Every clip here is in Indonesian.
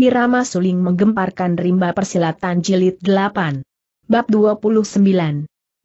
Irama suling menggemparkan rimba persilatan jilid 8. Bab 29.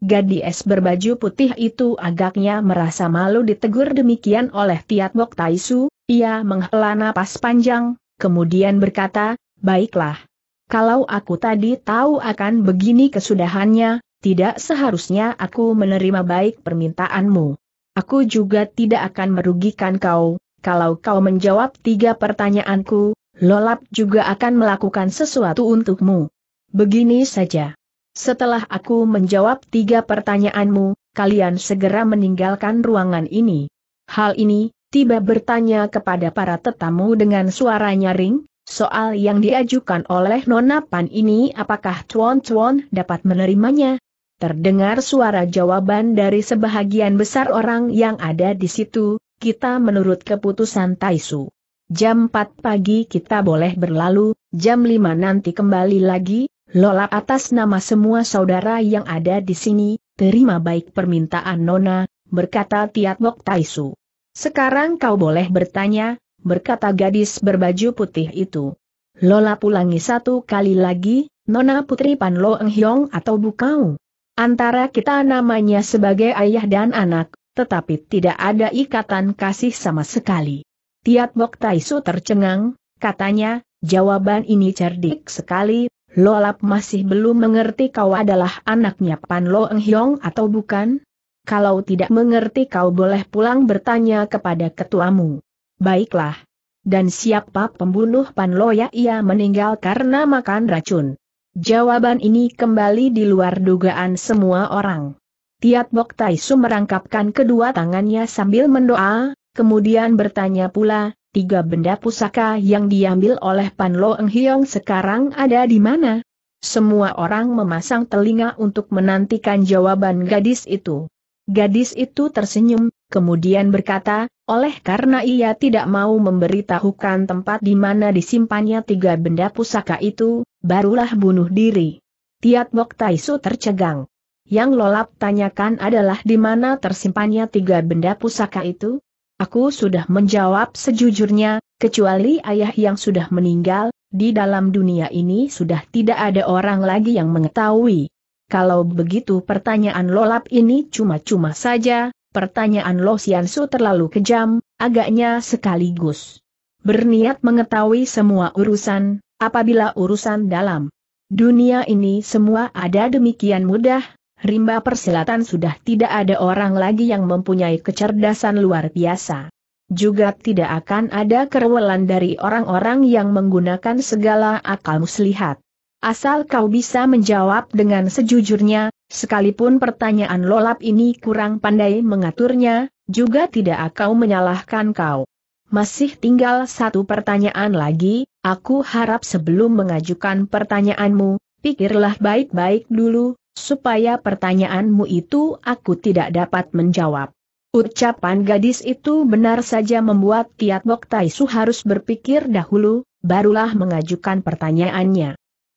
Gadis berbaju putih itu agaknya merasa malu ditegur demikian oleh Tiat Bok Taisu. Ia menghela napas panjang, kemudian berkata, "Baiklah. Kalau aku tadi tahu akan begini kesudahannya, tidak seharusnya aku menerima baik permintaanmu. Aku juga tidak akan merugikan kau. Kalau kau menjawab 3 pertanyaanku, Lolap juga akan melakukan sesuatu untukmu. Begini saja. Setelah aku menjawab 3 pertanyaanmu, kalian segera meninggalkan ruangan ini." Hal ini, tiba bertanya kepada para tetamu dengan suara nyaring, "Soal yang diajukan oleh Nona Pan ini apakah Tuan-Tuan dapat menerimanya?" Terdengar suara jawaban dari sebahagian besar orang yang ada di situ, "Kita menurut keputusan Taisu. Jam 4 pagi kita boleh berlalu, jam 5 nanti kembali lagi. Lola atas nama semua saudara yang ada di sini, terima baik permintaan Nona," berkata Tiat Bok Taisu. "Sekarang kau boleh bertanya," berkata gadis berbaju putih itu. "Lola pulangi 1 kali lagi, Nona Putri Pan Lo Eng Hiong atau bukan? Antara kita namanya sebagai ayah dan anak, tetapi tidak ada ikatan kasih sama sekali." Tiat Bok Taisu tercengang, katanya, "Jawaban ini cerdik sekali. Lolap masih belum mengerti kau adalah anaknya Pan Lo Eng Hiong atau bukan? Kalau tidak mengerti kau boleh pulang bertanya kepada ketuamu." "Baiklah. Dan siapa pembunuh Pan Lo?" "Ya, ia meninggal karena makan racun." Jawaban ini kembali di luar dugaan semua orang. Tiat Bok Taisu merangkapkan kedua tangannya sambil mendoa, kemudian bertanya pula, "3 benda pusaka yang diambil oleh Pan Lo Eng Hiong sekarang ada di mana?" Semua orang memasang telinga untuk menantikan jawaban gadis itu. Gadis itu tersenyum, kemudian berkata, "Oleh karena ia tidak mau memberitahukan tempat di mana disimpannya 3 benda pusaka itu, barulah bunuh diri." Tiat Bok Taisu tercegang. "Yang Lolap tanyakan adalah di mana tersimpannya 3 benda pusaka itu? Aku sudah menjawab sejujurnya, kecuali ayah yang sudah meninggal, di dalam dunia ini sudah tidak ada orang lagi yang mengetahui." "Kalau begitu pertanyaan Lolap ini cuma-cuma saja." Pertanyaan Lo Siansu terlalu kejam, agaknya sekaligus berniat mengetahui semua urusan, apabila urusan dalam dunia ini semua ada demikian mudah. Rimba persilatan sudah tidak ada orang lagi yang mempunyai kecerdasan luar biasa. Juga tidak akan ada kerewelan dari orang-orang yang menggunakan segala akal muslihat. Asal kau bisa menjawab dengan sejujurnya, sekalipun pertanyaan Lolap ini kurang pandai mengaturnya, juga tidak akan menyalahkan kau. "Masih tinggal 1 pertanyaan lagi, aku harap sebelum mengajukan pertanyaanmu, pikirlah baik-baik dulu, supaya pertanyaanmu itu aku tidak dapat menjawab." Ucapan gadis itu benar saja membuat Tiat Bok Taisu harus berpikir dahulu, barulah mengajukan pertanyaannya.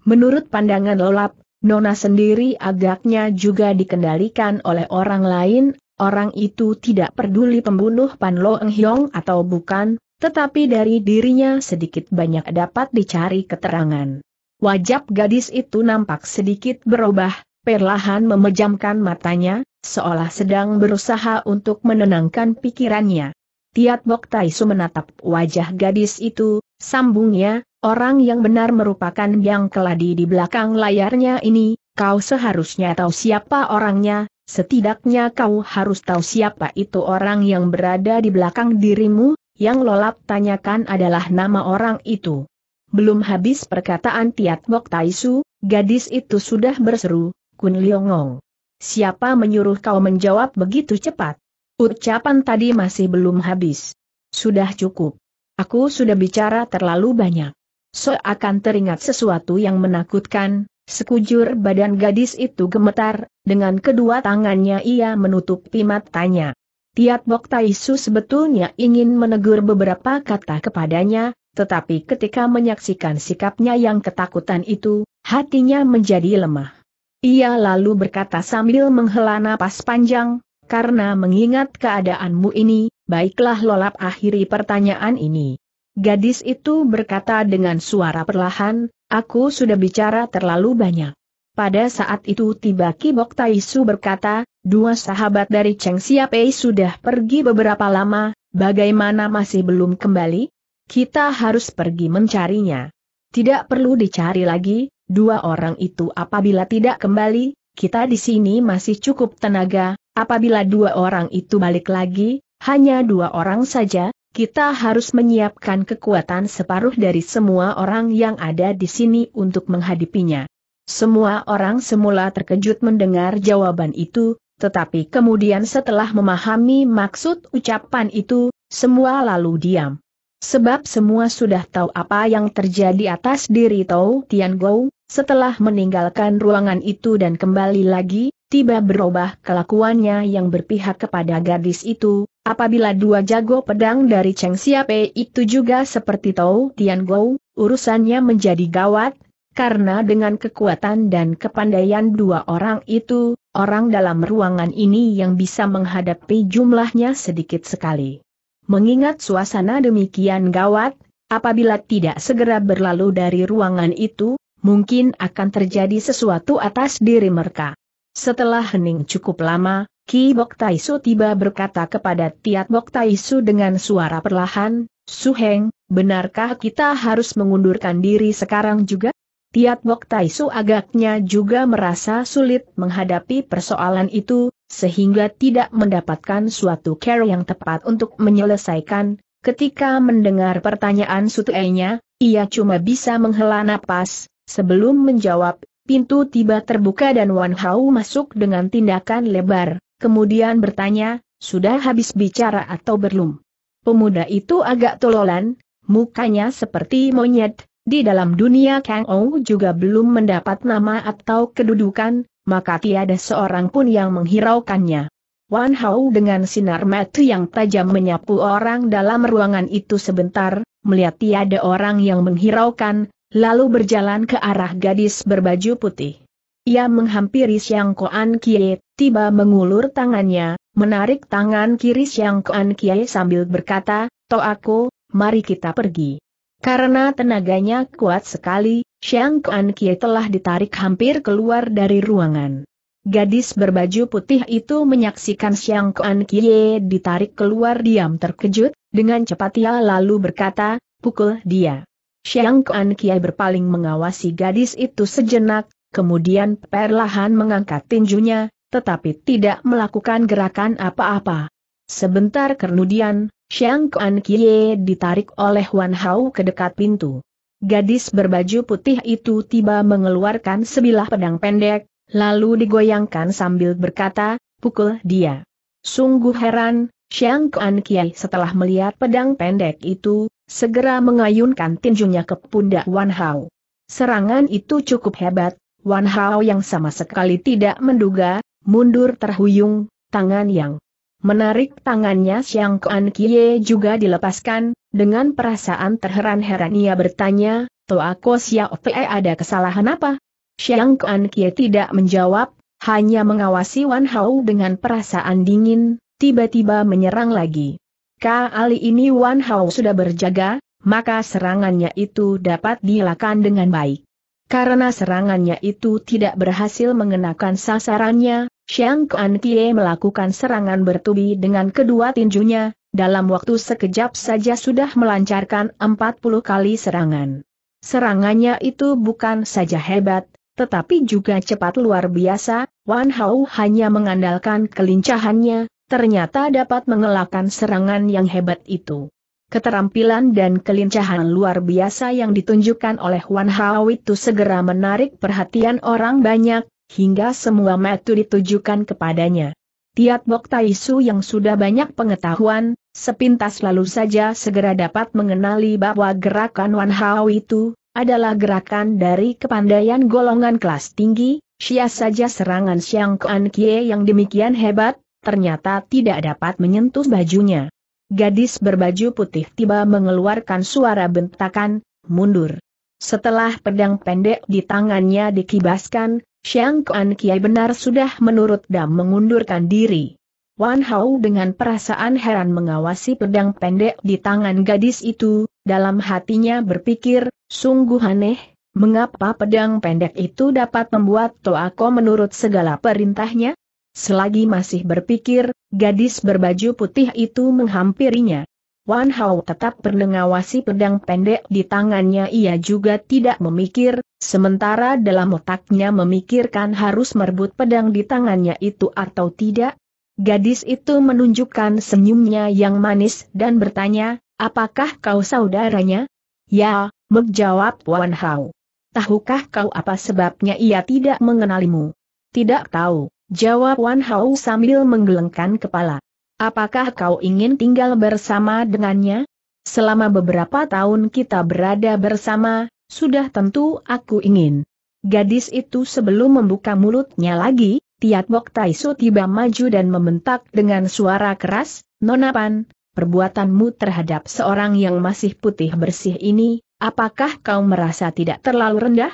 Menurut pandangan Lolap, Nona sendiri agaknya juga dikendalikan oleh orang lain. Orang itu tidak peduli pembunuh Pan Lo Eng Hiong atau bukan, tetapi dari dirinya sedikit banyak dapat dicari keterangan. Wajah gadis itu nampak sedikit berubah. Perlahan memejamkan matanya, seolah sedang berusaha untuk menenangkan pikirannya. Tiat Bok Taisu menatap wajah gadis itu, sambungnya, "Orang yang benar merupakan yang keladi di belakang layarnya ini. Kau seharusnya tahu siapa orangnya, setidaknya kau harus tahu siapa itu orang yang berada di belakang dirimu. Yang Lolap tanyakan adalah nama orang itu." Belum habis perkataan Tiat Bok Taisu, gadis itu sudah berseru, "Kun Liongong, siapa menyuruh kau menjawab begitu cepat? Ucapan tadi masih belum habis." "Sudah cukup. Aku sudah bicara terlalu banyak." Seakan teringat sesuatu yang menakutkan, sekujur badan gadis itu gemetar, dengan kedua tangannya ia menutupi matanya. Tiat Bok Taisu sebetulnya ingin menegur beberapa kata kepadanya, tetapi ketika menyaksikan sikapnya yang ketakutan itu, hatinya menjadi lemah. Ia lalu berkata sambil menghela napas panjang, "Karena mengingat keadaanmu ini, baiklah Lolap akhiri pertanyaan ini." Gadis itu berkata dengan suara perlahan, "Aku sudah bicara terlalu banyak." Pada saat itu tiba Kibok Taisu berkata, "Dua sahabat dari Cheng Siapei sudah pergi beberapa lama, bagaimana masih belum kembali? Kita harus pergi mencarinya." "Tidak perlu dicari lagi, dua orang itu apabila tidak kembali, kita di sini masih cukup tenaga, apabila dua orang itu balik lagi, hanya dua orang saja. Kita harus menyiapkan kekuatan separuh dari semua orang yang ada di sini untuk menghadapinya." Semua orang semula terkejut mendengar jawaban itu, tetapi kemudian setelah memahami maksud ucapan itu, semua lalu diam. Sebab semua sudah tahu apa yang terjadi atas diri Tao Tiangou. Setelah meninggalkan ruangan itu dan kembali lagi, tiba berubah kelakuannya yang berpihak kepada gadis itu. Apabila dua jago pedang dari Cheng Siapei itu juga seperti Tao Tiangou, urusannya menjadi gawat, karena dengan kekuatan dan kepandaian dua orang itu, orang dalam ruangan ini yang bisa menghadapi jumlahnya sedikit sekali. Mengingat suasana demikian gawat, apabila tidak segera berlalu dari ruangan itu, mungkin akan terjadi sesuatu atas diri mereka. Setelah hening cukup lama, Kibok Taisu tiba berkata kepada Tiat Bok Taisu dengan suara perlahan, "Suheng, benarkah kita harus mengundurkan diri sekarang juga?" Tiat Bok Taisu agaknya juga merasa sulit menghadapi persoalan itu, sehingga tidak mendapatkan suatu cara yang tepat untuk menyelesaikan. Ketika mendengar pertanyaan sutuenya, ia cuma bisa menghela napas. Sebelum menjawab, pintu tiba terbuka dan Wan Hao masuk dengan tindakan lebar. Kemudian bertanya, "Sudah habis bicara atau belum?" Pemuda itu agak tololan, mukanya seperti monyet. Di dalam dunia Kang Ou juga belum mendapat nama atau kedudukan, maka tiada seorang pun yang menghiraukannya. Wan Hao dengan sinar mata yang tajam menyapu orang dalam ruangan itu sebentar, melihat tiada orang yang menghiraukan, lalu berjalan ke arah gadis berbaju putih. Ia menghampiri Siang Koan Kie, tiba mengulur tangannya, menarik tangan kiri Siang Koan Kie sambil berkata, "Toako, mari kita pergi." Karena tenaganya kuat sekali, Siang Koan Kie telah ditarik hampir keluar dari ruangan. Gadis berbaju putih itu menyaksikan Siang Koan Kie ditarik keluar diam terkejut, dengan cepat ia lalu berkata, "Pukul dia." Siang Koan Kie berpaling mengawasi gadis itu sejenak, kemudian perlahan mengangkat tinjunya, tetapi tidak melakukan gerakan apa-apa. Sebentar kemudian, Siang Koan Kie ditarik oleh Wan Hao ke dekat pintu. Gadis berbaju putih itu tiba mengeluarkan sebilah pedang pendek, lalu digoyangkan sambil berkata, "Pukul dia." Sungguh heran, Siang Koan Kie setelah melihat pedang pendek itu, segera mengayunkan tinjunya ke pundak Wan Hao. Serangan itu cukup hebat. Wan Hao yang sama sekali tidak menduga, mundur terhuyung, tangan yang menarik tangannya Siang Koan Kie juga dilepaskan. Dengan perasaan terheran-heran ia bertanya, "Toako Xiao Te ada kesalahan apa?" Siang Koan Kie tidak menjawab, hanya mengawasi Wan Hao dengan perasaan dingin, tiba-tiba menyerang lagi. Kali ini Wan Hao sudah berjaga, maka serangannya itu dapat dielakkan dengan baik. Karena serangannya itu tidak berhasil mengenakan sasarannya, Siang Koan Kie melakukan serangan bertubi dengan kedua tinjunya, dalam waktu sekejap saja sudah melancarkan 40 kali serangan. Serangannya itu bukan saja hebat, tetapi juga cepat luar biasa. Wan Hao hanya mengandalkan kelincahannya, ternyata dapat mengelakkan serangan yang hebat itu. Keterampilan dan kelincahan luar biasa yang ditunjukkan oleh Wan Hao itu segera menarik perhatian orang banyak, hingga semua mata ditujukan kepadanya. Tiat Bok Taisu yang sudah banyak pengetahuan, sepintas lalu saja segera dapat mengenali bahwa gerakan Wan Hao itu adalah gerakan dari kepandaian golongan kelas tinggi. Sia saja serangan Siang Koan Kie yang demikian hebat, ternyata tidak dapat menyentuh bajunya. Gadis berbaju putih tiba mengeluarkan suara bentakan, "Mundur." Setelah pedang pendek di tangannya dikibaskan, Siang Koan Kie benar sudah menurut dam mengundurkan diri. Wan Hao dengan perasaan heran mengawasi pedang pendek di tangan gadis itu, dalam hatinya berpikir, sungguh aneh, mengapa pedang pendek itu dapat membuat Toako menurut segala perintahnya? Selagi masih berpikir, gadis berbaju putih itu menghampirinya. Wan Hao tetap mengawasi pedang pendek di tangannya, ia juga tidak memikir, sementara dalam otaknya memikirkan harus merebut pedang di tangannya itu atau tidak. Gadis itu menunjukkan senyumnya yang manis dan bertanya, "Apakah kau saudaranya?" "Ya," menjawab Wan Hao. "Tahukah kau apa sebabnya ia tidak mengenalimu?" "Tidak tahu," jawab Wan Hao sambil menggelengkan kepala. "Apakah kau ingin tinggal bersama dengannya? Selama beberapa tahun kita berada bersama, sudah tentu aku ingin." Gadis itu sebelum membuka mulutnya lagi, Tiat Bok Taisu tiba maju dan membentak dengan suara keras, "Nona Pan, perbuatanmu terhadap seorang yang masih putih bersih ini, apakah kau merasa tidak terlalu rendah?"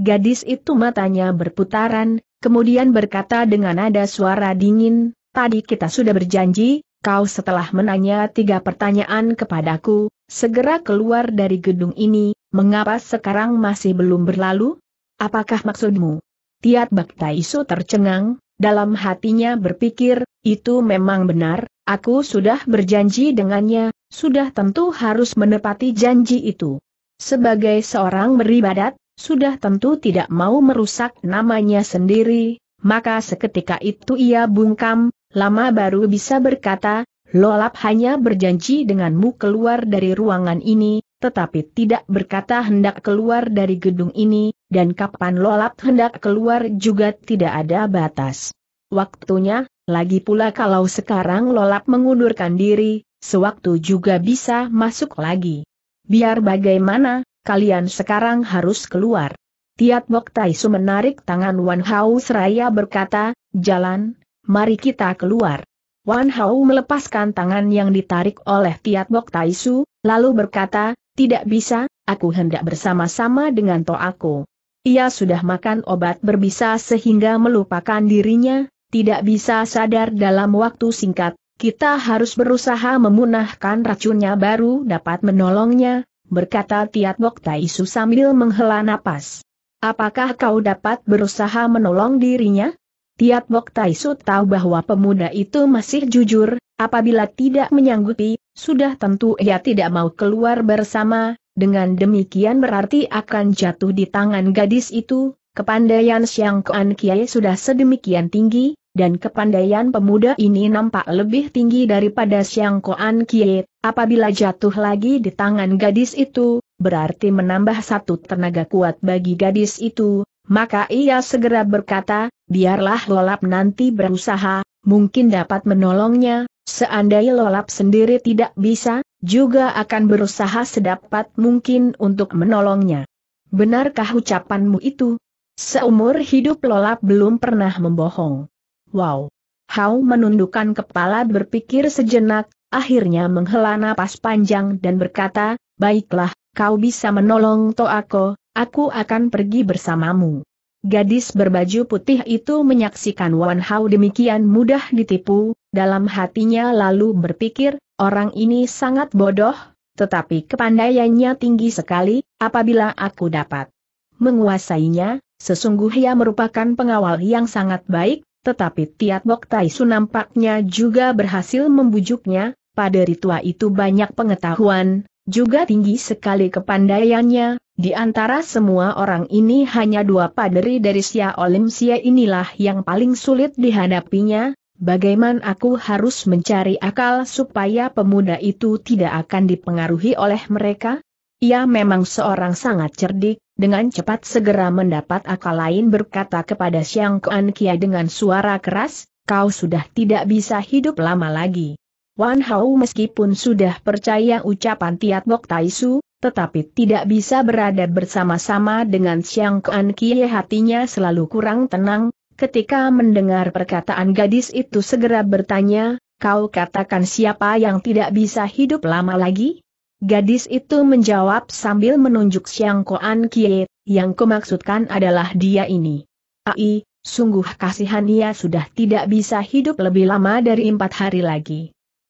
Gadis itu matanya berputaran, kemudian berkata dengan nada suara dingin, "Tadi kita sudah berjanji, kau setelah menanya 3 pertanyaan kepadaku, segera keluar dari gedung ini, mengapa sekarang masih belum berlalu? Apakah maksudmu?" Tiat Bok Taisu tercengang, dalam hatinya berpikir, itu memang benar, aku sudah berjanji dengannya, sudah tentu harus menepati janji itu. Sebagai seorang beribadat, sudah tentu tidak mau merusak namanya sendiri, maka seketika itu ia bungkam, lama baru bisa berkata, "Lolap hanya berjanji denganmu keluar dari ruangan ini, tetapi tidak berkata hendak keluar dari gedung ini, dan kapan Lolap hendak keluar juga tidak ada batas waktunya, lagi pula kalau sekarang Lolap mengundurkan diri, sewaktu juga bisa masuk lagi. Biar bagaimana, kalian sekarang harus keluar." Tiat Bok Taisu menarik tangan Wan Hao seraya berkata, "Jalan, mari kita keluar." Wan Hao melepaskan tangan yang ditarik oleh Tiat Bok Taisu, lalu berkata, "Tidak bisa, aku hendak bersama-sama dengan Toako. Ia sudah makan obat berbisa sehingga melupakan dirinya, tidak bisa sadar dalam waktu singkat, kita harus berusaha memunahkan racunnya baru dapat menolongnya," berkata Tiat Bok Taisu sambil menghela napas. "Apakah kau dapat berusaha menolong dirinya?" Tiat Bok Taisu tahu bahwa pemuda itu masih jujur, apabila tidak menyanggupi, sudah tentu ia tidak mau keluar bersama, dengan demikian berarti akan jatuh di tangan gadis itu. Kepandaian Siang Kuan Kiai sudah sedemikian tinggi, dan kepandaian pemuda ini nampak lebih tinggi daripada Siang Kuan Kiai. Apabila jatuh lagi di tangan gadis itu, berarti menambah 1 tenaga kuat bagi gadis itu, maka ia segera berkata, "Biarlah Lolap nanti berusaha, mungkin dapat menolongnya. Seandainya Lolap sendiri tidak bisa, juga akan berusaha sedapat mungkin untuk menolongnya." "Benarkah ucapanmu itu? Seumur hidup Lolap belum pernah membohong." "Wow." Hao menundukkan kepala berpikir sejenak, akhirnya menghela napas panjang dan berkata, "Baiklah, kau bisa menolong Toako, aku akan pergi bersamamu." Gadis berbaju putih itu menyaksikan Wan Hao demikian mudah ditipu, dalam hatinya lalu berpikir, orang ini sangat bodoh, tetapi kepandaiannya tinggi sekali, apabila aku dapat menguasainya, sesungguhnya merupakan pengawal yang sangat baik, tetapi Tiat Bok Taisu nampaknya juga berhasil membujuknya, pada ritual itu banyak pengetahuan, juga tinggi sekali kepandaiannya. Di antara semua orang ini hanya 2 paderi dari Sia Olim Sia inilah yang paling sulit dihadapinya. Bagaimana aku harus mencari akal supaya pemuda itu tidak akan dipengaruhi oleh mereka? Ia memang seorang sangat cerdik, dengan cepat segera mendapat akal lain berkata kepada Siang Kuan Kia dengan suara keras, "Kau sudah tidak bisa hidup lama lagi." Wan Hao meskipun sudah percaya ucapan Tiat Bok Taisu, tetapi tidak bisa berada bersama-sama dengan Siang Kuan Kie, hatinya selalu kurang tenang. Ketika mendengar perkataan gadis itu segera bertanya, "Kau katakan siapa yang tidak bisa hidup lama lagi?" Gadis itu menjawab sambil menunjuk Siang Kuan Kie, "Yang kumaksudkan adalah dia ini." "Ai, Sungguh kasihan, dia sudah tidak bisa hidup lebih lama dari 4 hari lagi.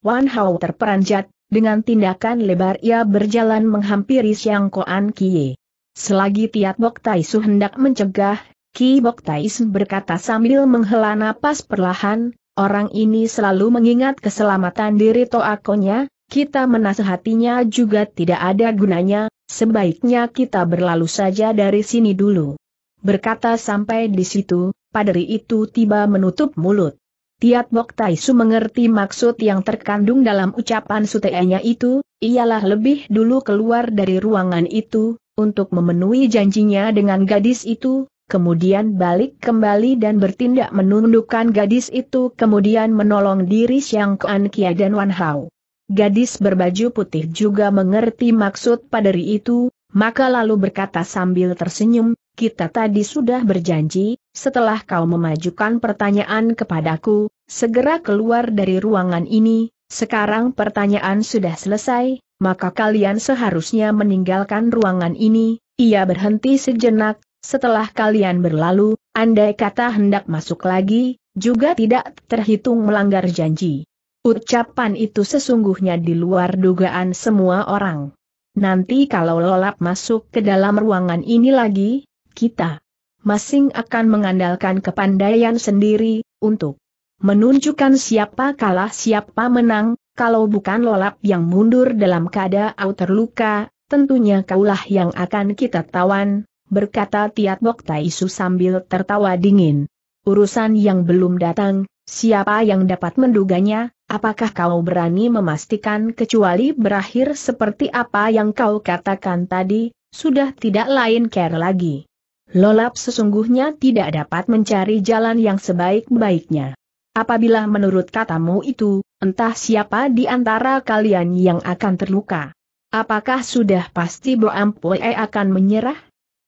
Wan Hao terperanjat, dengan tindakan lebar ia berjalan menghampiri Siang Koan Kie. Selagi Tiat Bok Tai Su hendak mencegah, Ki Bok Tai Su berkata sambil menghela napas perlahan, "Orang ini selalu mengingat keselamatan diri toakonya, kita menasehatinya juga tidak ada gunanya, sebaiknya kita berlalu saja dari sini dulu." Berkata sampai di situ, paderi itu tiba menutup mulut. Tiat Bok Tai Su mengerti maksud yang terkandung dalam ucapan sutenya itu, ialah lebih dulu keluar dari ruangan itu, untuk memenuhi janjinya dengan gadis itu, kemudian balik kembali dan bertindak menundukkan gadis itu, kemudian menolong diri Siang Koan Kie dan Wan Hao. Gadis berbaju putih juga mengerti maksud paderi itu, maka lalu berkata sambil tersenyum, "Kita tadi sudah berjanji, setelah kau memajukan pertanyaan kepadaku, segera keluar dari ruangan ini, sekarang pertanyaan sudah selesai, maka kalian seharusnya meninggalkan ruangan ini." Ia berhenti sejenak, "Setelah kalian berlalu, andai kata hendak masuk lagi, juga tidak terhitung melanggar janji." Ucapan itu sesungguhnya di luar dugaan semua orang. "Nanti kalau lolap masuk ke dalam ruangan ini lagi, kita masing akan mengandalkan kepandaian sendiri, untuk menunjukkan siapa kalah siapa menang, kalau bukan lolap yang mundur dalam keadaan terluka, tentunya kaulah yang akan kita tawan," berkata Tiat Bok Tai Su sambil tertawa dingin. "Urusan yang belum datang, siapa yang dapat menduganya? Apakah kau berani memastikan kecuali berakhir seperti apa yang kau katakan tadi, sudah tidak lain care lagi. Lolap sesungguhnya tidak dapat mencari jalan yang sebaik-baiknya. Apabila menurut katamu itu, entah siapa di antara kalian yang akan terluka. Apakah sudah pasti Bo Ampue akan menyerah?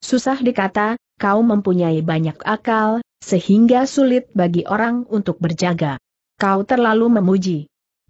Susah dikata, kau mempunyai banyak akal, sehingga sulit bagi orang untuk berjaga. Kau terlalu memuji."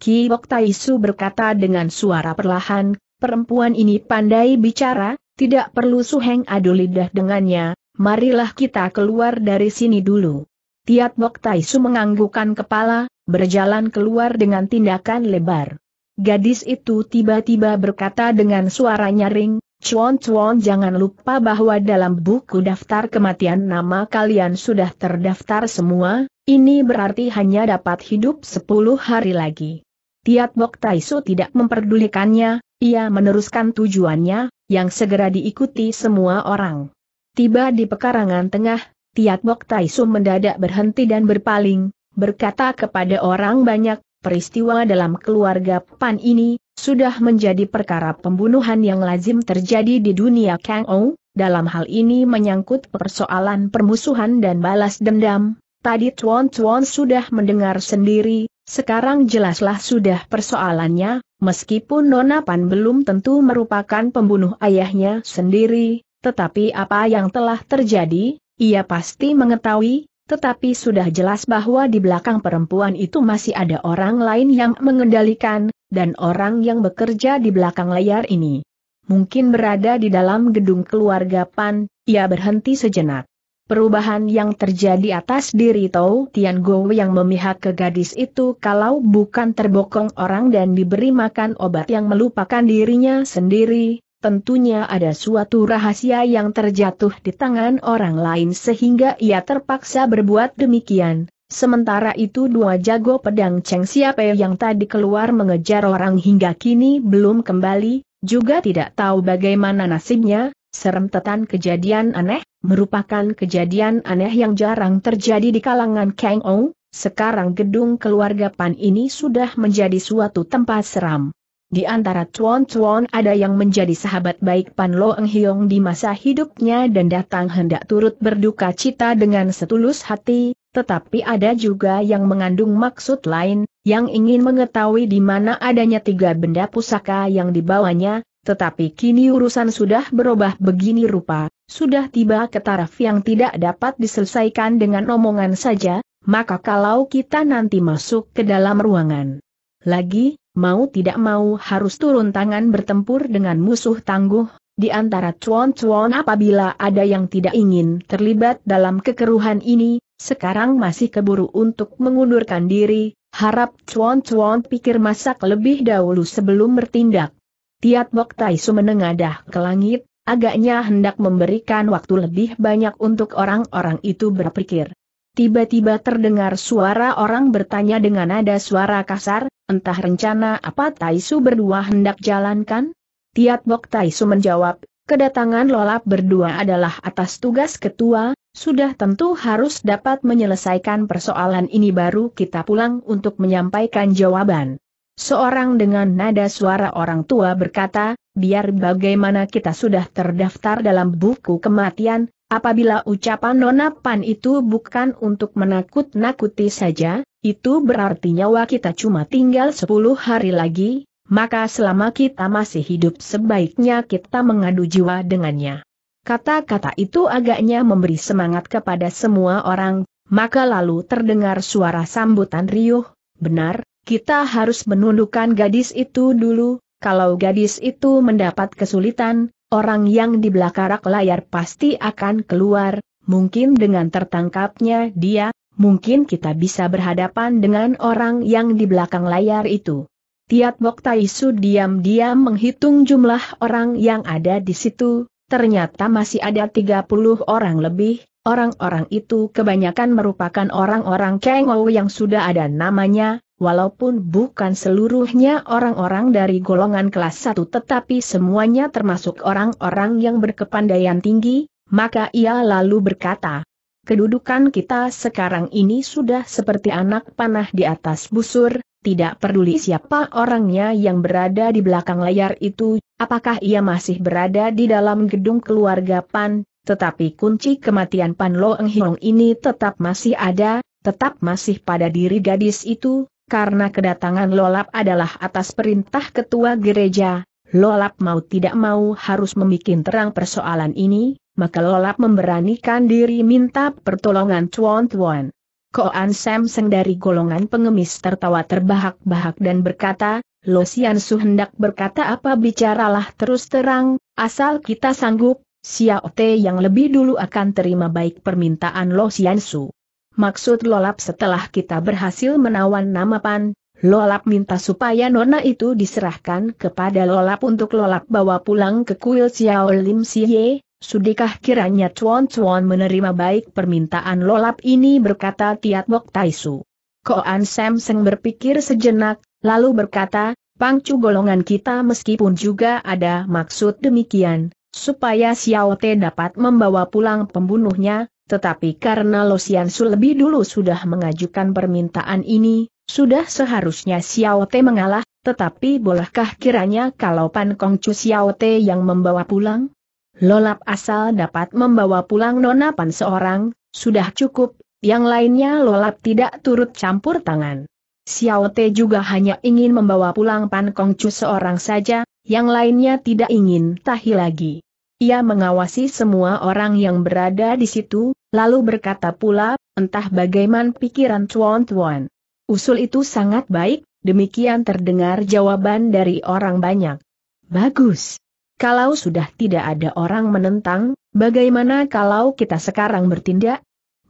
Ki Bok Tai Su berkata dengan suara perlahan, "Perempuan ini pandai bicara, tidak perlu suheng adu lidah dengannya, marilah kita keluar dari sini dulu." Tiat Bok Tai Su menganggukkan kepala, berjalan keluar dengan tindakan lebar. Gadis itu tiba-tiba berkata dengan suara nyaring, "Cuan-cuan, jangan lupa bahwa dalam buku daftar kematian nama kalian sudah terdaftar semua, ini berarti hanya dapat hidup 10 hari lagi." Tiat Bok Tai Su tidak memperdulikannya, ia meneruskan tujuannya, yang segera diikuti semua orang. Tiba di pekarangan tengah, Tiat Bok Tai Su mendadak berhenti dan berpaling, berkata kepada orang banyak, "Peristiwa dalam keluarga Pan ini sudah menjadi perkara pembunuhan yang lazim terjadi di dunia Kang Ou, dalam hal ini menyangkut persoalan permusuhan dan balas dendam. Tadi Tuan-Tuan sudah mendengar sendiri, sekarang jelaslah sudah persoalannya, meskipun Nona Pan belum tentu merupakan pembunuh ayahnya sendiri, tetapi apa yang telah terjadi, ia pasti mengetahui, tetapi sudah jelas bahwa di belakang perempuan itu masih ada orang lain yang mengendalikan, dan orang yang bekerja di belakang layar ini mungkin berada di dalam gedung keluarga Pan." Ia berhenti sejenak. Perubahan yang terjadi atas diri Tao Tian Go yang memihak ke gadis itu kalau bukan terbokong orang dan diberi makan obat yang melupakan dirinya sendiri, tentunya ada suatu rahasia yang terjatuh di tangan orang lain sehingga ia terpaksa berbuat demikian. Sementara itu dua jago pedang Cheng Siapa yang tadi keluar mengejar orang hingga kini belum kembali, juga tidak tahu bagaimana nasibnya. Serentetan kejadian aneh, merupakan kejadian aneh yang jarang terjadi di kalangan Kang Ou. Sekarang gedung keluarga Pan ini sudah menjadi suatu tempat seram. Di antara Tuan-Tuan ada yang menjadi sahabat baik Pan Loeng Hiong di masa hidupnya dan datang hendak turut berduka cita dengan setulus hati. Tetapi ada juga yang mengandung maksud lain, yang ingin mengetahui di mana adanya 3 benda pusaka yang dibawanya, tetapi kini urusan sudah berubah begini rupa, sudah tiba ke taraf yang tidak dapat diselesaikan dengan omongan saja, maka kalau kita nanti masuk ke dalam ruangan lagi, mau tidak mau harus turun tangan bertempur dengan musuh tangguh. Di antara Tuan-Tuan apabila ada yang tidak ingin terlibat dalam kekeruhan ini, Sekarang masih keburu untuk mengundurkan diri, harap cuan-cuan pikir masak lebih dahulu sebelum bertindak. Tiat Bok Tai Su menengadah ke langit, agaknya hendak memberikan waktu lebih banyak untuk orang-orang itu berpikir. Tiba-tiba terdengar suara orang bertanya dengan nada suara kasar, entah rencana apa Tai Su berdua hendak jalankan? Tiat Bok Tai Su menjawab, kedatangan lolap berdua adalah atas tugas ketua, sudah tentu harus dapat menyelesaikan persoalan ini baru kita pulang untuk menyampaikan jawaban. Seorang dengan nada suara orang tua berkata, biar bagaimana kita sudah terdaftar dalam buku kematian, apabila ucapan Nona Pan itu bukan untuk menakut-nakuti saja, itu berarti nyawa kita cuma tinggal 10 hari lagi, maka selama kita masih hidup sebaiknya kita mengadu jiwa dengannya. Kata-kata itu agaknya memberi semangat kepada semua orang, maka lalu terdengar suara sambutan riuh, benar, kita harus menundukkan gadis itu dulu, kalau gadis itu mendapat kesulitan, orang yang di belakang layar pasti akan keluar, mungkin dengan tertangkapnya dia, mungkin kita bisa berhadapan dengan orang yang di belakang layar itu. Tiat Bok Tai Su diam-diam menghitung jumlah orang yang ada di situ. Ternyata masih ada 30 orang lebih, orang-orang itu kebanyakan merupakan orang-orang Kengou yang sudah ada namanya, walaupun bukan seluruhnya orang-orang dari golongan kelas 1 tetapi semuanya termasuk orang-orang yang berkepandaian tinggi, maka ia lalu berkata, kedudukan kita sekarang ini sudah seperti anak panah di atas busur, tidak peduli siapa orangnya yang berada di belakang layar itu, apakah ia masih berada di dalam gedung keluarga Pan, tetapi kunci kematian Pan Lo Eng Hiong ini tetap masih ada, tetap masih pada diri gadis itu, karena kedatangan lolap adalah atas perintah ketua gereja, lolap mau tidak mau harus membuat terang persoalan ini, maka lolap memberanikan diri minta pertolongan cuan-cuan. Koan Sam Seng dari golongan pengemis tertawa terbahak-bahak dan berkata, Lo Sian Su hendak berkata apa bicaralah terus terang, asal kita sanggup, Xiao Te yang lebih dulu akan terima baik permintaan Lo Sian Su. Maksud lolap setelah kita berhasil menawan nama Pan, lolap minta supaya nona itu diserahkan kepada lolap untuk lolap bawa pulang ke kuil Xiao Lim Siye. Sudikah kiranya cuan-cuan menerima baik permintaan lolap ini berkata Tiat Bok Tai Su. Koan Sam Seng berpikir sejenak, lalu berkata, Pangcu golongan kita meskipun juga ada maksud demikian, supaya Xiao Te dapat membawa pulang pembunuhnya, tetapi karena Lo Sian Su lebih dulu sudah mengajukan permintaan ini, sudah seharusnya Xiao Te mengalah, tetapi bolehkah kiranya kalau Pan Kongcu Xiao Te yang membawa pulang? Lolap asal dapat membawa pulang Nona Pan seorang, sudah cukup, yang lainnya lolap tidak turut campur tangan. Xiao Te juga hanya ingin membawa pulang Pan Kongcu seorang saja, yang lainnya tidak ingin tahi lagi. Ia mengawasi semua orang yang berada di situ, lalu berkata pula, entah bagaimana pikiran cuan-cuan. Usul itu sangat baik, demikian terdengar jawaban dari orang banyak. Bagus. Kalau sudah tidak ada orang menentang, bagaimana kalau kita sekarang bertindak?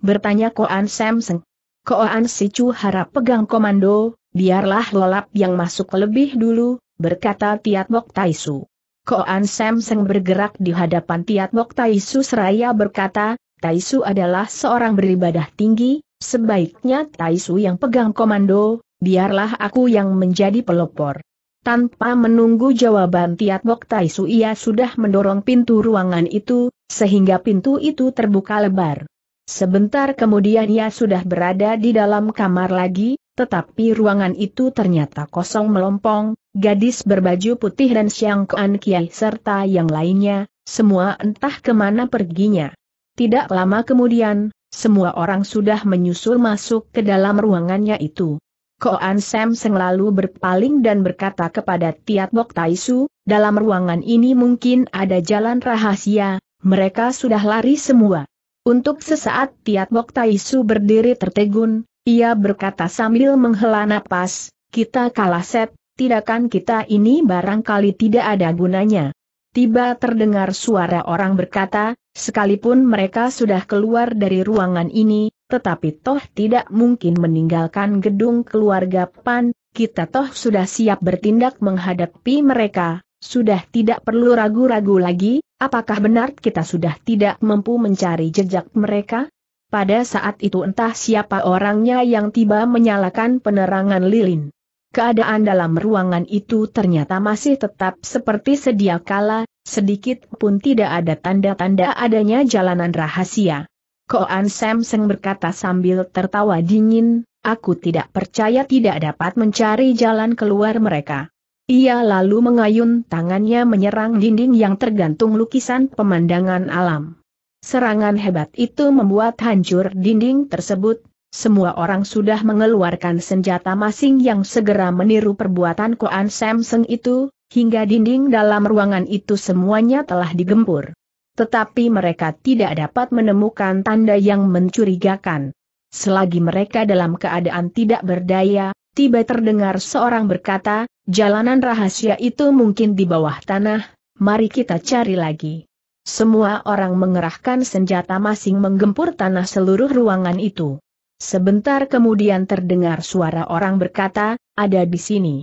Bertanya Koan Sam Seng. Koan Si Chu harap pegang komando, biarlah lolap yang masuk lebih dulu, berkata Tiat Bok Tai Su. Koan Sam Seng bergerak di hadapan Tiat Bok Tai Su seraya berkata, Tai Su adalah seorang beribadah tinggi, sebaiknya Tai Su yang pegang komando, biarlah aku yang menjadi pelopor. Tanpa menunggu jawaban Tiat Bok Tai Su ia sudah mendorong pintu ruangan itu, sehingga pintu itu terbuka lebar. Sebentar kemudian ia sudah berada di dalam kamar lagi, tetapi ruangan itu ternyata kosong melompong, gadis berbaju putih dan Siang Kuan Kiai serta yang lainnya, semua entah kemana perginya. Tidak lama kemudian, semua orang sudah menyusul masuk ke dalam ruangannya itu. Koan Sam Seng lalu berpaling dan berkata kepada Tiat Bok Tai Su, dalam ruangan ini mungkin ada jalan rahasia, mereka sudah lari semua. Untuk sesaat Tiat Bok Tai Su berdiri tertegun, ia berkata sambil menghela napas, kita kalah set, tidakkan kita ini barangkali tidak ada gunanya. Tiba terdengar suara orang berkata, sekalipun mereka sudah keluar dari ruangan ini, tetapi toh tidak mungkin meninggalkan gedung keluarga Pan, kita toh sudah siap bertindak menghadapi mereka, sudah tidak perlu ragu-ragu lagi, apakah benar kita sudah tidak mampu mencari jejak mereka? Pada saat itu entah siapa orangnya yang tiba menyalakan penerangan lilin. Keadaan dalam ruangan itu ternyata masih tetap seperti sedia kala, sedikit pun tidak ada tanda-tanda adanya jalanan rahasia. Koan Samseng berkata sambil tertawa dingin, aku tidak percaya tidak dapat mencari jalan keluar mereka. Ia lalu mengayun tangannya menyerang dinding yang tergantung lukisan pemandangan alam. Serangan hebat itu membuat hancur dinding tersebut. Semua orang sudah mengeluarkan senjata masing yang segera meniru perbuatan Koan Samseng itu, hingga dinding dalam ruangan itu semuanya telah digempur. Tetapi mereka tidak dapat menemukan tanda yang mencurigakan. Selagi mereka dalam keadaan tidak berdaya, tiba terdengar seorang berkata, "Jalanan rahasia itu mungkin di bawah tanah, mari kita cari lagi." Semua orang mengerahkan senjata masing menggempur tanah seluruh ruangan itu. Sebentar kemudian terdengar suara orang berkata, ada di sini.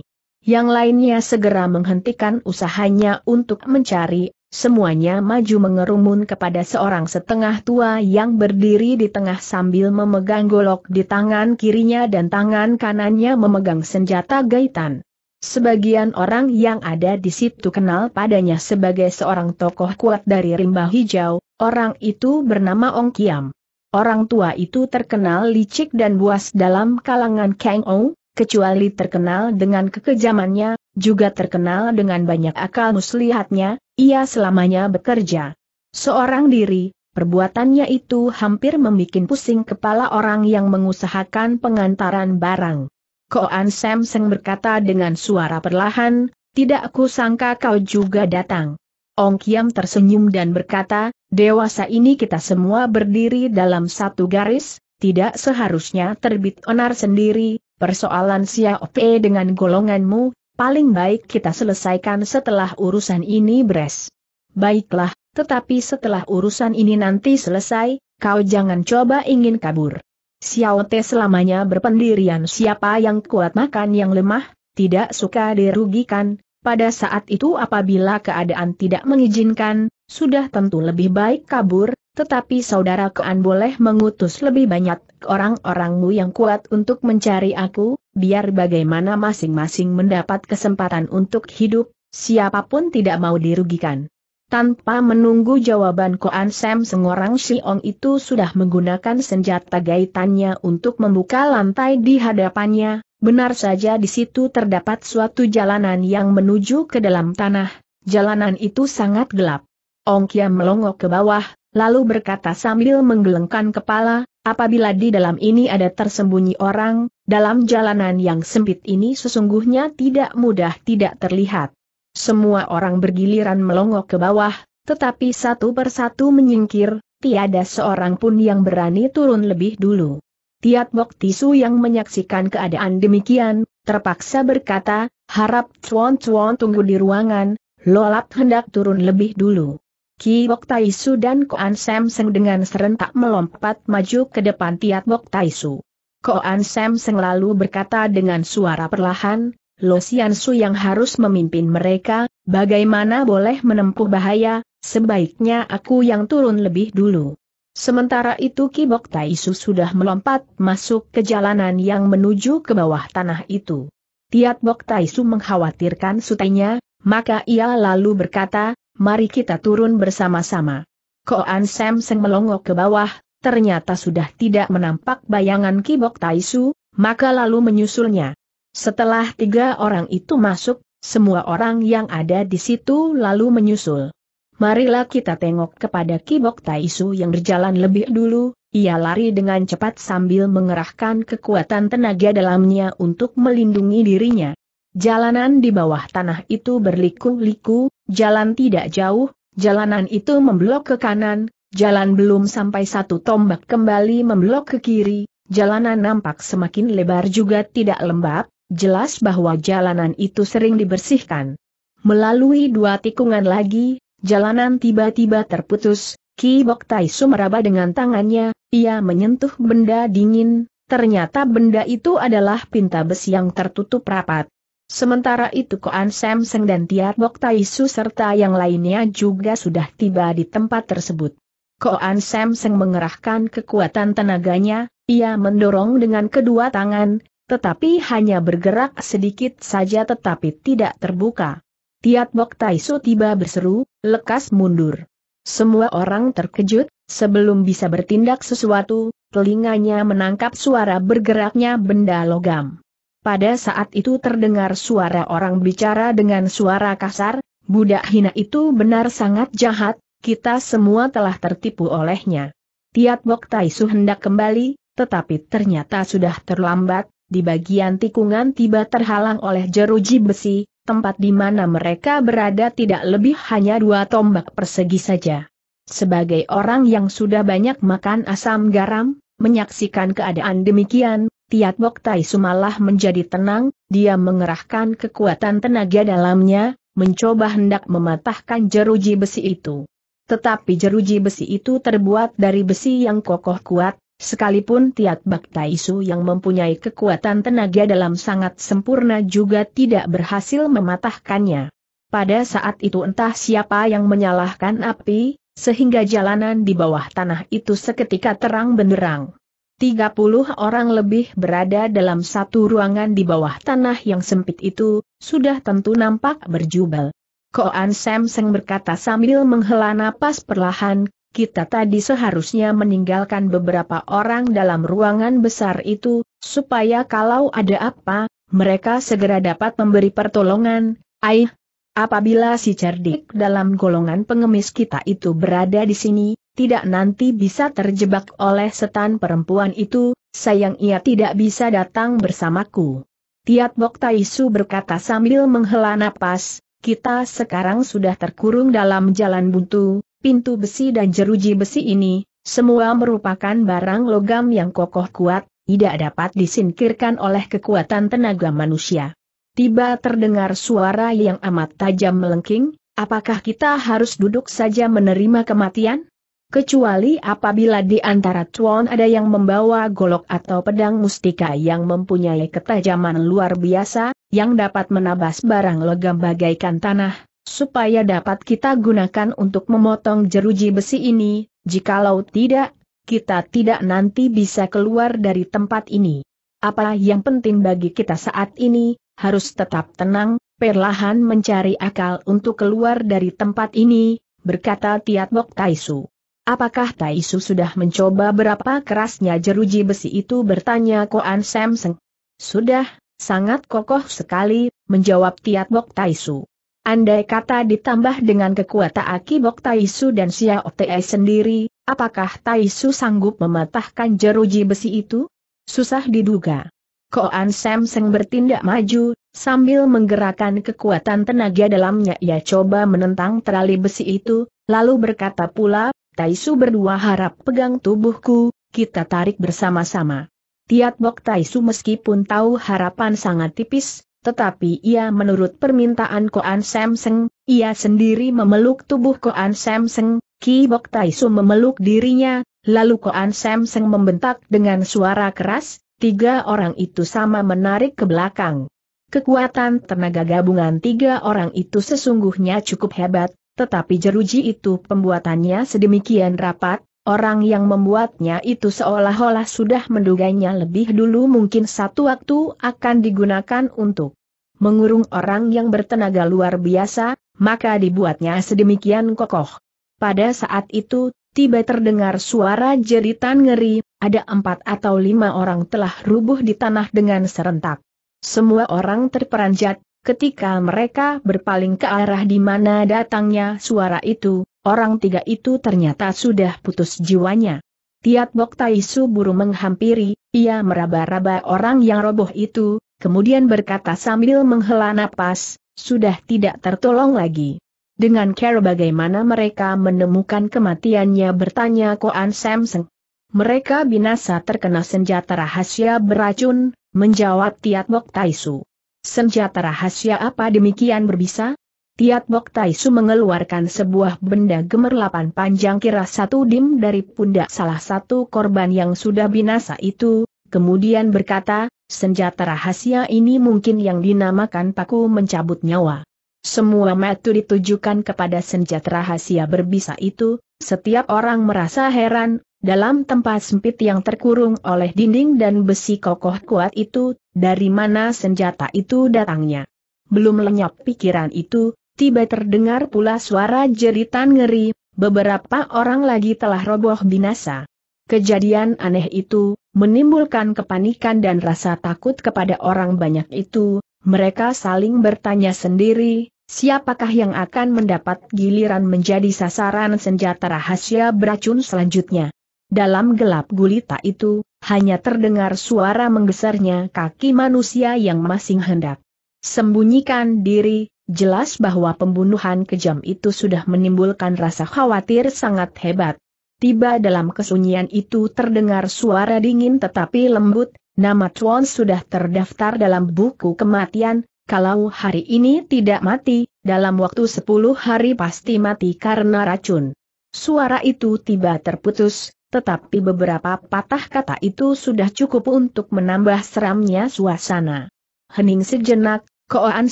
Yang lainnya segera menghentikan usahanya untuk mencari, semuanya maju mengerumun kepada seorang setengah tua yang berdiri di tengah sambil memegang golok di tangan kirinya dan tangan kanannya memegang senjata gaitan. Sebagian orang yang ada di situ kenal padanya sebagai seorang tokoh kuat dari Rimba Hijau, orang itu bernama Ong Kiam. Orang tua itu terkenal licik dan buas dalam kalangan Kang Ou, kecuali terkenal dengan kekejamannya, juga terkenal dengan banyak akal muslihatnya, ia selamanya bekerja seorang diri, perbuatannya itu hampir membuat pusing kepala orang yang mengusahakan pengantaran barang. Koan Samseng berkata dengan suara perlahan, tidak kusangka kau juga datang. Ong Kiam tersenyum dan berkata, dewasa ini kita semua berdiri dalam satu garis, tidak seharusnya terbit onar sendiri, persoalan Xiaope dengan golonganmu, paling baik kita selesaikan setelah urusan ini beres. Baiklah, tetapi setelah urusan ini nanti selesai, kau jangan coba ingin kabur. Xiaote selamanya berpendirian siapa yang kuat makan yang lemah, tidak suka dirugikan. Pada saat itu apabila keadaan tidak mengizinkan, sudah tentu lebih baik kabur, tetapi saudara Koan boleh mengutus lebih banyak orang-orangmu yang kuat untuk mencari aku, biar bagaimana masing-masing mendapat kesempatan untuk hidup, siapapun tidak mau dirugikan. Tanpa menunggu jawaban Koan Samseng, orang Siong itu sudah menggunakan senjata gaitannya untuk membuka lantai di hadapannya. Benar saja di situ terdapat suatu jalanan yang menuju ke dalam tanah, jalanan itu sangat gelap. Ong Kiam melongok ke bawah, lalu berkata sambil menggelengkan kepala, apabila di dalam ini ada tersembunyi orang, dalam jalanan yang sempit ini sesungguhnya tidak mudah tidak terlihat. Semua orang bergiliran melongok ke bawah, tetapi satu persatu menyingkir, tiada seorang pun yang berani turun lebih dulu. Tiat Bok Tisu yang menyaksikan keadaan demikian, terpaksa berkata, harap cuan-cuan tunggu di ruangan, lolap hendak turun lebih dulu. Ki Bok Tisu dan Koan Samseng dengan serentak melompat maju ke depan Tiat Bok Tisu. Koan Samseng lalu berkata dengan suara perlahan, Lo Sian Su yang harus memimpin mereka, bagaimana boleh menempuh bahaya, sebaiknya aku yang turun lebih dulu. Sementara itu Ki Bok Tisu sudah melompat masuk ke jalanan yang menuju ke bawah tanah itu. Tiat Bok Tisu mengkhawatirkan sutenya, maka ia lalu berkata, mari kita turun bersama-sama. Koan Samseng melongok ke bawah, ternyata sudah tidak menampak bayangan Ki Bok Tisu, maka lalu menyusulnya. Setelah tiga orang itu masuk, semua orang yang ada di situ lalu menyusul. Marilah kita tengok kepada Ki Bok Tisu yang berjalan lebih dulu, ia lari dengan cepat sambil mengerahkan kekuatan tenaga dalamnya untuk melindungi dirinya. Jalanan di bawah tanah itu berliku-liku, jalan tidak jauh, jalanan itu memblok ke kanan, jalan belum sampai satu tombak kembali memblok ke kiri, jalanan nampak semakin lebar juga tidak lembab, jelas bahwa jalanan itu sering dibersihkan. Melalui dua tikungan lagi, jalanan tiba-tiba terputus, Ki Bok Taisu meraba dengan tangannya, ia menyentuh benda dingin, ternyata benda itu adalah pintu besi yang tertutup rapat. Sementara itu Koan Sam Seng dan Tiat Bok Taisu serta yang lainnya juga sudah tiba di tempat tersebut. Koan Sam Seng mengerahkan kekuatan tenaganya, ia mendorong dengan kedua tangan, tetapi hanya bergerak sedikit saja tetapi tidak terbuka. Tiat Bok Taisu tiba berseru, "Lekas mundur!" Semua orang terkejut, sebelum bisa bertindak sesuatu, telinganya menangkap suara bergeraknya benda logam. Pada saat itu terdengar suara orang bicara dengan suara kasar, "Budak hina itu benar sangat jahat, kita semua telah tertipu olehnya." Tiat Bok Taisu hendak kembali, tetapi ternyata sudah terlambat, di bagian tikungan tiba terhalang oleh jeruji besi. Tempat di mana mereka berada tidak lebih hanya 2 tombak persegi saja. Sebagai orang yang sudah banyak makan asam garam, menyaksikan keadaan demikian, Tiat Bok Taisu malah menjadi tenang, dia mengerahkan kekuatan tenaga dalamnya, mencoba hendak mematahkan jeruji besi itu. Tetapi jeruji besi itu terbuat dari besi yang kokoh kuat, sekalipun Tiat Bok Taisu yang mempunyai kekuatan tenaga dalam sangat sempurna juga tidak berhasil mematahkannya. Pada saat itu entah siapa yang menyalakan api, sehingga jalanan di bawah tanah itu seketika terang benderang. 30 orang lebih berada dalam satu ruangan di bawah tanah yang sempit itu, sudah tentu nampak berjubel. Koan Sam Seng berkata sambil menghela napas perlahan, "Kita tadi seharusnya meninggalkan beberapa orang dalam ruangan besar itu, supaya kalau ada apa, mereka segera dapat memberi pertolongan." Aih, apabila si cerdik dalam golongan pengemis kita itu berada di sini, tidak nanti bisa terjebak oleh setan perempuan itu, sayang ia tidak bisa datang bersamaku. Tiat Bok Taisu berkata sambil menghela napas, "Kita sekarang sudah terkurung dalam jalan buntu. Pintu besi dan jeruji besi ini, semua merupakan barang logam yang kokoh kuat, tidak dapat disingkirkan oleh kekuatan tenaga manusia." Tiba terdengar suara yang amat tajam melengking, "Apakah kita harus duduk saja menerima kematian? Kecuali apabila di antara tuan ada yang membawa golok atau pedang mustika yang mempunyai ketajaman luar biasa, yang dapat menabas barang logam bagaikan tanah, supaya dapat kita gunakan untuk memotong jeruji besi ini, jikalau tidak, kita tidak nanti bisa keluar dari tempat ini. Apa yang penting bagi kita saat ini, harus tetap tenang, perlahan mencari akal untuk keluar dari tempat ini," berkata Tiat Bok Taisu. "Apakah Taisu sudah mencoba berapa kerasnya jeruji besi itu?" bertanya Koan Sam Seng. "Sudah, sangat kokoh sekali," menjawab Tiat Bok Taisu. "Andai kata ditambah dengan kekuatan Ki Bok Taisu dan Xiao Te sendiri, apakah Taisu sanggup mematahkan jeruji besi itu? Susah diduga." Koan Sam Seng bertindak maju, sambil menggerakkan kekuatan tenaga dalamnya ia coba menentang terali besi itu, lalu berkata pula, "Taisu berdua harap pegang tubuhku, kita tarik bersama-sama." Tiat Bok Taisu meskipun tahu harapan sangat tipis, tetapi ia menurut permintaan Koan Sam Seng, ia sendiri memeluk tubuh Koan Sam Seng, Ki Bok Taisu memeluk dirinya, lalu Koan Sam Seng membentak dengan suara keras, 3 orang itu sama menarik ke belakang. Kekuatan tenaga gabungan 3 orang itu sesungguhnya cukup hebat, tetapi jeruji itu pembuatannya sedemikian rapat, orang yang membuatnya itu seolah-olah sudah menduganya lebih dulu mungkin satu waktu akan digunakan untuk mengurung orang yang bertenaga luar biasa, maka dibuatnya sedemikian kokoh. Pada saat itu, tiba terdengar suara jeritan ngeri, ada 4 atau 5 orang telah rubuh di tanah dengan serentak. Semua orang terperanjat, ketika mereka berpaling ke arah di mana datangnya suara itu, orang 3 itu ternyata sudah putus jiwanya. Tiat Bok Taisu buru menghampiri, ia meraba-raba orang yang roboh itu, kemudian berkata sambil menghela napas, "Sudah tidak tertolong lagi." "Dengan cara bagaimana mereka menemukan kematiannya?" bertanya Koan Sam Seng. "Mereka binasa terkena senjata rahasia beracun," menjawab Tiat Bok Taisu. "Senjata rahasia apa demikian berbisa? Tiat Bok Taisu mengeluarkan sebuah benda gemerlapan panjang kira 1 dim dari pundak salah satu korban yang sudah binasa itu, kemudian berkata, senjata rahasia ini mungkin yang dinamakan paku mencabut nyawa. Semua mata ditujukan kepada senjata rahasia berbisa itu, setiap orang merasa heran, dalam tempat sempit yang terkurung oleh dinding dan besi kokoh kuat itu, dari mana senjata itu datangnya. Belum lenyap pikiran itu, tiba terdengar pula suara jeritan ngeri, beberapa orang lagi telah roboh binasa. Kejadian aneh itu menimbulkan kepanikan dan rasa takut kepada orang banyak itu, mereka saling bertanya sendiri, siapakah yang akan mendapat giliran menjadi sasaran senjata rahasia beracun selanjutnya. Dalam gelap gulita itu, hanya terdengar suara menggesernya kaki manusia yang masing hendak sembunyikan diri. Jelas bahwa pembunuhan kejam itu sudah menimbulkan rasa khawatir sangat hebat. Tiba dalam kesunyian itu terdengar suara dingin tetapi lembut, nama Chuan sudah terdaftar dalam buku kematian, kalau hari ini tidak mati, dalam waktu 10 hari pasti mati karena racun. Suara itu tiba terputus, tetapi beberapa patah kata itu sudah cukup untuk menambah seramnya suasana. Hening sejenak, Koan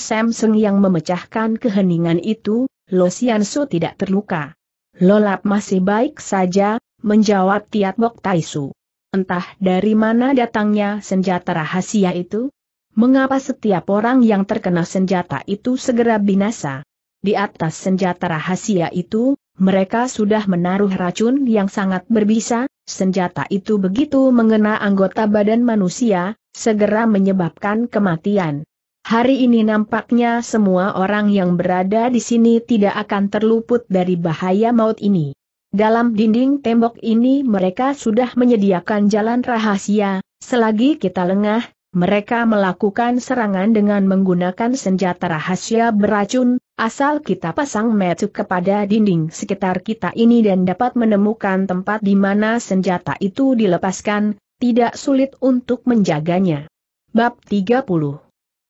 Samsung yang memecahkan keheningan itu, Lo Xiansu tidak terluka. Lolap masih baik saja, menjawab Tiat Bok Taisu. Entah dari mana datangnya senjata rahasia itu? Mengapa setiap orang yang terkena senjata itu segera binasa? Di atas senjata rahasia itu, mereka sudah menaruh racun yang sangat berbisa, senjata itu begitu mengena anggota badan manusia, segera menyebabkan kematian. Hari ini nampaknya semua orang yang berada di sini tidak akan terluput dari bahaya maut ini. Dalam dinding tembok ini mereka sudah menyediakan jalan rahasia, selagi kita lengah, mereka melakukan serangan dengan menggunakan senjata rahasia beracun, asal kita pasang mata kepada dinding sekitar kita ini dan dapat menemukan tempat di mana senjata itu dilepaskan, tidak sulit untuk menjaganya. Bab 30.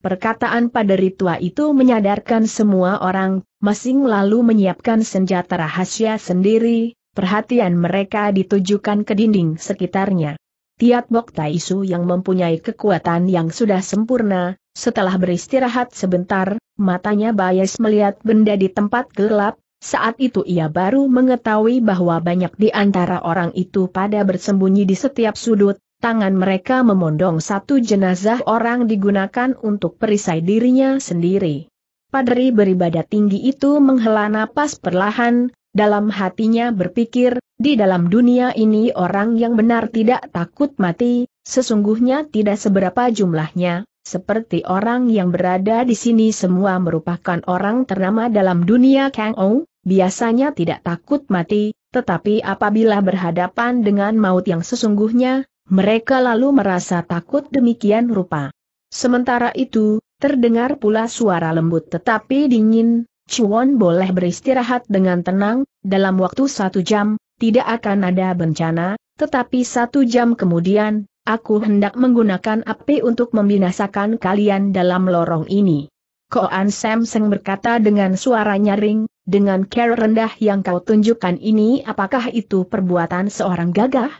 Perkataan paderi tua itu menyadarkan semua orang, masing lalu menyiapkan senjata rahasia sendiri, perhatian mereka ditujukan ke dinding sekitarnya. Tiat Bok Taisu yang mempunyai kekuatan yang sudah sempurna, setelah beristirahat sebentar, matanya bias melihat benda di tempat gelap, saat itu ia baru mengetahui bahwa banyak di antara orang itu pada bersembunyi di setiap sudut. Tangan mereka memondong satu jenazah orang digunakan untuk perisai dirinya sendiri. Padri beribadah tinggi itu menghela napas perlahan, dalam hatinya berpikir, di dalam dunia ini orang yang benar tidak takut mati, sesungguhnya tidak seberapa jumlahnya, seperti orang yang berada di sini semua merupakan orang ternama dalam dunia Kang Ou, biasanya tidak takut mati, tetapi apabila berhadapan dengan maut yang sesungguhnya, mereka lalu merasa takut demikian rupa. Sementara itu, terdengar pula suara lembut tetapi dingin, Chuan boleh beristirahat dengan tenang, dalam waktu 1 jam, tidak akan ada bencana, tetapi 1 jam kemudian, aku hendak menggunakan api untuk membinasakan kalian dalam lorong ini. Koan Samsung berkata dengan suara nyaring, dengan cara rendah yang kau tunjukkan ini apakah itu perbuatan seorang gagah?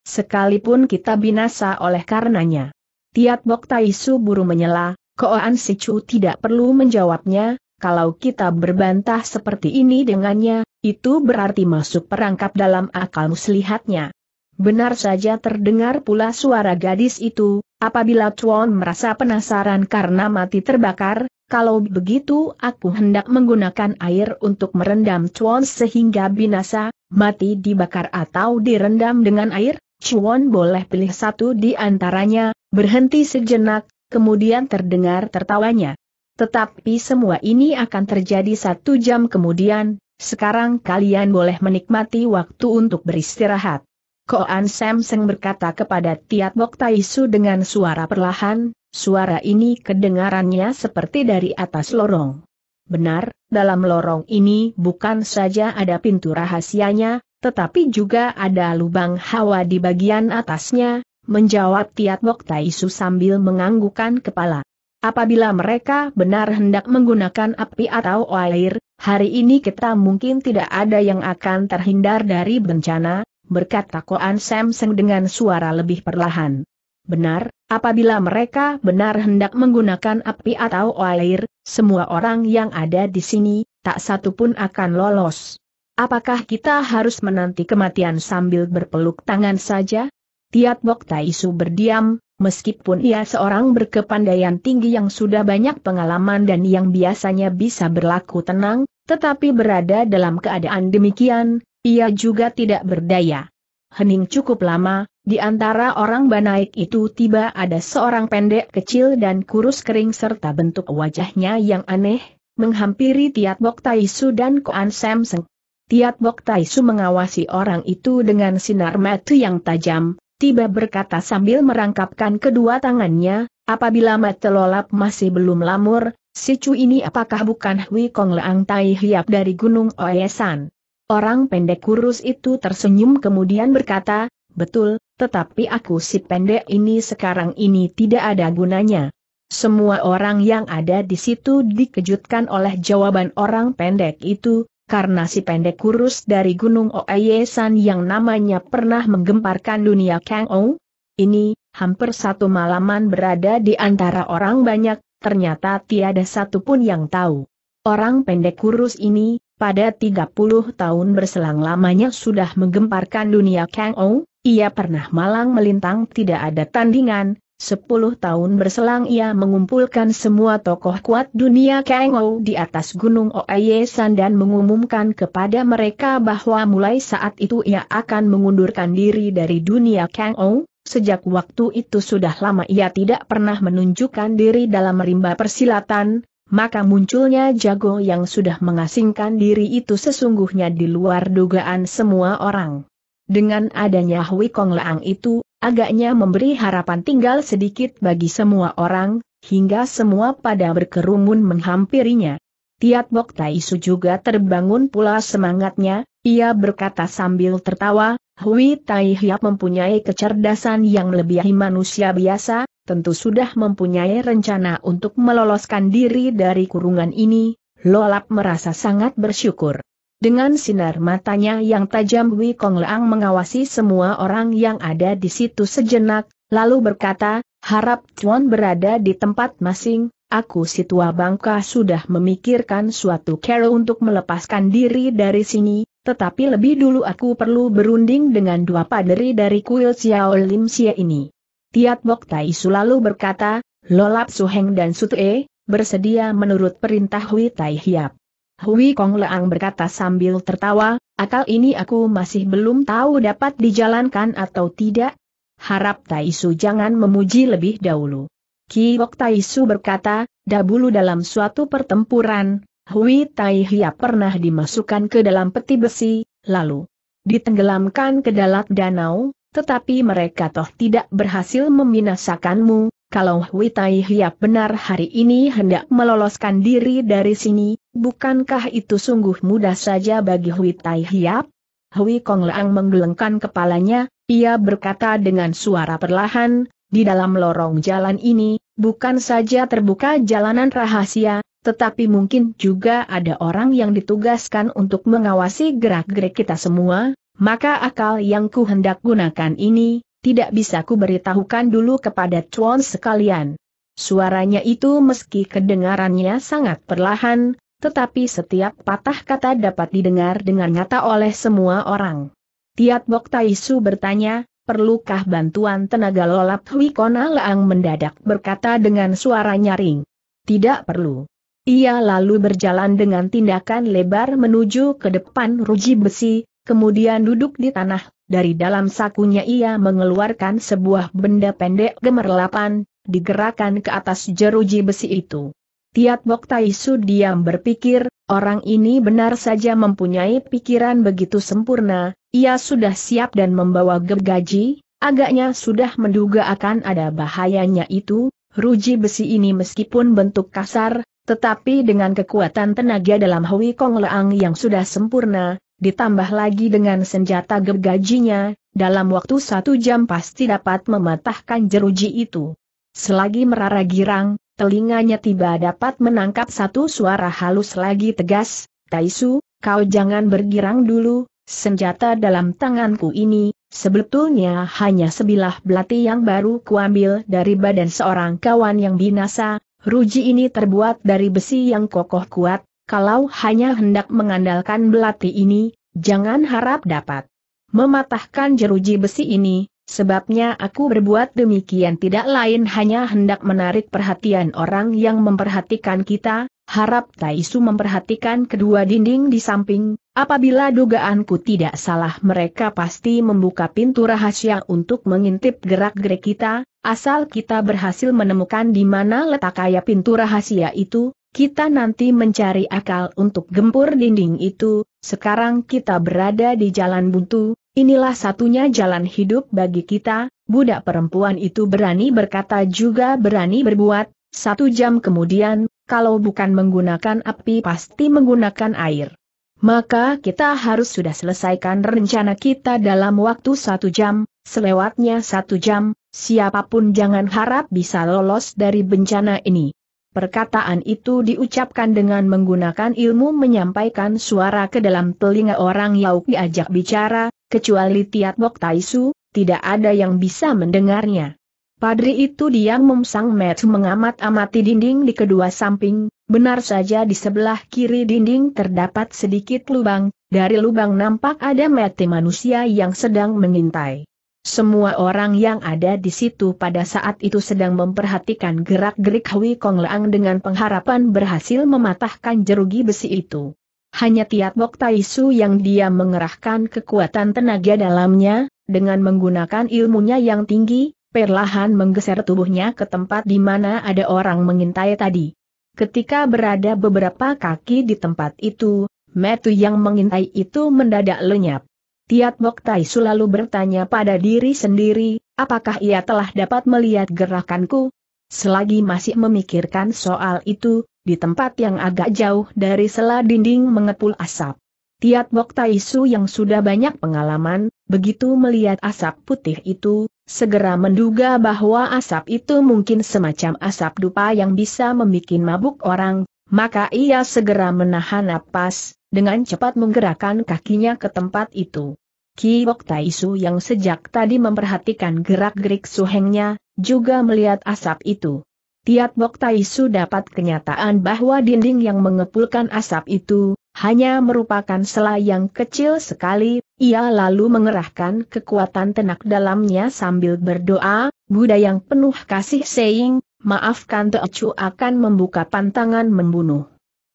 Sekalipun kita binasa oleh karenanya. Tiat Bok Taisu buru menyela, Koan Sichu tidak perlu menjawabnya, kalau kita berbantah seperti ini dengannya, itu berarti masuk perangkap dalam akal muslihatnya. Benar saja terdengar pula suara gadis itu, apabila Chuan merasa penasaran karena mati terbakar, kalau begitu aku hendak menggunakan air untuk merendam Chuan sehingga binasa, mati dibakar atau direndam dengan air. Chuan boleh pilih satu di antaranya, berhenti sejenak, kemudian terdengar tertawanya. Tetapi semua ini akan terjadi 1 jam kemudian, sekarang kalian boleh menikmati waktu untuk beristirahat. Koan Samsung berkata kepada Tiat Bok Taisu dengan suara perlahan, suara ini kedengarannya seperti dari atas lorong. Benar, dalam lorong ini bukan saja ada pintu rahasianya, tetapi juga ada lubang hawa di bagian atasnya, menjawab Tiat Bok Taisu sambil menganggukkan kepala. Apabila mereka benar hendak menggunakan api atau air, hari ini kita mungkin tidak ada yang akan terhindar dari bencana, berkata Koan Sam Seng dengan suara lebih perlahan. Benar, apabila mereka benar hendak menggunakan api atau air, semua orang yang ada di sini, tak satu pun akan lolos. Apakah kita harus menanti kematian sambil berpeluk tangan saja? Tiat Bok Taisu berdiam. Meskipun ia seorang berkepandaian tinggi yang sudah banyak pengalaman dan yang biasanya bisa berlaku tenang, tetapi berada dalam keadaan demikian, ia juga tidak berdaya. Hening cukup lama, di antara orang banaik itu tiba ada seorang pendek kecil dan kurus kering serta bentuk wajahnya yang aneh, menghampiri Tiat Bok Taisu dan Koan Sam Seng. Tiat Bok Taisu mengawasi orang itu dengan sinar mata yang tajam. Tiba berkata sambil merangkapkan kedua tangannya, apabila mata lolap masih belum lamur, si Cu ini apakah bukan Hui Kong Leang Tai Hiap dari Gunung Oesan? Orang pendek kurus itu tersenyum kemudian berkata, betul, tetapi aku si pendek ini sekarang ini tidak ada gunanya. Semua orang yang ada di situ dikejutkan oleh jawaban orang pendek itu. Karena si pendek kurus dari Gunung Oesan yang namanya pernah menggemparkan dunia Kang Ou, ini, hampir satu malaman berada di antara orang banyak, ternyata tiada satupun yang tahu. Orang pendek kurus ini, pada 30 tahun berselang lamanya sudah menggemparkan dunia Kang Ou, ia pernah malang melintang tidak ada tandingan, 10 tahun berselang ia mengumpulkan semua tokoh kuat dunia Kang Ou di atas Gunung Oesan dan mengumumkan kepada mereka bahwa mulai saat itu ia akan mengundurkan diri dari dunia Kang Ou. Sejak waktu itu sudah lama ia tidak pernah menunjukkan diri dalam rimba persilatan, maka munculnya jago yang sudah mengasingkan diri itu sesungguhnya di luar dugaan semua orang. Dengan adanya Hui Kong Leang itu, agaknya memberi harapan tinggal sedikit bagi semua orang, hingga semua pada berkerumun menghampirinya. Tiat Bok Taisu juga terbangun pula semangatnya, ia berkata sambil tertawa, Hui Tai Hiap mempunyai kecerdasan yang lebihi manusia biasa, tentu sudah mempunyai rencana untuk meloloskan diri dari kurungan ini, lolap merasa sangat bersyukur. Dengan sinar matanya yang tajam Hui Kong Leang mengawasi semua orang yang ada di situ sejenak, lalu berkata, harap Tuan berada di tempat masing, aku si tua bangka sudah memikirkan suatu cara untuk melepaskan diri dari sini, tetapi lebih dulu aku perlu berunding dengan dua paderi dari kuil Xiao Lim Xie ini. Tiat Bok Taisu lalu berkata, Lolap Suheng dan Sutue, bersedia menurut perintah Hui Tai Hiap. Hui Kong Leang berkata sambil tertawa, akal ini aku masih belum tahu dapat dijalankan atau tidak. Harap Taisu jangan memuji lebih dahulu. Ki Bok Taisu berkata, dahulu dalam suatu pertempuran, Hui Tai Hiap pernah dimasukkan ke dalam peti besi, lalu ditenggelamkan ke dalam danau, tetapi mereka toh tidak berhasil membinasakanmu. Kalau Hui Tai Hiap benar hari ini hendak meloloskan diri dari sini, bukankah itu sungguh mudah saja bagi Hui Tai Hiap? Hui Kong Leang menggelengkan kepalanya, ia berkata dengan suara perlahan, di dalam lorong jalan ini, bukan saja terbuka jalanan rahasia, tetapi mungkin juga ada orang yang ditugaskan untuk mengawasi gerak-gerik kita semua, maka akal yang ku hendak gunakan ini, tidak bisa ku beritahukan dulu kepada Tuan sekalian. Suaranya itu meski kedengarannya sangat perlahan, tetapi setiap patah kata dapat didengar dengan nyata oleh semua orang. Tiat Bok Taisu bertanya, perlukah bantuan tenaga lolap? Hui Kong Leang mendadak berkata dengan suara nyaring. Tidak perlu. Ia lalu berjalan dengan tindakan lebar menuju ke depan ruji besi, kemudian duduk di tanah. Dari dalam sakunya ia mengeluarkan sebuah benda pendek gemerlapan, digerakkan ke atas jeruji besi itu. Tiat Bok Taisu diam berpikir, orang ini benar saja mempunyai pikiran begitu sempurna, ia sudah siap dan membawa gergaji, agaknya sudah menduga akan ada bahayanya itu. Ruji besi ini meskipun bentuk kasar, tetapi dengan kekuatan tenaga dalam Hui Kong Leang yang sudah sempurna, ditambah lagi dengan senjata gergajinya, dalam waktu 1 jam pasti dapat mematahkan jeruji itu. Selagi merara girang, telinganya tiba dapat menangkap satu suara halus lagi tegas, "Taisu, kau jangan bergirang dulu, senjata dalam tanganku ini, sebetulnya hanya sebilah belati yang baru kuambil dari badan seorang kawan yang binasa, ruji ini terbuat dari besi yang kokoh kuat, kalau hanya hendak mengandalkan belati ini, jangan harap dapat mematahkan jeruji besi ini. Sebabnya aku berbuat demikian tidak lain hanya hendak menarik perhatian orang yang memperhatikan kita, harap Taisu memperhatikan kedua dinding di samping, apabila dugaanku tidak salah mereka pasti membuka pintu rahasia untuk mengintip gerak-gerik kita, asal kita berhasil menemukan di mana letak kaya pintu rahasia itu, kita nanti mencari akal untuk gempur dinding itu, sekarang kita berada di jalan buntu. Inilah satunya jalan hidup bagi kita, budak perempuan itu berani berkata juga berani berbuat, 1 jam kemudian, kalau bukan menggunakan api pasti menggunakan air. Maka kita harus sudah selesaikan rencana kita dalam waktu 1 jam, selewatnya 1 jam, siapapun jangan harap bisa lolos dari bencana ini. Perkataan itu diucapkan dengan menggunakan ilmu menyampaikan suara ke dalam telinga orang Yauk diajak bicara, kecuali Tiat Bok Taisu, tidak ada yang bisa mendengarnya. Padri itu diam memsang metu mengamat-amati dinding di kedua samping, benar saja di sebelah kiri dinding terdapat sedikit lubang, dari lubang nampak ada mata manusia yang sedang mengintai. Semua orang yang ada di situ pada saat itu sedang memperhatikan gerak-gerik Hui Kong Leang dengan pengharapan berhasil mematahkan jeruji besi itu. Hanya Tiat Bok Taisu yang dia mengerahkan kekuatan tenaga dalamnya, dengan menggunakan ilmunya yang tinggi, perlahan menggeser tubuhnya ke tempat di mana ada orang mengintai tadi. Ketika berada beberapa kaki di tempat itu, metu yang mengintai itu mendadak lenyap. Tiat Bok Taisu lalu bertanya pada diri sendiri, apakah ia telah dapat melihat gerakanku? Selagi masih memikirkan soal itu, di tempat yang agak jauh dari sela dinding mengepul asap. Tiat Bok Taisu yang sudah banyak pengalaman, begitu melihat asap putih itu, segera menduga bahwa asap itu mungkin semacam asap dupa yang bisa membuat mabuk orang, maka ia segera menahan napas, dengan cepat menggerakkan kakinya ke tempat itu. Ki Bok Taisu yang sejak tadi memperhatikan gerak-gerik suhengnya, juga melihat asap itu. Tiat Bok Taisu dapat kenyataan bahwa dinding yang mengepulkan asap itu, hanya merupakan sela yang kecil sekali, ia lalu mengerahkan kekuatan tenaga dalamnya sambil berdoa, Buddha yang penuh kasih sayang, maafkan Teocu akan membuka pantangan membunuh.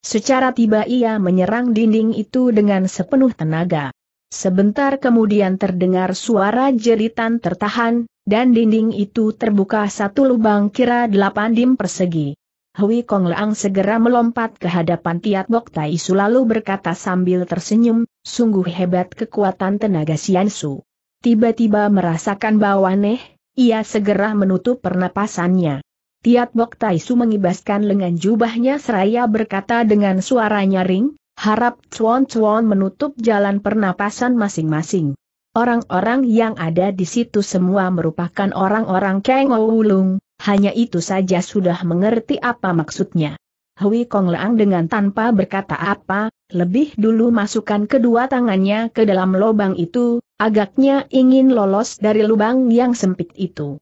Secara tiba ia menyerang dinding itu dengan sepenuh tenaga. Sebentar kemudian terdengar suara jeritan tertahan, dan dinding itu terbuka satu lubang kira 8 dim persegi. Hui Kong Leang segera melompat ke hadapan Tiat Bok Taisu lalu berkata sambil tersenyum, sungguh hebat kekuatan tenaga Siansu. Tiba-tiba merasakan bau aneh, ia segera menutup pernapasannya. Tiat Bok Taisu mengibaskan lengan jubahnya seraya berkata dengan suara nyaring, harap cuan-cuan menutup jalan pernapasan masing-masing. Orang-orang yang ada di situ semua merupakan orang-orang Kang Wulung, hanya itu saja sudah mengerti apa maksudnya. Hui Kong Leang dengan tanpa berkata apa, lebih dulu masukkan kedua tangannya ke dalam lubang itu, agaknya ingin lolos dari lubang yang sempit itu.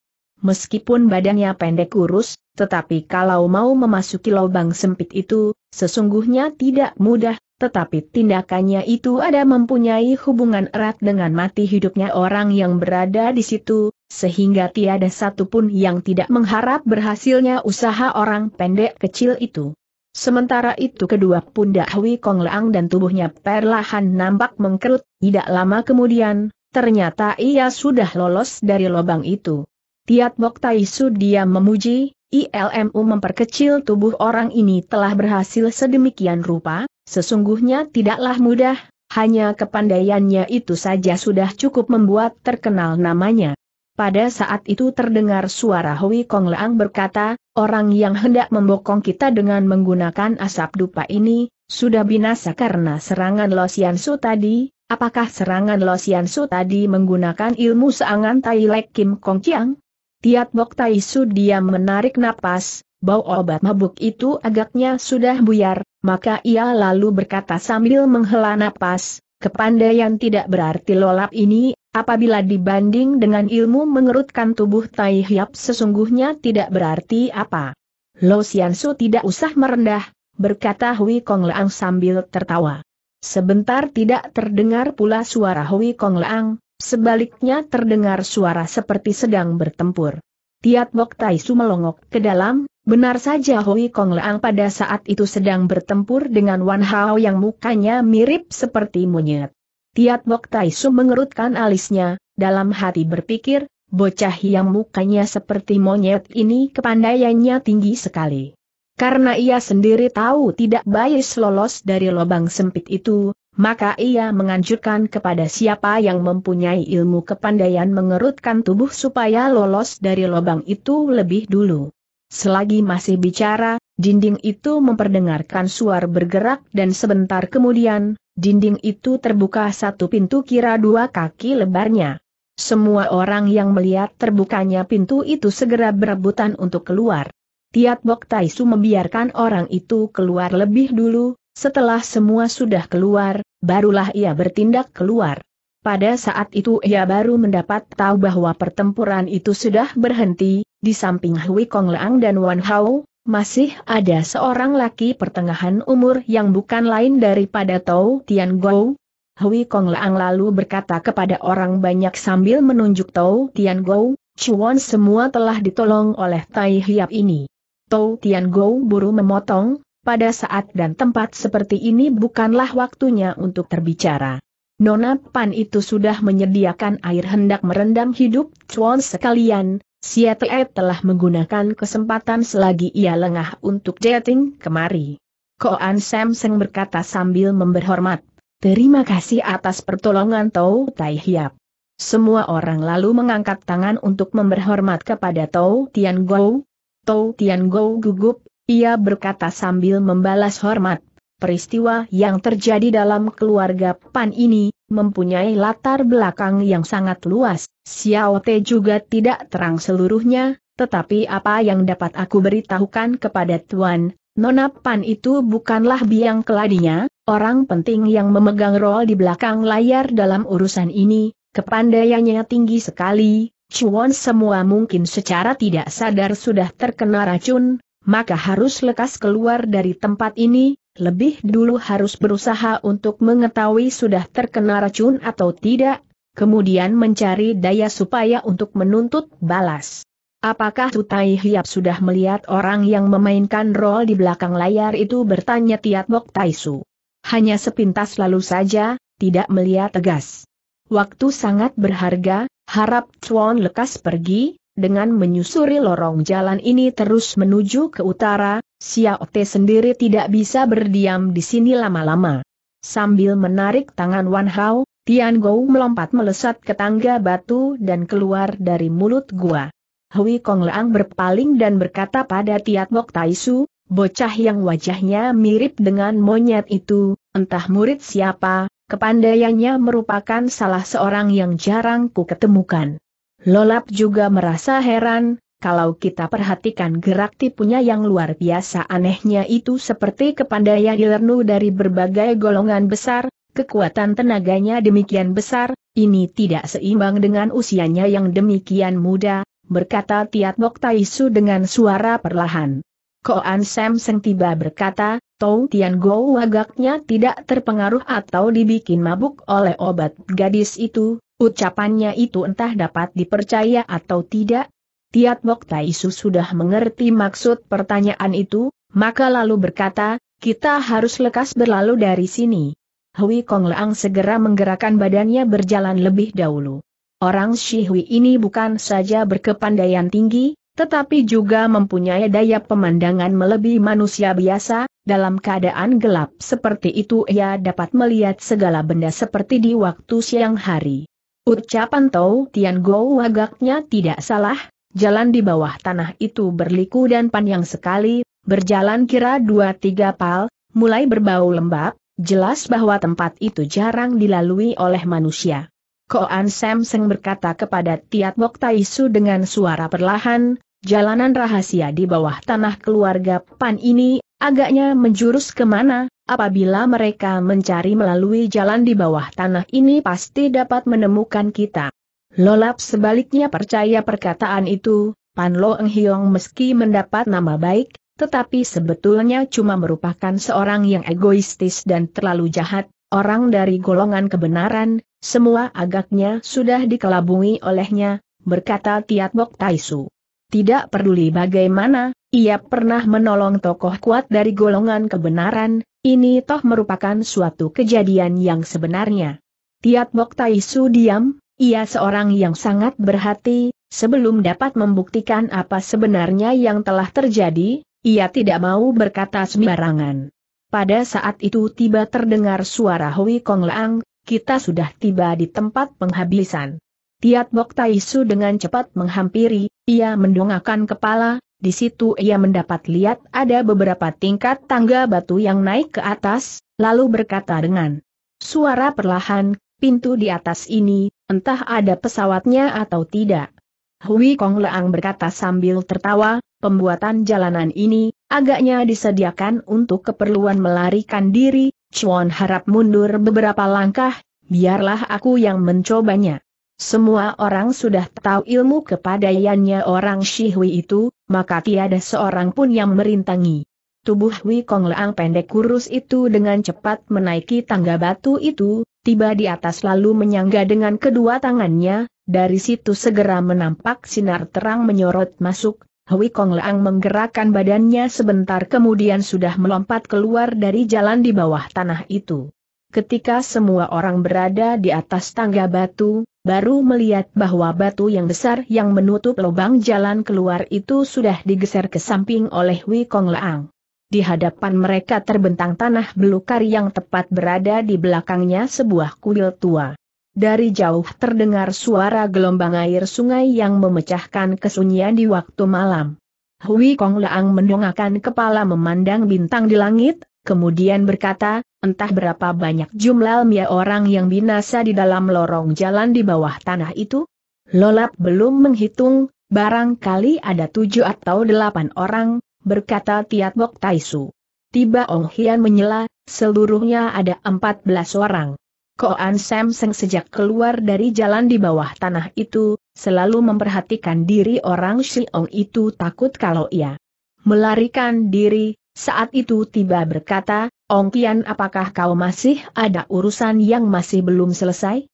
Meskipun badannya pendek kurus, tetapi kalau mau memasuki lubang sempit itu, sesungguhnya tidak mudah, tetapi tindakannya itu ada mempunyai hubungan erat dengan mati hidupnya orang yang berada di situ, sehingga tiada satupun yang tidak mengharap berhasilnya usaha orang pendek kecil itu. Sementara itu kedua pundak Hui Kong Leang dan tubuhnya perlahan nampak mengkerut, tidak lama kemudian, ternyata ia sudah lolos dari lubang itu. Tiat Bok Taisu diam memuji, ilmu memperkecil tubuh orang ini telah berhasil sedemikian rupa, sesungguhnya tidaklah mudah, hanya kepandaiannya itu saja sudah cukup membuat terkenal namanya. Pada saat itu terdengar suara Hui Kong Leang berkata, orang yang hendak membokong kita dengan menggunakan asap dupa ini, sudah binasa karena serangan Lo Siansu tadi. Apakah serangan Lo Siansu tadi menggunakan ilmu seangan Tai Lek Kim Kong Chiang? Tiat Bok Taisu dia menarik napas, bau obat mabuk itu agaknya sudah buyar, maka ia lalu berkata sambil menghela napas, kepandaian tidak berarti lolap ini, apabila dibanding dengan ilmu mengerutkan tubuh Tai Hiap sesungguhnya tidak berarti apa. Lo Sian Su tidak usah merendah, berkata Hui Kong Leang sambil tertawa. Sebentar tidak terdengar pula suara Hui Kong Leang, sebaliknya terdengar suara seperti sedang bertempur. Tiat Bok Tai Su melongok ke dalam, benar saja Hui Kong Leang pada saat itu sedang bertempur dengan Wan Hao yang mukanya mirip seperti monyet. Tiat Bok Tai Su mengerutkan alisnya, dalam hati berpikir, bocah yang mukanya seperti monyet ini kepandaiannya tinggi sekali. Karena ia sendiri tahu tidak bayis lolos dari lubang sempit itu, maka ia menganjurkan kepada siapa yang mempunyai ilmu kepandaian mengerutkan tubuh supaya lolos dari lubang itu lebih dulu. Selagi masih bicara, dinding itu memperdengarkan suara bergerak dan sebentar kemudian, dinding itu terbuka satu pintu kira 2 kaki lebarnya. Semua orang yang melihat terbukanya pintu itu segera berebutan untuk keluar. Tiat Bok Tai Su membiarkan orang itu keluar lebih dulu, setelah semua sudah keluar, barulah ia bertindak keluar. Pada saat itu ia baru mendapat tahu bahwa pertempuran itu sudah berhenti, di samping Hui Kong Leang dan Wan Hao, masih ada seorang laki pertengahan umur yang bukan lain daripada Tau Tian Gou. Hui Kong Leang lalu berkata kepada orang banyak sambil menunjuk Tau Tian Gou, "Cuan semua telah ditolong oleh Tai Hiap ini." Tau Tian Gou buru memotong, pada saat dan tempat seperti ini bukanlah waktunya untuk terbicara. Nona Pan itu sudah menyediakan air hendak merendam hidup Cuan sekalian, Sia Te telah menggunakan kesempatan selagi ia lengah untuk dating kemari. Koan Sam Seng berkata sambil memberhormat, "Terima kasih atas pertolongan Tau Tai Hiap." Semua orang lalu mengangkat tangan untuk memberhormat kepada Tau Tian Gou. Tau Tian Gou gugup, ia berkata sambil membalas hormat, peristiwa yang terjadi dalam keluarga Pan ini, mempunyai latar belakang yang sangat luas, Xiao Te juga tidak terang seluruhnya, tetapi apa yang dapat aku beritahukan kepada Tuan, Nona Pan itu bukanlah biang keladinya, orang penting yang memegang rol di belakang layar dalam urusan ini, kepandaiannya tinggi sekali. Cuan semua mungkin secara tidak sadar sudah terkena racun, maka harus lekas keluar dari tempat ini, lebih dulu harus berusaha untuk mengetahui sudah terkena racun atau tidak, kemudian mencari daya supaya untuk menuntut balas. Apakah Tai Hiap sudah melihat orang yang memainkan rol di belakang layar itu, bertanya Tiat Bok Tai Su. Hanya sepintas lalu saja, tidak melihat tegas. Waktu sangat berharga, harap Cuan lekas pergi, dengan menyusuri lorong jalan ini terus menuju ke utara, Xiao Te sendiri tidak bisa berdiam di sini lama-lama. Sambil menarik tangan Wan Hao, Tian Gou melompat melesat ke tangga batu dan keluar dari mulut gua. Hui Kong Leang berpaling dan berkata pada Tiat Bok Tai Su, bocah yang wajahnya mirip dengan monyet itu, entah murid siapa. Kepandaiannya merupakan salah seorang yang jarang ku ketemukan. Lolap juga merasa heran, kalau kita perhatikan gerak tipunya yang luar biasa anehnya itu seperti kepandaian dilernu dari berbagai golongan besar, kekuatan tenaganya demikian besar, ini tidak seimbang dengan usianya yang demikian muda, berkata Tiat Bok Tai Su dengan suara perlahan. Koan Sam Seng tiba berkata, Tau Tian Gou agaknya tidak terpengaruh atau dibikin mabuk oleh obat gadis itu, ucapannya itu entah dapat dipercaya atau tidak. Tiat Bok Tai Su sudah mengerti maksud pertanyaan itu, maka lalu berkata, kita harus lekas berlalu dari sini. Hui Kong Leang segera menggerakkan badannya berjalan lebih dahulu. Orang Shi Hui ini bukan saja berkepandaian tinggi, tetapi juga mempunyai daya pemandangan melebihi manusia biasa, dalam keadaan gelap seperti itu ia dapat melihat segala benda seperti di waktu siang hari. Ucapan Tau Tian Gou agaknya tidak salah, jalan di bawah tanah itu berliku dan panjang sekali, berjalan kira 2-3 pal, mulai berbau lembab, jelas bahwa tempat itu jarang dilalui oleh manusia. Koan Sam Seng berkata kepada Tiat Bok Tai Su dengan suara perlahan, Jalanan rahasia di bawah tanah keluarga Pan ini, agaknya menjurus kemana, apabila mereka mencari melalui jalan di bawah tanah ini pasti dapat menemukan kita. Lolap sebaliknya percaya perkataan itu, Pan Lo Eng Hiong meski mendapat nama baik, tetapi sebetulnya cuma merupakan seorang yang egoistis dan terlalu jahat, orang dari golongan kebenaran, semua agaknya sudah dikelabungi olehnya, berkata Tiat Bok Tai Su. Tidak peduli bagaimana, ia pernah menolong tokoh kuat dari golongan kebenaran, ini toh merupakan suatu kejadian yang sebenarnya. Tiat Bok Tai Su diam, ia seorang yang sangat berhati, sebelum dapat membuktikan apa sebenarnya yang telah terjadi. Ia tidak mau berkata sembarangan. Pada saat itu tiba terdengar suara Hui Kong Leang, kita sudah tiba di tempat penghabisan. Tiat Bok Tai Su dengan cepat menghampiri, ia mendongakkan kepala, di situ ia mendapat lihat ada beberapa tingkat tangga batu yang naik ke atas, lalu berkata dengan suara perlahan, pintu di atas ini, entah ada pesawatnya atau tidak. Hui Kong Leang berkata sambil tertawa, pembuatan jalanan ini, agaknya disediakan untuk keperluan melarikan diri, Chuan harap mundur beberapa langkah, biarlah aku yang mencobanya. Semua orang sudah tahu ilmu kepandaiannya orang Shihui itu, maka tiada seorang pun yang merintangi. Tubuh Hui Kong Leang pendek kurus itu dengan cepat menaiki tangga batu itu, tiba di atas lalu menyangga dengan kedua tangannya, dari situ segera menampak sinar terang menyorot masuk, Hui Kong Leang menggerakkan badannya sebentar kemudian sudah melompat keluar dari jalan di bawah tanah itu. Ketika semua orang berada di atas tangga batu, baru melihat bahwa batu yang besar yang menutup lubang jalan keluar itu sudah digeser ke samping oleh Hui Kong Leang. Di hadapan mereka terbentang tanah belukar yang tepat berada di belakangnya sebuah kuil tua. Dari jauh terdengar suara gelombang air sungai yang memecahkan kesunyian di waktu malam. Hui Kong Leang mendongakkan kepala memandang bintang di langit, kemudian berkata, entah berapa banyak jumlahnya orang yang binasa di dalam lorong jalan di bawah tanah itu? Lolap belum menghitung, barangkali ada 7 atau 8 orang, berkata Tiat Bok Tai Su. Tiba Ong Hian menyela, seluruhnya ada 14 orang. Koan Sam Seng sejak keluar dari jalan di bawah tanah itu, selalu memperhatikan diri orang Shiong itu takut kalau ia melarikan diri, saat itu tiba berkata, Ong Hian apakah kau masih ada urusan yang masih belum selesai?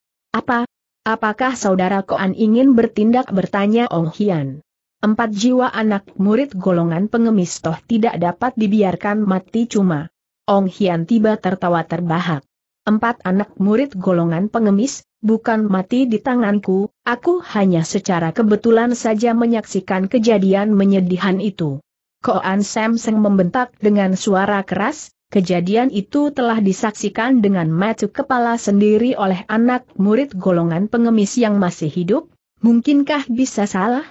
Apakah saudara Koan ingin bertindak, bertanya Ong Hian. 4 jiwa anak murid golongan pengemis toh tidak dapat dibiarkan mati cuma. Ong Hian tiba tertawa terbahak. 4 anak murid golongan pengemis, bukan mati di tanganku, aku hanya secara kebetulan saja menyaksikan kejadian menyedihkan itu. Koan Sam Seng membentak dengan suara keras, kejadian itu telah disaksikan dengan mata kepala sendiri oleh anak murid golongan pengemis yang masih hidup, mungkinkah bisa salah?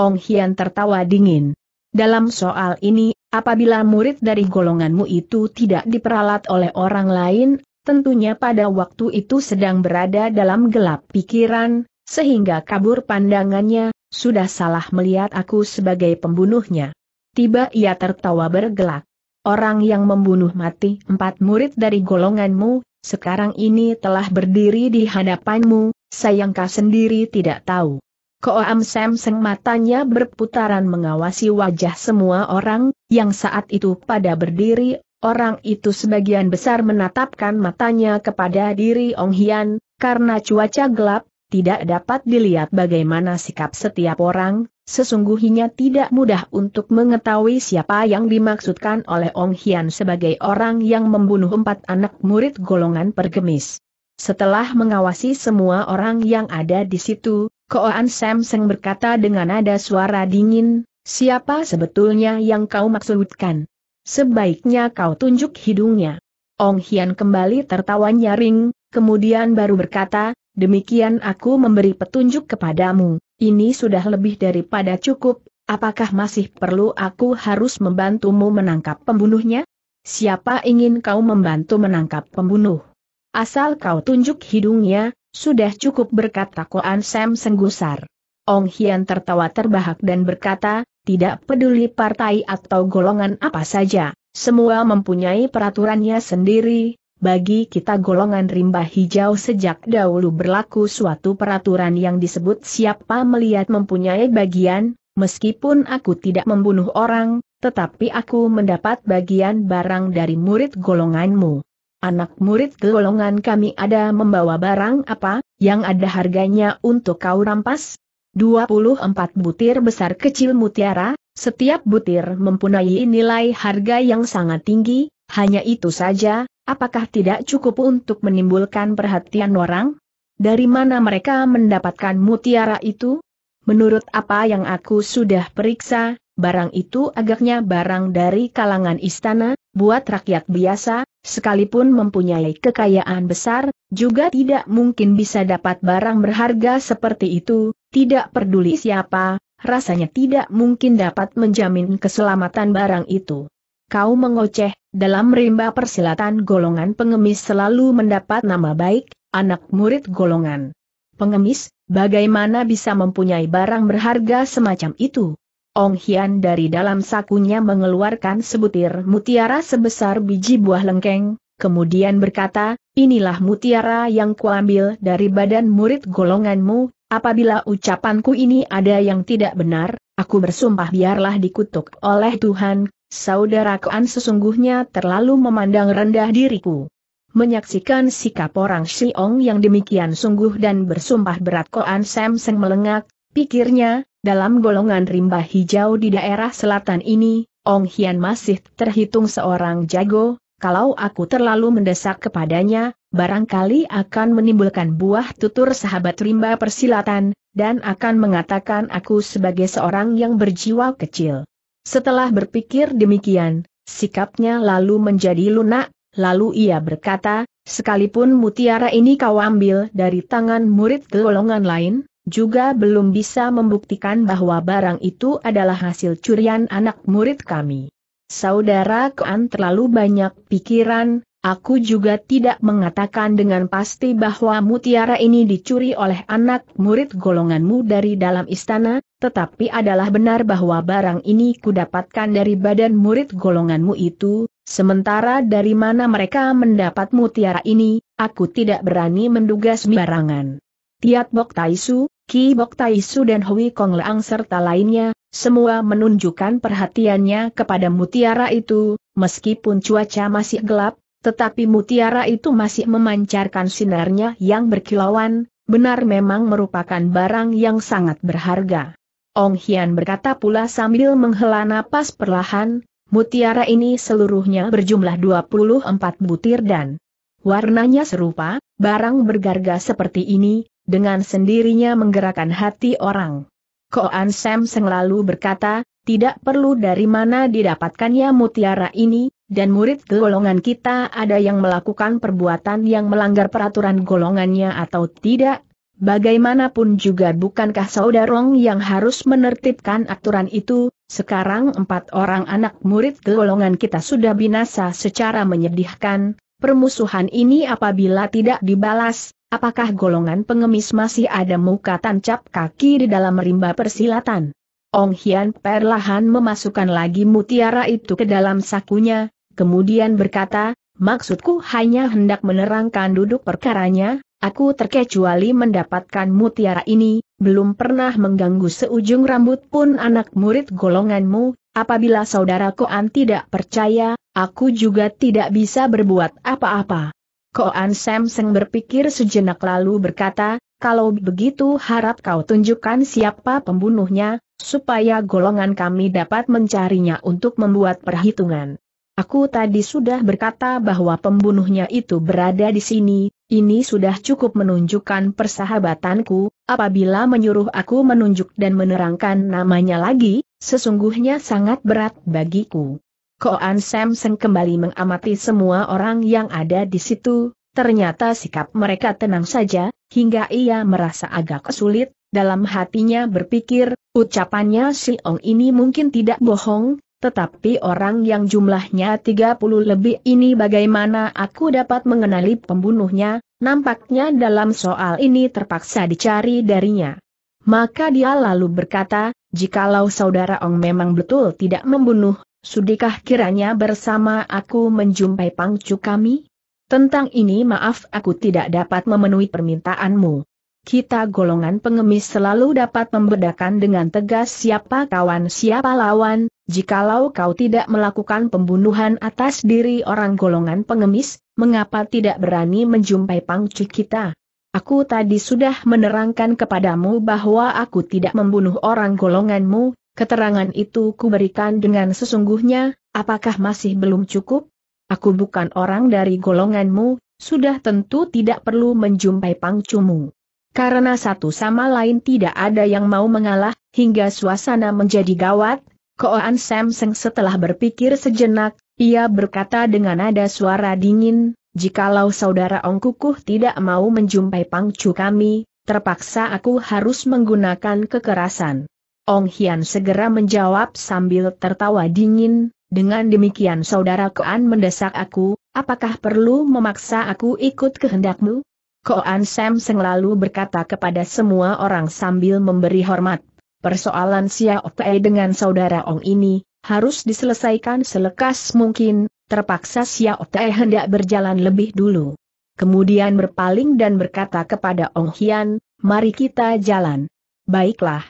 Ong Hian tertawa dingin. Dalam soal ini, apabila murid dari golonganmu itu tidak diperalat oleh orang lain, tentunya pada waktu itu sedang berada dalam gelap pikiran, sehingga kabur pandangannya, sudah salah melihat aku sebagai pembunuhnya. Tiba ia tertawa bergelak. Orang yang membunuh mati 4 murid dari golonganmu, sekarang ini telah berdiri di hadapanmu, sayang kau sendiri tidak tahu. Koam Sam Seng matanya berputaran mengawasi wajah semua orang, yang saat itu pada berdiri, orang itu sebagian besar menatapkan matanya kepada diri Ong Hian, karena cuaca gelap, tidak dapat dilihat bagaimana sikap setiap orang, sesungguhnya tidak mudah untuk mengetahui siapa yang dimaksudkan oleh Ong Hian sebagai orang yang membunuh 4 anak murid golongan pergemis. Setelah mengawasi semua orang yang ada di situ, Koan Sam Seng berkata dengan nada suara dingin, siapa sebetulnya yang kau maksudkan? Sebaiknya kau tunjuk hidungnya. Ong Hian kembali tertawa nyaring, kemudian baru berkata, demikian aku memberi petunjuk kepadamu, ini sudah lebih daripada cukup, apakah masih perlu aku harus membantumu menangkap pembunuhnya? Siapa ingin kau membantu menangkap pembunuh? Asal kau tunjuk hidungnya. Sudah cukup, berkata Koan Sam Seng gusar. Ong Hian tertawa terbahak dan berkata, tidak peduli partai atau golongan apa saja, semua mempunyai peraturannya sendiri. Bagi kita golongan rimba hijau sejak dahulu berlaku suatu peraturan yang disebut siapa melihat mempunyai bagian, meskipun aku tidak membunuh orang, tetapi aku mendapat bagian barang dari murid golonganmu. Anak murid golongan kami ada membawa barang apa, yang ada harganya untuk kau rampas? 24 butir besar kecil mutiara, setiap butir mempunyai nilai harga yang sangat tinggi, hanya itu saja. Apakah tidak cukup untuk menimbulkan perhatian orang? Dari mana mereka mendapatkan mutiara itu? Menurut apa yang aku sudah periksa, barang itu agaknya barang dari kalangan istana, buat rakyat biasa, sekalipun mempunyai kekayaan besar, juga tidak mungkin bisa dapat barang berharga seperti itu, tidak peduli siapa, rasanya tidak mungkin dapat menjamin keselamatan barang itu. Kau mengoceh, dalam rimba persilatan golongan pengemis selalu mendapat nama baik, anak murid golongan pengemis, bagaimana bisa mempunyai barang berharga semacam itu? Ong Hian dari dalam sakunya mengeluarkan sebutir mutiara sebesar biji buah lengkeng, kemudian berkata, inilah mutiara yang kuambil dari badan murid golonganmu, apabila ucapanku ini ada yang tidak benar, aku bersumpah biarlah dikutuk oleh Tuhan. Saudara Koan sesungguhnya terlalu memandang rendah diriku. Menyaksikan sikap orang Siong yang demikian sungguh dan bersumpah berat Koan Samseng melengak, pikirnya, dalam golongan rimba hijau di daerah selatan ini, Ong Hian masih terhitung seorang jago, kalau aku terlalu mendesak kepadanya, barangkali akan menimbulkan buah tutur sahabat rimba persilatan, dan akan mengatakan aku sebagai seorang yang berjiwa kecil. Setelah berpikir demikian, sikapnya lalu menjadi lunak, lalu ia berkata, sekalipun mutiara ini kau ambil dari tangan murid golongan lain, juga belum bisa membuktikan bahwa barang itu adalah hasil curian anak murid kami. Saudara Koan terlalu banyak pikiran, aku juga tidak mengatakan dengan pasti bahwa mutiara ini dicuri oleh anak murid golonganmu dari dalam istana, tetapi adalah benar bahwa barang ini kudapatkan dari badan murid golonganmu itu, sementara dari mana mereka mendapat mutiara ini, aku tidak berani menduga sembarangan. Tiat Bok Taisu, Ki Bok Taisu dan Hui Kong Leang serta lainnya, semua menunjukkan perhatiannya kepada mutiara itu, meskipun cuaca masih gelap, tetapi mutiara itu masih memancarkan sinarnya yang berkilauan, benar memang merupakan barang yang sangat berharga. Ong Hian berkata pula sambil menghela napas perlahan, mutiara ini seluruhnya berjumlah 24 butir dan warnanya serupa, barang berharga seperti ini, dengan sendirinya menggerakkan hati orang. Koan Samseng lalu berkata, tidak perlu dari mana didapatkannya mutiara ini, dan murid golongan kita ada yang melakukan perbuatan yang melanggar peraturan golongannya atau tidak. Bagaimanapun juga bukankah saudarong yang harus menertibkan aturan itu, sekarang 4 orang anak murid golongan kita sudah binasa secara menyedihkan, permusuhan ini apabila tidak dibalas, apakah golongan pengemis masih ada muka tancap kaki di dalam rimba persilatan? Ong Hian perlahan memasukkan lagi mutiara itu ke dalam sakunya, kemudian berkata, maksudku hanya hendak menerangkan duduk perkaranya. Aku terkecuali mendapatkan mutiara ini, belum pernah mengganggu seujung rambut pun anak murid golonganmu, apabila saudara Koan tidak percaya, aku juga tidak bisa berbuat apa-apa. Koan Samseng berpikir sejenak lalu berkata, kalau begitu harap kau tunjukkan siapa pembunuhnya, supaya golongan kami dapat mencarinya untuk membuat perhitungan. Aku tadi sudah berkata bahwa pembunuhnya itu berada di sini, ini sudah cukup menunjukkan persahabatanku, apabila menyuruh aku menunjuk dan menerangkan namanya lagi, sesungguhnya sangat berat bagiku. Koan Samseng kembali mengamati semua orang yang ada di situ, ternyata sikap mereka tenang saja, hingga ia merasa agak sulit, dalam hatinya berpikir, ucapannya si Ong ini mungkin tidak bohong. Tetapi orang yang jumlahnya 30 lebih ini bagaimana aku dapat mengenali pembunuhnya, nampaknya dalam soal ini terpaksa dicari darinya. Maka dia lalu berkata, Jikalau saudara Ong memang betul tidak membunuh, sudikah kiranya bersama aku menjumpai pangcu kami? Tentang ini maaf aku tidak dapat memenuhi permintaanmu. Kita golongan pengemis selalu dapat membedakan dengan tegas siapa kawan siapa lawan, jikalau kau tidak melakukan pembunuhan atas diri orang golongan pengemis, mengapa tidak berani menjumpai pangcu kita? Aku tadi sudah menerangkan kepadamu bahwa aku tidak membunuh orang golonganmu, keterangan itu kuberikan dengan sesungguhnya, apakah masih belum cukup? Aku bukan orang dari golonganmu, sudah tentu tidak perlu menjumpai pangcumu. Karena satu sama lain tidak ada yang mau mengalah, hingga suasana menjadi gawat, Koan Samseng setelah berpikir sejenak, ia berkata dengan nada suara dingin, jikalau saudara Ong Kukuh tidak mau menjumpai pangcu kami, terpaksa aku harus menggunakan kekerasan. Ong Hian segera menjawab sambil tertawa dingin, dengan demikian saudara Koan mendesak aku, apakah perlu memaksa aku ikut kehendakmu? Koan Samseng lalu berkata kepada semua orang sambil memberi hormat, persoalan Xiao Te dengan saudara Ong ini harus diselesaikan selekas mungkin. Terpaksa Xiao Te hendak berjalan lebih dulu. Kemudian berpaling dan berkata kepada Ong Hian, mari kita jalan. Baiklah.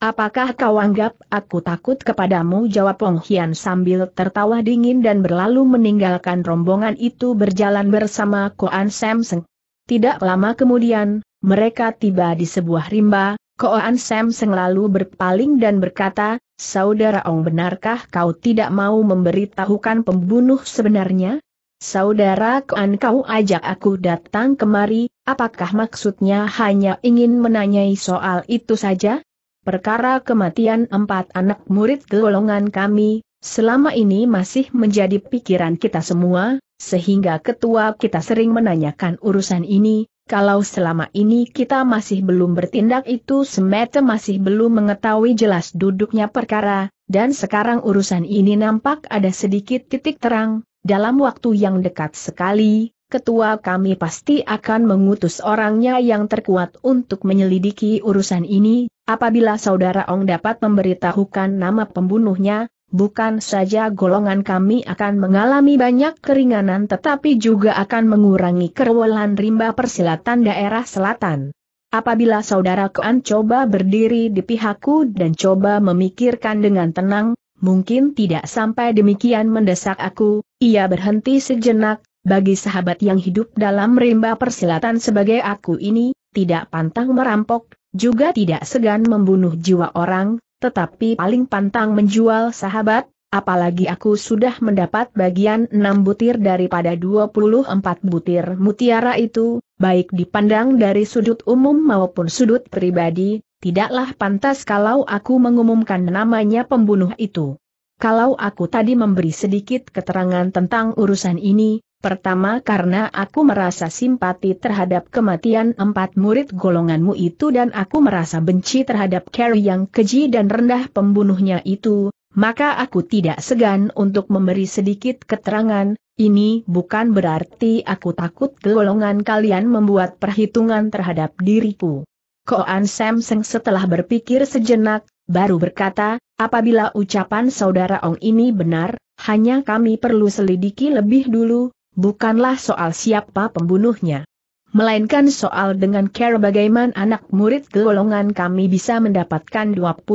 Apakah kau anggap aku takut kepadamu? Jawab Ong Hian sambil tertawa dingin dan berlalu meninggalkan rombongan itu berjalan bersama Koan Samseng. Tidak lama kemudian, mereka tiba di sebuah rimba. Koan Samseng lalu berpaling dan berkata, saudara Ong, benarkah kau tidak mau memberitahukan pembunuh sebenarnya? Saudara Koan, kau ajak aku datang kemari, apakah maksudnya hanya ingin menanyai soal itu saja? Perkara kematian 4 anak murid golongan kami, selama ini masih menjadi pikiran kita semua, sehingga ketua kita sering menanyakan urusan ini. Kalau selama ini kita masih belum bertindak itu semata masih belum mengetahui jelas duduknya perkara, dan sekarang urusan ini nampak ada sedikit titik terang, dalam waktu yang dekat sekali, ketua kami pasti akan mengutus orangnya yang terkuat untuk menyelidiki urusan ini, apabila saudara Ong dapat memberitahukan nama pembunuhnya, bukan saja golongan kami akan mengalami banyak keringanan tetapi juga akan mengurangi kerewelan rimba persilatan daerah selatan. Apabila saudara Koan coba berdiri di pihakku dan coba memikirkan dengan tenang, mungkin tidak sampai demikian mendesak aku, ia berhenti sejenak, bagi sahabat yang hidup dalam rimba persilatan sebagai aku ini, tidak pantang merampok, juga tidak segan membunuh jiwa orang, tetapi paling pantang menjual sahabat, apalagi aku sudah mendapat bagian 6 butir daripada 24 butir mutiara itu, baik dipandang dari sudut umum maupun sudut pribadi, tidaklah pantas kalau aku mengumumkan namanya pembunuh itu. Kalau aku tadi memberi sedikit keterangan tentang urusan ini, pertama karena aku merasa simpati terhadap kematian 4 murid golonganmu itu dan aku merasa benci terhadap cara yang keji dan rendah pembunuhnya itu, maka aku tidak segan untuk memberi sedikit keterangan, ini bukan berarti aku takut golongan kalian membuat perhitungan terhadap diriku. Koan Samseng setelah berpikir sejenak, baru berkata, apabila ucapan saudara Ong ini benar, hanya kami perlu selidiki lebih dulu. Bukanlah soal siapa pembunuhnya, melainkan soal dengan cara bagaimana anak murid golongan kami bisa mendapatkan 24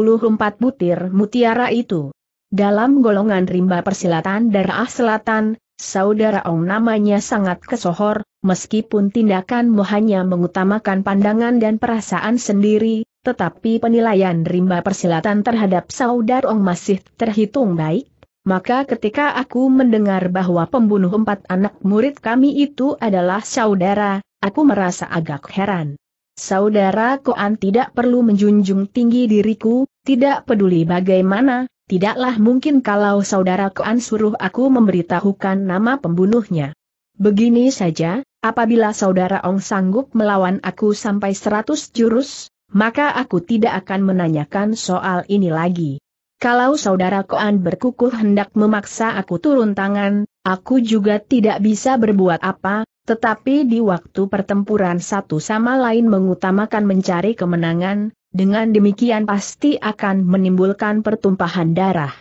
butir mutiara itu. Dalam golongan rimba persilatan daerah selatan, saudara Ong namanya sangat kesohor, meskipun tindakanmu hanya mengutamakan pandangan dan perasaan sendiri, tetapi penilaian rimba persilatan terhadap saudara Ong masih terhitung baik. Maka ketika aku mendengar bahwa pembunuh 4 anak murid kami itu adalah saudara, aku merasa agak heran. Saudara Koan tidak perlu menjunjung tinggi diriku, tidak peduli bagaimana, tidaklah mungkin kalau saudara Koan suruh aku memberitahukan nama pembunuhnya. Begini saja, apabila saudara Ong sanggup melawan aku sampai 100 jurus, maka aku tidak akan menanyakan soal ini lagi. Kalau saudara Koan berkukuh hendak memaksa aku turun tangan, aku juga tidak bisa berbuat apa, tetapi di waktu pertempuran satu sama lain mengutamakan mencari kemenangan, Dengan demikian pasti akan menimbulkan pertumpahan darah.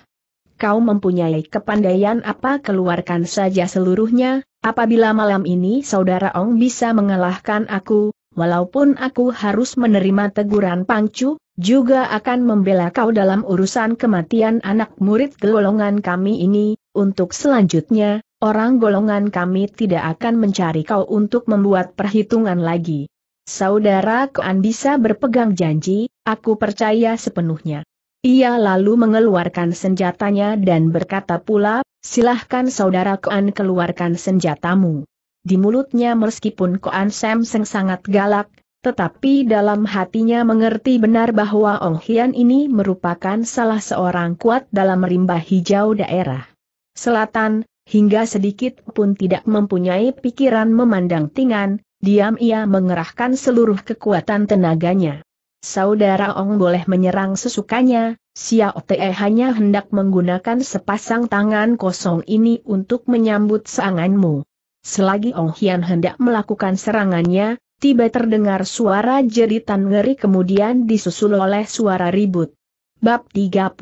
Kau mempunyai kepandaian apa, keluarkan saja seluruhnya, apabila malam ini saudara Ong bisa mengalahkan aku, walaupun aku harus menerima teguran Pangcu, juga akan membela kau dalam urusan kematian anak murid golongan kami ini. Untuk selanjutnya, orang golongan kami tidak akan mencari kau untuk membuat perhitungan lagi. Saudara Koan bisa berpegang janji, aku percaya sepenuhnya. Ia lalu mengeluarkan senjatanya dan berkata pula, silahkan saudara Koan keluarkan senjatamu. Di mulutnya meskipun Koan Sam Seng sangat galak, tetapi dalam hatinya mengerti benar bahwa Ong Hian ini merupakan salah seorang kuat dalam rimba hijau daerah selatan, hingga sedikit pun tidak mempunyai pikiran memandang tingan. Diam ia mengerahkan seluruh kekuatan tenaganya. Saudara Ong boleh menyerang sesukanya, Xiao Te hanya hendak menggunakan sepasang tangan kosong ini untuk menyambut seranganmu. Selagi Ong Hian hendak melakukan serangannya, tiba terdengar suara jeritan ngeri kemudian disusul oleh suara ribut. Bab 31.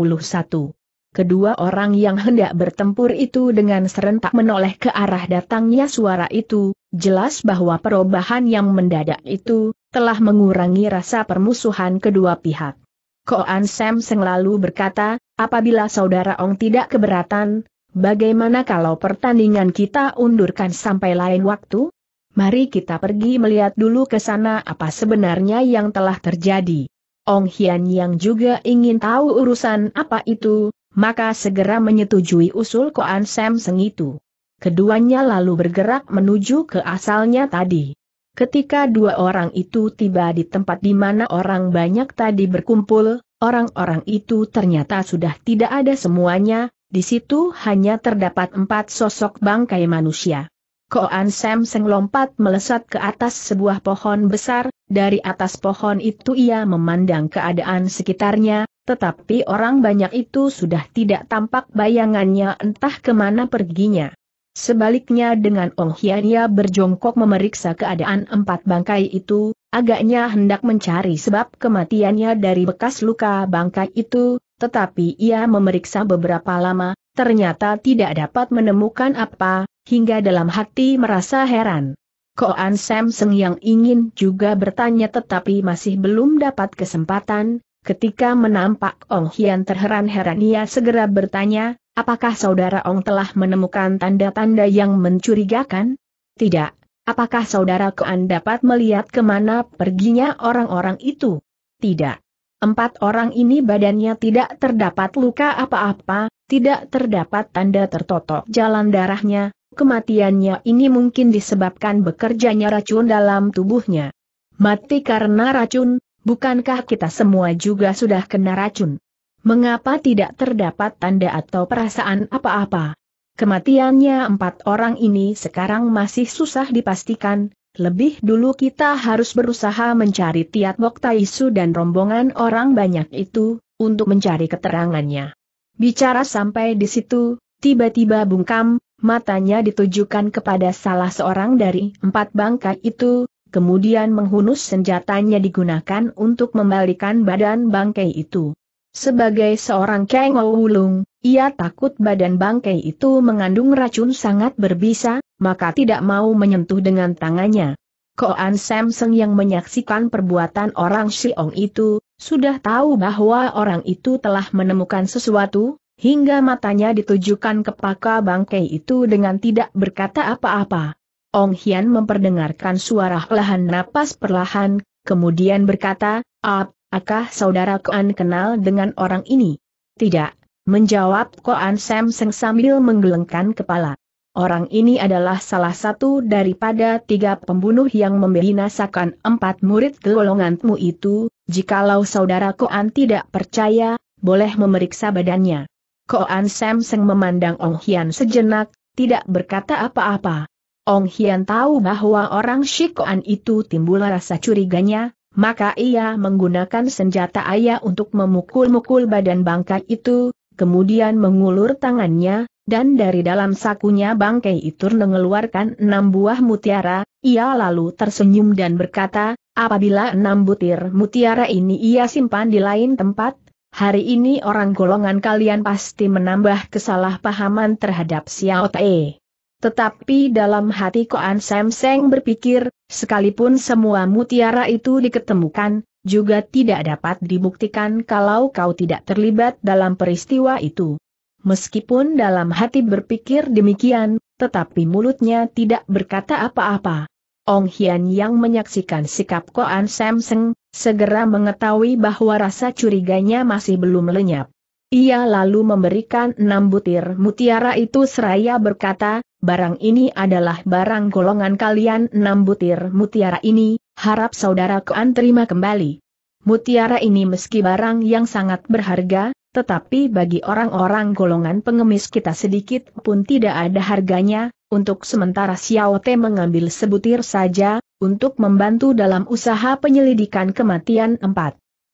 Kedua orang yang hendak bertempur itu dengan serentak menoleh ke arah datangnya suara itu, jelas bahwa perubahan yang mendadak itu telah mengurangi rasa permusuhan kedua pihak. Koan Sam Seng lalu berkata, apabila saudara Ong tidak keberatan, bagaimana kalau pertandingan kita undurkan sampai lain waktu? Mari kita pergi melihat dulu ke sana apa sebenarnya yang telah terjadi. Ong Hian yang juga ingin tahu urusan apa itu, maka segera menyetujui usul Koan Sam Seng itu. Keduanya lalu bergerak menuju ke asalnya tadi. Ketika dua orang itu tiba di tempat di mana orang banyak tadi berkumpul, orang-orang itu ternyata sudah tidak ada semuanya, di situ hanya terdapat 4 sosok bangkai manusia. Koan Sam Seng lompat melesat ke atas sebuah pohon besar, dari atas pohon itu ia memandang keadaan sekitarnya, tetapi orang banyak itu sudah tidak tampak bayangannya entah kemana perginya. Sebaliknya dengan Ong Hian ia berjongkok memeriksa keadaan 4 bangkai itu, agaknya hendak mencari sebab kematiannya dari bekas luka bangkai itu, tetapi ia memeriksa beberapa lama, ternyata tidak dapat menemukan apa. Hingga dalam hati merasa heran. Koan Sam Seng yang ingin juga bertanya tetapi masih belum dapat kesempatan, ketika menampak Ong Hian terheran-heran ia segera bertanya, apakah saudara Ong telah menemukan tanda-tanda yang mencurigakan? Tidak. Apakah saudara Koan dapat melihat kemana perginya orang-orang itu? Tidak. 4 orang ini badannya tidak terdapat luka apa-apa, tidak terdapat tanda tertotok jalan darahnya. Kematiannya ini mungkin disebabkan bekerjanya racun dalam tubuhnya. Mati karena racun, bukankah kita semua juga sudah kena racun? Mengapa tidak terdapat tanda atau perasaan apa-apa? Kematiannya 4 orang ini sekarang masih susah dipastikan. Lebih dulu kita harus berusaha mencari Tiat Bok Taisu dan rombongan orang banyak itu, untuk mencari keterangannya. Bicara sampai di situ, tiba-tiba bungkam, matanya ditujukan kepada salah seorang dari 4 bangkai itu, kemudian menghunus senjatanya digunakan untuk membalikan badan bangkai itu. Sebagai seorang Kang Wulung, ia takut badan bangkai itu mengandung racun sangat berbisa, maka tidak mau menyentuh dengan tangannya. Koan Sam Seng yang menyaksikan perbuatan orang Siong itu, sudah tahu bahwa orang itu telah menemukan sesuatu, hingga matanya ditujukan ke paka bangkai itu dengan tidak berkata apa-apa. Ong Hian memperdengarkan suara helahan napas perlahan, kemudian berkata, "Apakah saudara Koan kenal dengan orang ini?" "Tidak," menjawab Koan Sam Seng sambil menggelengkan kepala. "Orang ini adalah salah satu daripada 3 pembunuh yang membinasakan 4 murid golonganmu itu. Jikalau saudara Koan tidak percaya, boleh memeriksa badannya." Koan Sam Seng memandang Ong Hian sejenak, tidak berkata apa-apa. Ong Hian tahu bahwa orang Shikoan itu timbul rasa curiganya, maka ia menggunakan senjata ayah untuk memukul-mukul badan bangkai itu, kemudian mengulur tangannya, dan dari dalam sakunya bangkai itu mengeluarkan 6 buah mutiara. Ia lalu tersenyum dan berkata, Apabila 6 butir mutiara ini ia simpan di lain tempat, hari ini orang golongan kalian pasti menambah kesalahpahaman terhadap Xiao Te. Tetapi dalam hati Koan Sam Seng berpikir, sekalipun semua mutiara itu diketemukan, juga tidak dapat dibuktikan kalau kau tidak terlibat dalam peristiwa itu. Meskipun dalam hati berpikir demikian, tetapi mulutnya tidak berkata apa-apa. Ong Hian yang menyaksikan sikap Koan Sam Seng, segera mengetahui bahwa rasa curiganya masih belum lenyap. Ia lalu memberikan 6 butir mutiara itu seraya berkata, barang ini adalah barang golongan kalian. 6 butir mutiara ini, harap saudara Koan terima kembali. Mutiara ini meski barang yang sangat berharga, tetapi bagi orang-orang golongan pengemis kita sedikit pun tidak ada harganya. Untuk sementara Xiao Te mengambil sebutir saja, untuk membantu dalam usaha penyelidikan kematian 4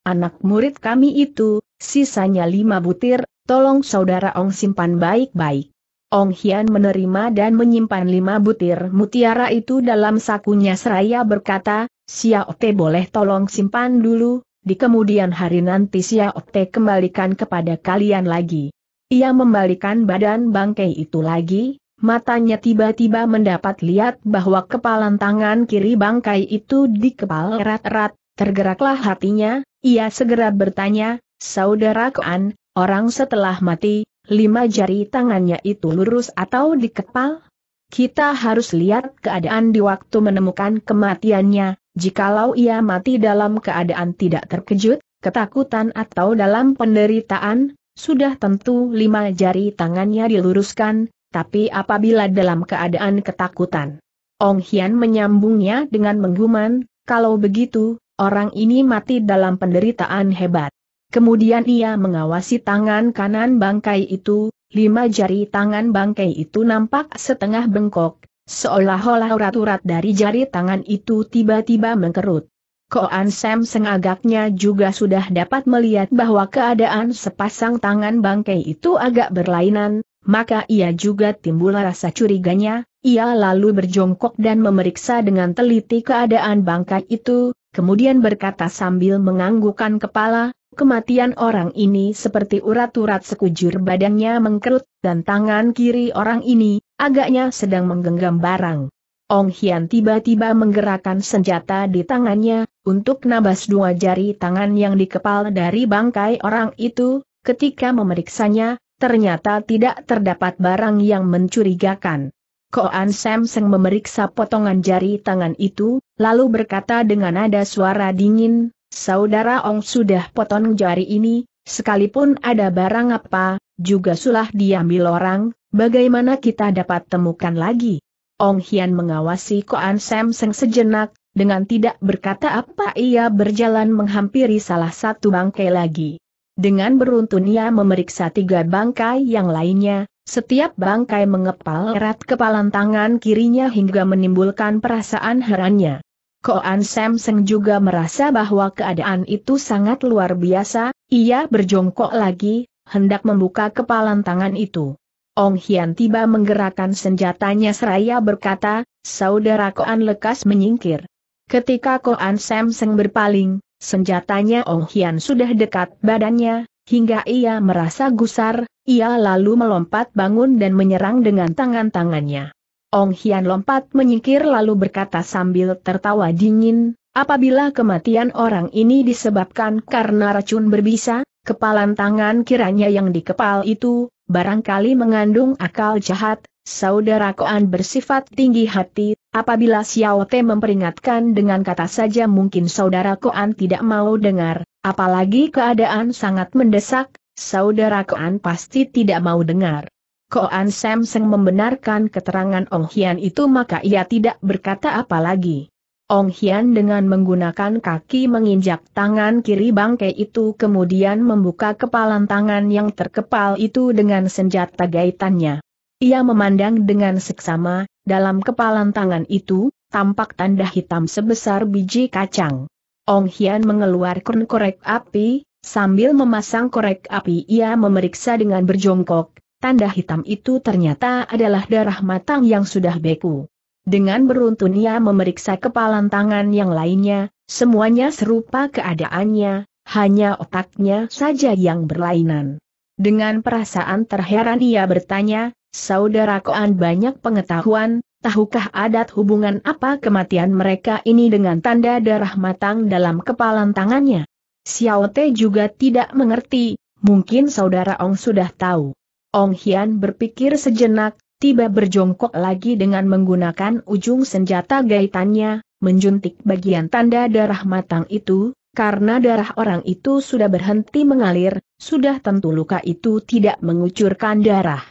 anak murid kami itu, sisanya 5 butir, tolong saudara Ong simpan baik-baik. Ong Hian menerima dan menyimpan 5 butir mutiara itu dalam sakunya seraya berkata, Xiao Te boleh tolong simpan dulu. Di kemudian hari nanti Xiao Te kembalikan kepada kalian lagi. Ia membalikan badan bangkai itu lagi, matanya tiba-tiba mendapat lihat bahwa kepalan tangan kiri bangkai itu dikepal erat-erat, tergeraklah hatinya, ia segera bertanya, saudara Koan, orang setelah mati, 5 jari tangannya itu lurus atau dikepal? Kita harus lihat keadaan di waktu menemukan kematiannya. Jikalau ia mati dalam keadaan tidak terkejut, ketakutan atau dalam penderitaan, sudah tentu 5 jari tangannya diluruskan, tapi apabila dalam keadaan ketakutan. Ong Hian menyambungnya dengan mengguman, kalau begitu, orang ini mati dalam penderitaan hebat. Kemudian ia mengawasi tangan kanan bangkai itu, 5 jari tangan bangkai itu nampak setengah bengkok. Seolah-olah urat-urat dari jari tangan itu tiba-tiba mengkerut. Koan Sam Seng agaknya juga sudah dapat melihat bahwa keadaan sepasang tangan bangkai itu agak berlainan, maka ia juga timbul rasa curiganya, ia lalu berjongkok dan memeriksa dengan teliti keadaan bangkai itu, kemudian berkata sambil menganggukkan kepala, kematian orang ini seperti urat-urat sekujur badannya mengkerut, dan tangan kiri orang ini, agaknya sedang menggenggam barang. Ong Hian tiba-tiba menggerakkan senjata di tangannya, untuk nabas 2 jari tangan yang dikepal dari bangkai orang itu, ketika memeriksanya, ternyata tidak terdapat barang yang mencurigakan. Koan Sam Seng memeriksa potongan jari tangan itu, lalu berkata dengan nada suara dingin, saudara Ong sudah potong jari ini, sekalipun ada barang apa, juga sudah diambil orang, bagaimana kita dapat temukan lagi? Ong Hian mengawasi Koan Sam Seng sejenak, dengan tidak berkata apa ia berjalan menghampiri salah satu bangkai lagi. Dengan beruntun ia memeriksa 3 bangkai yang lainnya, setiap bangkai mengepal erat kepalan tangan kirinya hingga menimbulkan perasaan herannya. Koan Sam Seng juga merasa bahwa keadaan itu sangat luar biasa, ia berjongkok lagi, hendak membuka kepalan tangan itu. Ong Hian tiba menggerakkan senjatanya seraya berkata, saudara Koan lekas menyingkir. Ketika Koan Sam Seng berpaling, senjatanya Ong Hian sudah dekat badannya, hingga ia merasa gusar, ia lalu melompat bangun dan menyerang dengan tangan-tangannya. Ong Hian lompat menyingkir lalu berkata sambil tertawa dingin, apabila kematian orang ini disebabkan karena racun berbisa, kepalan tangan kiranya yang dikepal itu, barangkali mengandung akal jahat, saudara Koan bersifat tinggi hati, apabila Xiao Te memperingatkan dengan kata saja mungkin saudara Koan tidak mau dengar, apalagi keadaan sangat mendesak, saudara Koan pasti tidak mau dengar. Koan Sam Seng membenarkan keterangan Ong Hian itu maka ia tidak berkata apa lagi. Ong Hian dengan menggunakan kaki menginjak tangan kiri bangkai itu kemudian membuka kepalan tangan yang terkepal itu dengan senjata gaitannya. Ia memandang dengan seksama, dalam kepalan tangan itu, tampak tanda hitam sebesar biji kacang. Ong Hian mengeluarkan korek api, sambil memasang korek api ia memeriksa dengan berjongkok. Tanda hitam itu ternyata adalah darah matang yang sudah beku. Dengan beruntun ia memeriksa kepalan tangan yang lainnya, semuanya serupa keadaannya, hanya otaknya saja yang berlainan. Dengan perasaan terheran ia bertanya, "Saudara Koan banyak pengetahuan, tahukah adat hubungan apa kematian mereka ini dengan tanda darah matang dalam kepalan tangannya?" Xiao Te juga tidak mengerti, mungkin saudara Ong sudah tahu. Ong Hian berpikir sejenak, tiba berjongkok lagi dengan menggunakan ujung senjata gaitannya, menjuntik bagian tanda darah matang itu, karena darah orang itu sudah berhenti mengalir, sudah tentu luka itu tidak mengucurkan darah.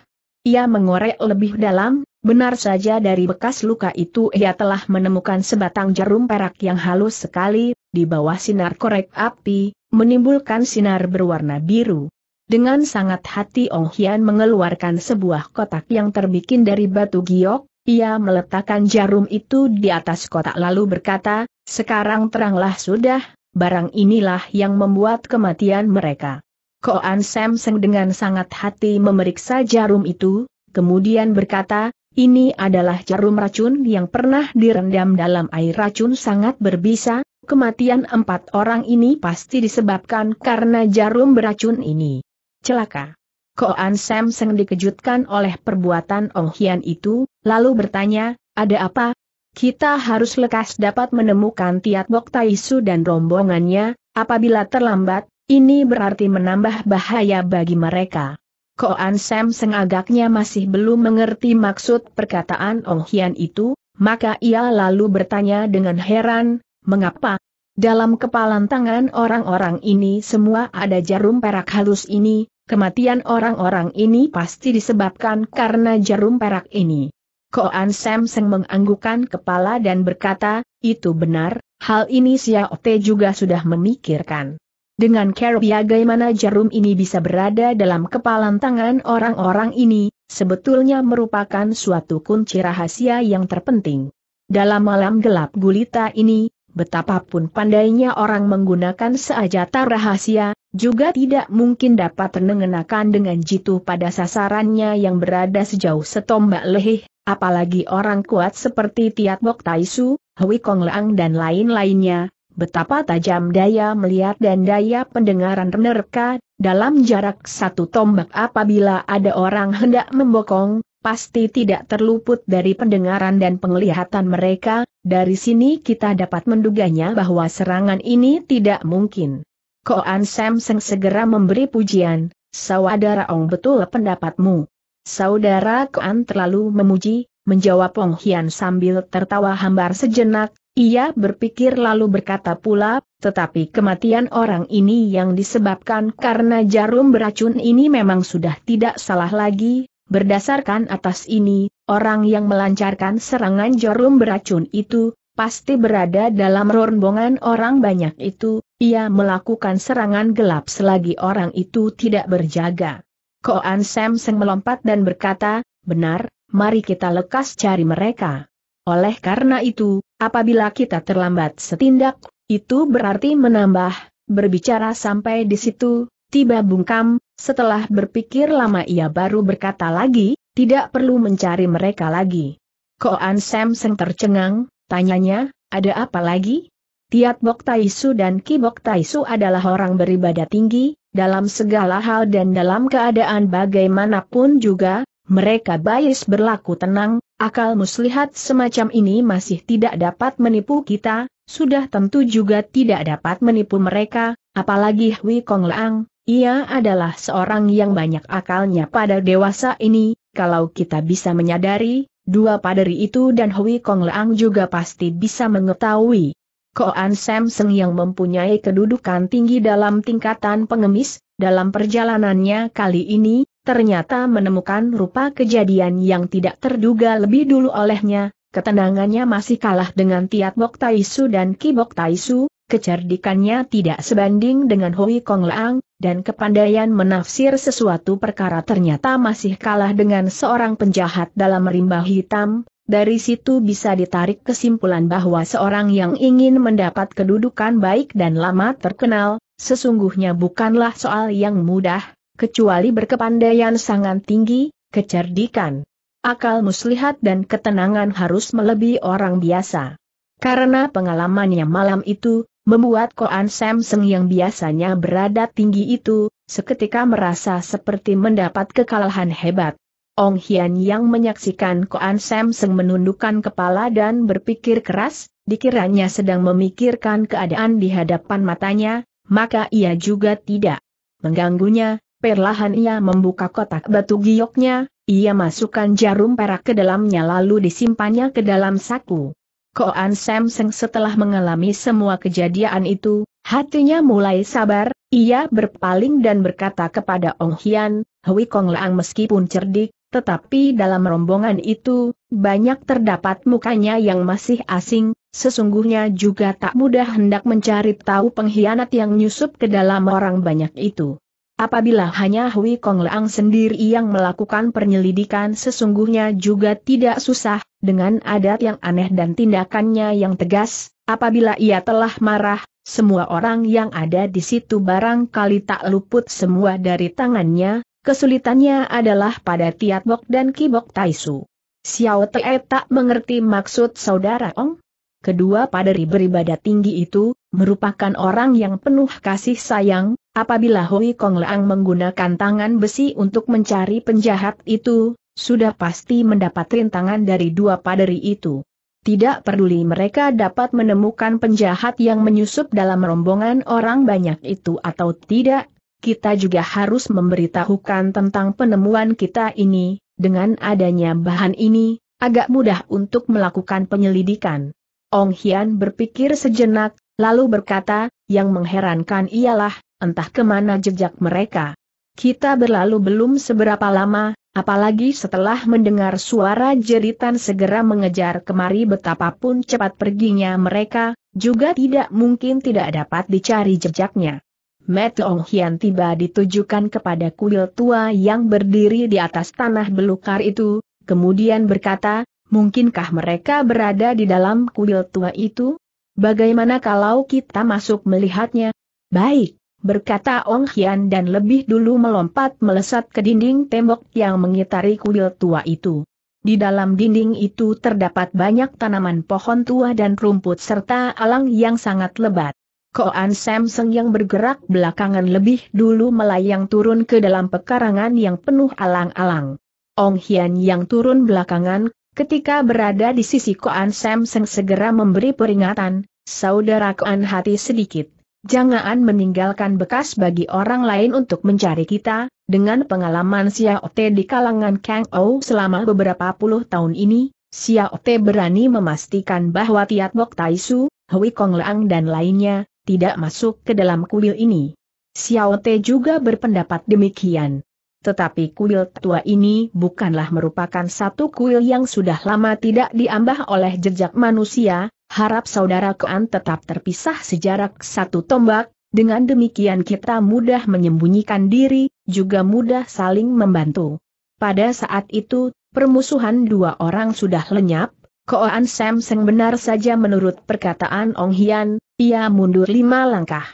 Ia mengorek lebih dalam, benar saja dari bekas luka itu ia telah menemukan sebatang jarum perak yang halus sekali, di bawah sinar korek api, menimbulkan sinar berwarna biru. Dengan sangat hati Ong Hian mengeluarkan sebuah kotak yang terbikin dari batu giok, ia meletakkan jarum itu di atas kotak lalu berkata, "Sekarang teranglah sudah, barang inilah yang membuat kematian mereka." Koan Samseng dengan sangat hati memeriksa jarum itu, kemudian berkata, "Ini adalah jarum racun yang pernah direndam dalam air racun sangat berbisa, kematian 4 orang ini pasti disebabkan karena jarum beracun ini." Celaka. Koan Samseng dikejutkan oleh perbuatan Ong Hian itu, lalu bertanya, "Ada apa?" "Kita harus lekas dapat menemukan Tiat Bok Taisu dan rombongannya, apabila terlambat, ini berarti menambah bahaya bagi mereka." Koan Samseng agaknya masih belum mengerti maksud perkataan Ong Hian itu, maka ia lalu bertanya dengan heran, "Mengapa? Dalam kepalan tangan orang-orang ini semua ada jarum perak halus ini. Kematian orang-orang ini pasti disebabkan karena jarum perak ini." Koan Samseng menganggukkan kepala dan berkata, "Itu benar, hal ini Xiao Te juga sudah memikirkan. Dengan cara bagaimana jarum ini bisa berada dalam kepalan tangan orang-orang ini, sebetulnya merupakan suatu kunci rahasia yang terpenting. Dalam malam gelap gulita ini, betapapun pandainya orang menggunakan senjata rahasia, juga tidak mungkin dapat mengenakan dengan jitu pada sasarannya yang berada sejauh setombak leheh, apalagi orang kuat seperti Tiat Bok Taisu, Hui Kong Lang dan lain-lainnya. Betapa tajam daya melihat dan daya pendengaran mereka, dalam jarak 1 tombak apabila ada orang hendak membokong, pasti tidak terluput dari pendengaran dan penglihatan mereka. Dari sini kita dapat menduganya bahwa serangan ini tidak mungkin." Koan Samseng segera memberi pujian, "Saudara Ong, betul pendapatmu." "Saudara Koan terlalu memuji," menjawab Ong Hian sambil tertawa hambar sejenak. Ia berpikir lalu berkata pula, "Tetapi kematian orang ini yang disebabkan karena jarum beracun ini memang sudah tidak salah lagi. Berdasarkan atas ini, orang yang melancarkan serangan jarum beracun itu, pasti berada dalam rombongan orang banyak itu, ia melakukan serangan gelap selagi orang itu tidak berjaga." Koan Samseng melompat dan berkata, "Benar, mari kita lekas cari mereka. Oleh karena itu, apabila kita terlambat setindak, itu berarti menambah." Berbicara sampai di situ, tiba bungkam, setelah berpikir lama ia baru berkata lagi, "Tidak perlu mencari mereka lagi." Koan Samseng tercengang, tanyanya, "Ada apa lagi?" "Tiat Bok Taisu dan Ki Bok Taisu adalah orang beribadah tinggi, dalam segala hal dan dalam keadaan bagaimanapun juga, mereka bias berlaku tenang, akal muslihat semacam ini masih tidak dapat menipu kita, sudah tentu juga tidak dapat menipu mereka, apalagi Hui Kong Lang. Ia adalah seorang yang banyak akalnya pada dewasa ini, kalau kita bisa menyadari, 2 paderi itu dan Hui Kong Lang juga pasti bisa mengetahui." Koan Samseng yang mempunyai kedudukan tinggi dalam tingkatan pengemis, dalam perjalanannya kali ini, ternyata menemukan rupa kejadian yang tidak terduga lebih dulu olehnya. Ketenangannya masih kalah dengan Tiat Bok Taisu dan Ki Bok Taisu, kecerdikannya tidak sebanding dengan Hui Kong Lang, dan kepandaian menafsir sesuatu perkara ternyata masih kalah dengan seorang penjahat dalam rimba hitam. Dari situ bisa ditarik kesimpulan bahwa seorang yang ingin mendapat kedudukan baik dan lama terkenal, sesungguhnya bukanlah soal yang mudah, kecuali berkepandaian sangat tinggi, kecerdikan akal muslihat dan ketenangan harus melebihi orang biasa. Karena pengalamannya malam itu, membuat Koan Sam Seng yang biasanya berada tinggi itu, seketika merasa seperti mendapat kekalahan hebat. Ong Hian yang menyaksikan Koan Sam Seng menundukkan kepala dan berpikir keras, dikiranya sedang memikirkan keadaan di hadapan matanya, maka ia juga tidak mengganggunya. Perlahan ia membuka kotak batu gioknya, ia masukkan jarum perak ke dalamnya lalu disimpannya ke dalam saku. Koan Sam Seng setelah mengalami semua kejadian itu, hatinya mulai sabar, ia berpaling dan berkata kepada Ong Hian, Hui Kong Leang meskipun cerdik, tetapi dalam rombongan itu, banyak terdapat mukanya yang masih asing, sesungguhnya juga tak mudah hendak mencari tahu pengkhianat yang nyusup ke dalam orang banyak itu. Apabila hanya Hui Kong Leang sendiri yang melakukan penyelidikan sesungguhnya juga tidak susah, dengan adat yang aneh dan tindakannya yang tegas, apabila ia telah marah, semua orang yang ada di situ barangkali tak luput semua dari tangannya, kesulitannya adalah pada Tiat Bok dan Ki Bok Tai Su. Xiao Te tak mengerti maksud saudara Ong. Kedua paderi beribadah tinggi itu, merupakan orang yang penuh kasih sayang, apabila Hui Kong Leang menggunakan tangan besi untuk mencari penjahat itu, sudah pasti mendapat rintangan dari dua paderi itu. Tidak peduli mereka dapat menemukan penjahat yang menyusup dalam rombongan orang banyak itu atau tidak, kita juga harus memberitahukan tentang penemuan kita ini, dengan adanya bahan ini, agak mudah untuk melakukan penyelidikan. Ong Hian berpikir sejenak, lalu berkata, yang mengherankan ialah, entah kemana jejak mereka. Kita berlalu belum seberapa lama, apalagi setelah mendengar suara jeritan segera mengejar kemari betapapun cepat perginya mereka, juga tidak mungkin tidak dapat dicari jejaknya. Mata Ong Hian tiba ditujukan kepada kuil tua yang berdiri di atas tanah belukar itu, kemudian berkata, mungkinkah mereka berada di dalam kuil tua itu? Bagaimana kalau kita masuk melihatnya? Baik, berkata Ong Hian dan lebih dulu melompat melesat ke dinding tembok yang mengitari kuil tua itu. Di dalam dinding itu terdapat banyak tanaman pohon tua dan rumput serta alang yang sangat lebat. Koan Sam Seng yang bergerak belakangan lebih dulu melayang turun ke dalam pekarangan yang penuh alang-alang. Ong Hian yang turun belakangan, ketika berada di sisi Koan Sam Seng segera memberi peringatan, saudara Koan hati sedikit. Jangan meninggalkan bekas bagi orang lain untuk mencari kita, dengan pengalaman Xiao Te di kalangan Kang Ou selama beberapa puluh tahun ini, Xiao Te berani memastikan bahwa Tiat Bok Tai Su, Hui Kong Leang dan lainnya, tidak masuk ke dalam kuil ini. Xiao Te juga berpendapat demikian. Tetapi kuil tua ini bukanlah merupakan satu kuil yang sudah lama tidak diambah oleh jejak manusia. Harap saudara Koan tetap terpisah sejarak satu tombak, dengan demikian kita mudah menyembunyikan diri, juga mudah saling membantu. Pada saat itu, permusuhan dua orang sudah lenyap, Koan Sam Seng benar saja menurut perkataan Ong Hian, ia mundur 5 langkah.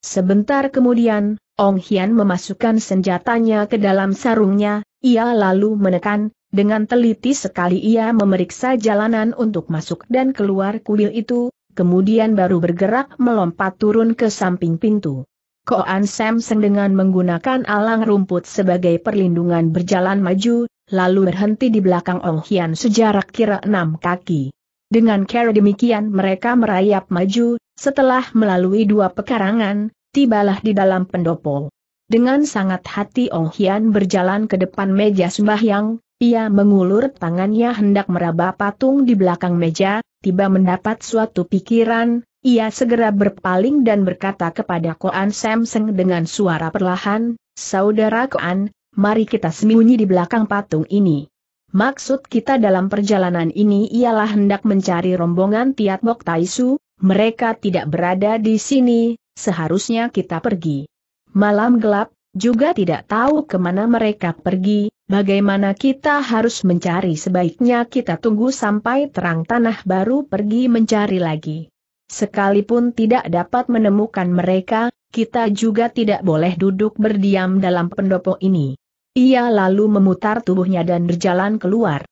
Sebentar kemudian, Ong Hian memasukkan senjatanya ke dalam sarungnya, ia lalu menekan. Dengan teliti sekali ia memeriksa jalanan untuk masuk dan keluar kuil itu, kemudian baru bergerak melompat turun ke samping pintu. Koan Sam Seng dengan menggunakan alang rumput sebagai perlindungan berjalan maju, lalu berhenti di belakang Ong Hian sejarak kira 6 kaki. Dengan cara demikian mereka merayap maju, setelah melalui 2 pekarangan, tibalah di dalam pendopo. Dengan sangat hati Ong Hian berjalan ke depan meja sembahyang. Ia mengulur tangannya hendak meraba patung di belakang meja, tiba mendapat suatu pikiran, ia segera berpaling dan berkata kepada Koan Sam Seng dengan suara perlahan, saudara Koan, mari kita sembunyi di belakang patung ini. Maksud kita dalam perjalanan ini ialah hendak mencari rombongan Tiat Bok Tai Su, mereka tidak berada di sini, seharusnya kita pergi. Malam gelap, juga tidak tahu kemana mereka pergi. Bagaimana kita harus mencari? Sebaiknya kita tunggu sampai terang tanah baru pergi mencari lagi. Sekalipun tidak dapat menemukan mereka, kita juga tidak boleh duduk berdiam dalam pendopo ini. Ia lalu memutar tubuhnya dan berjalan keluar.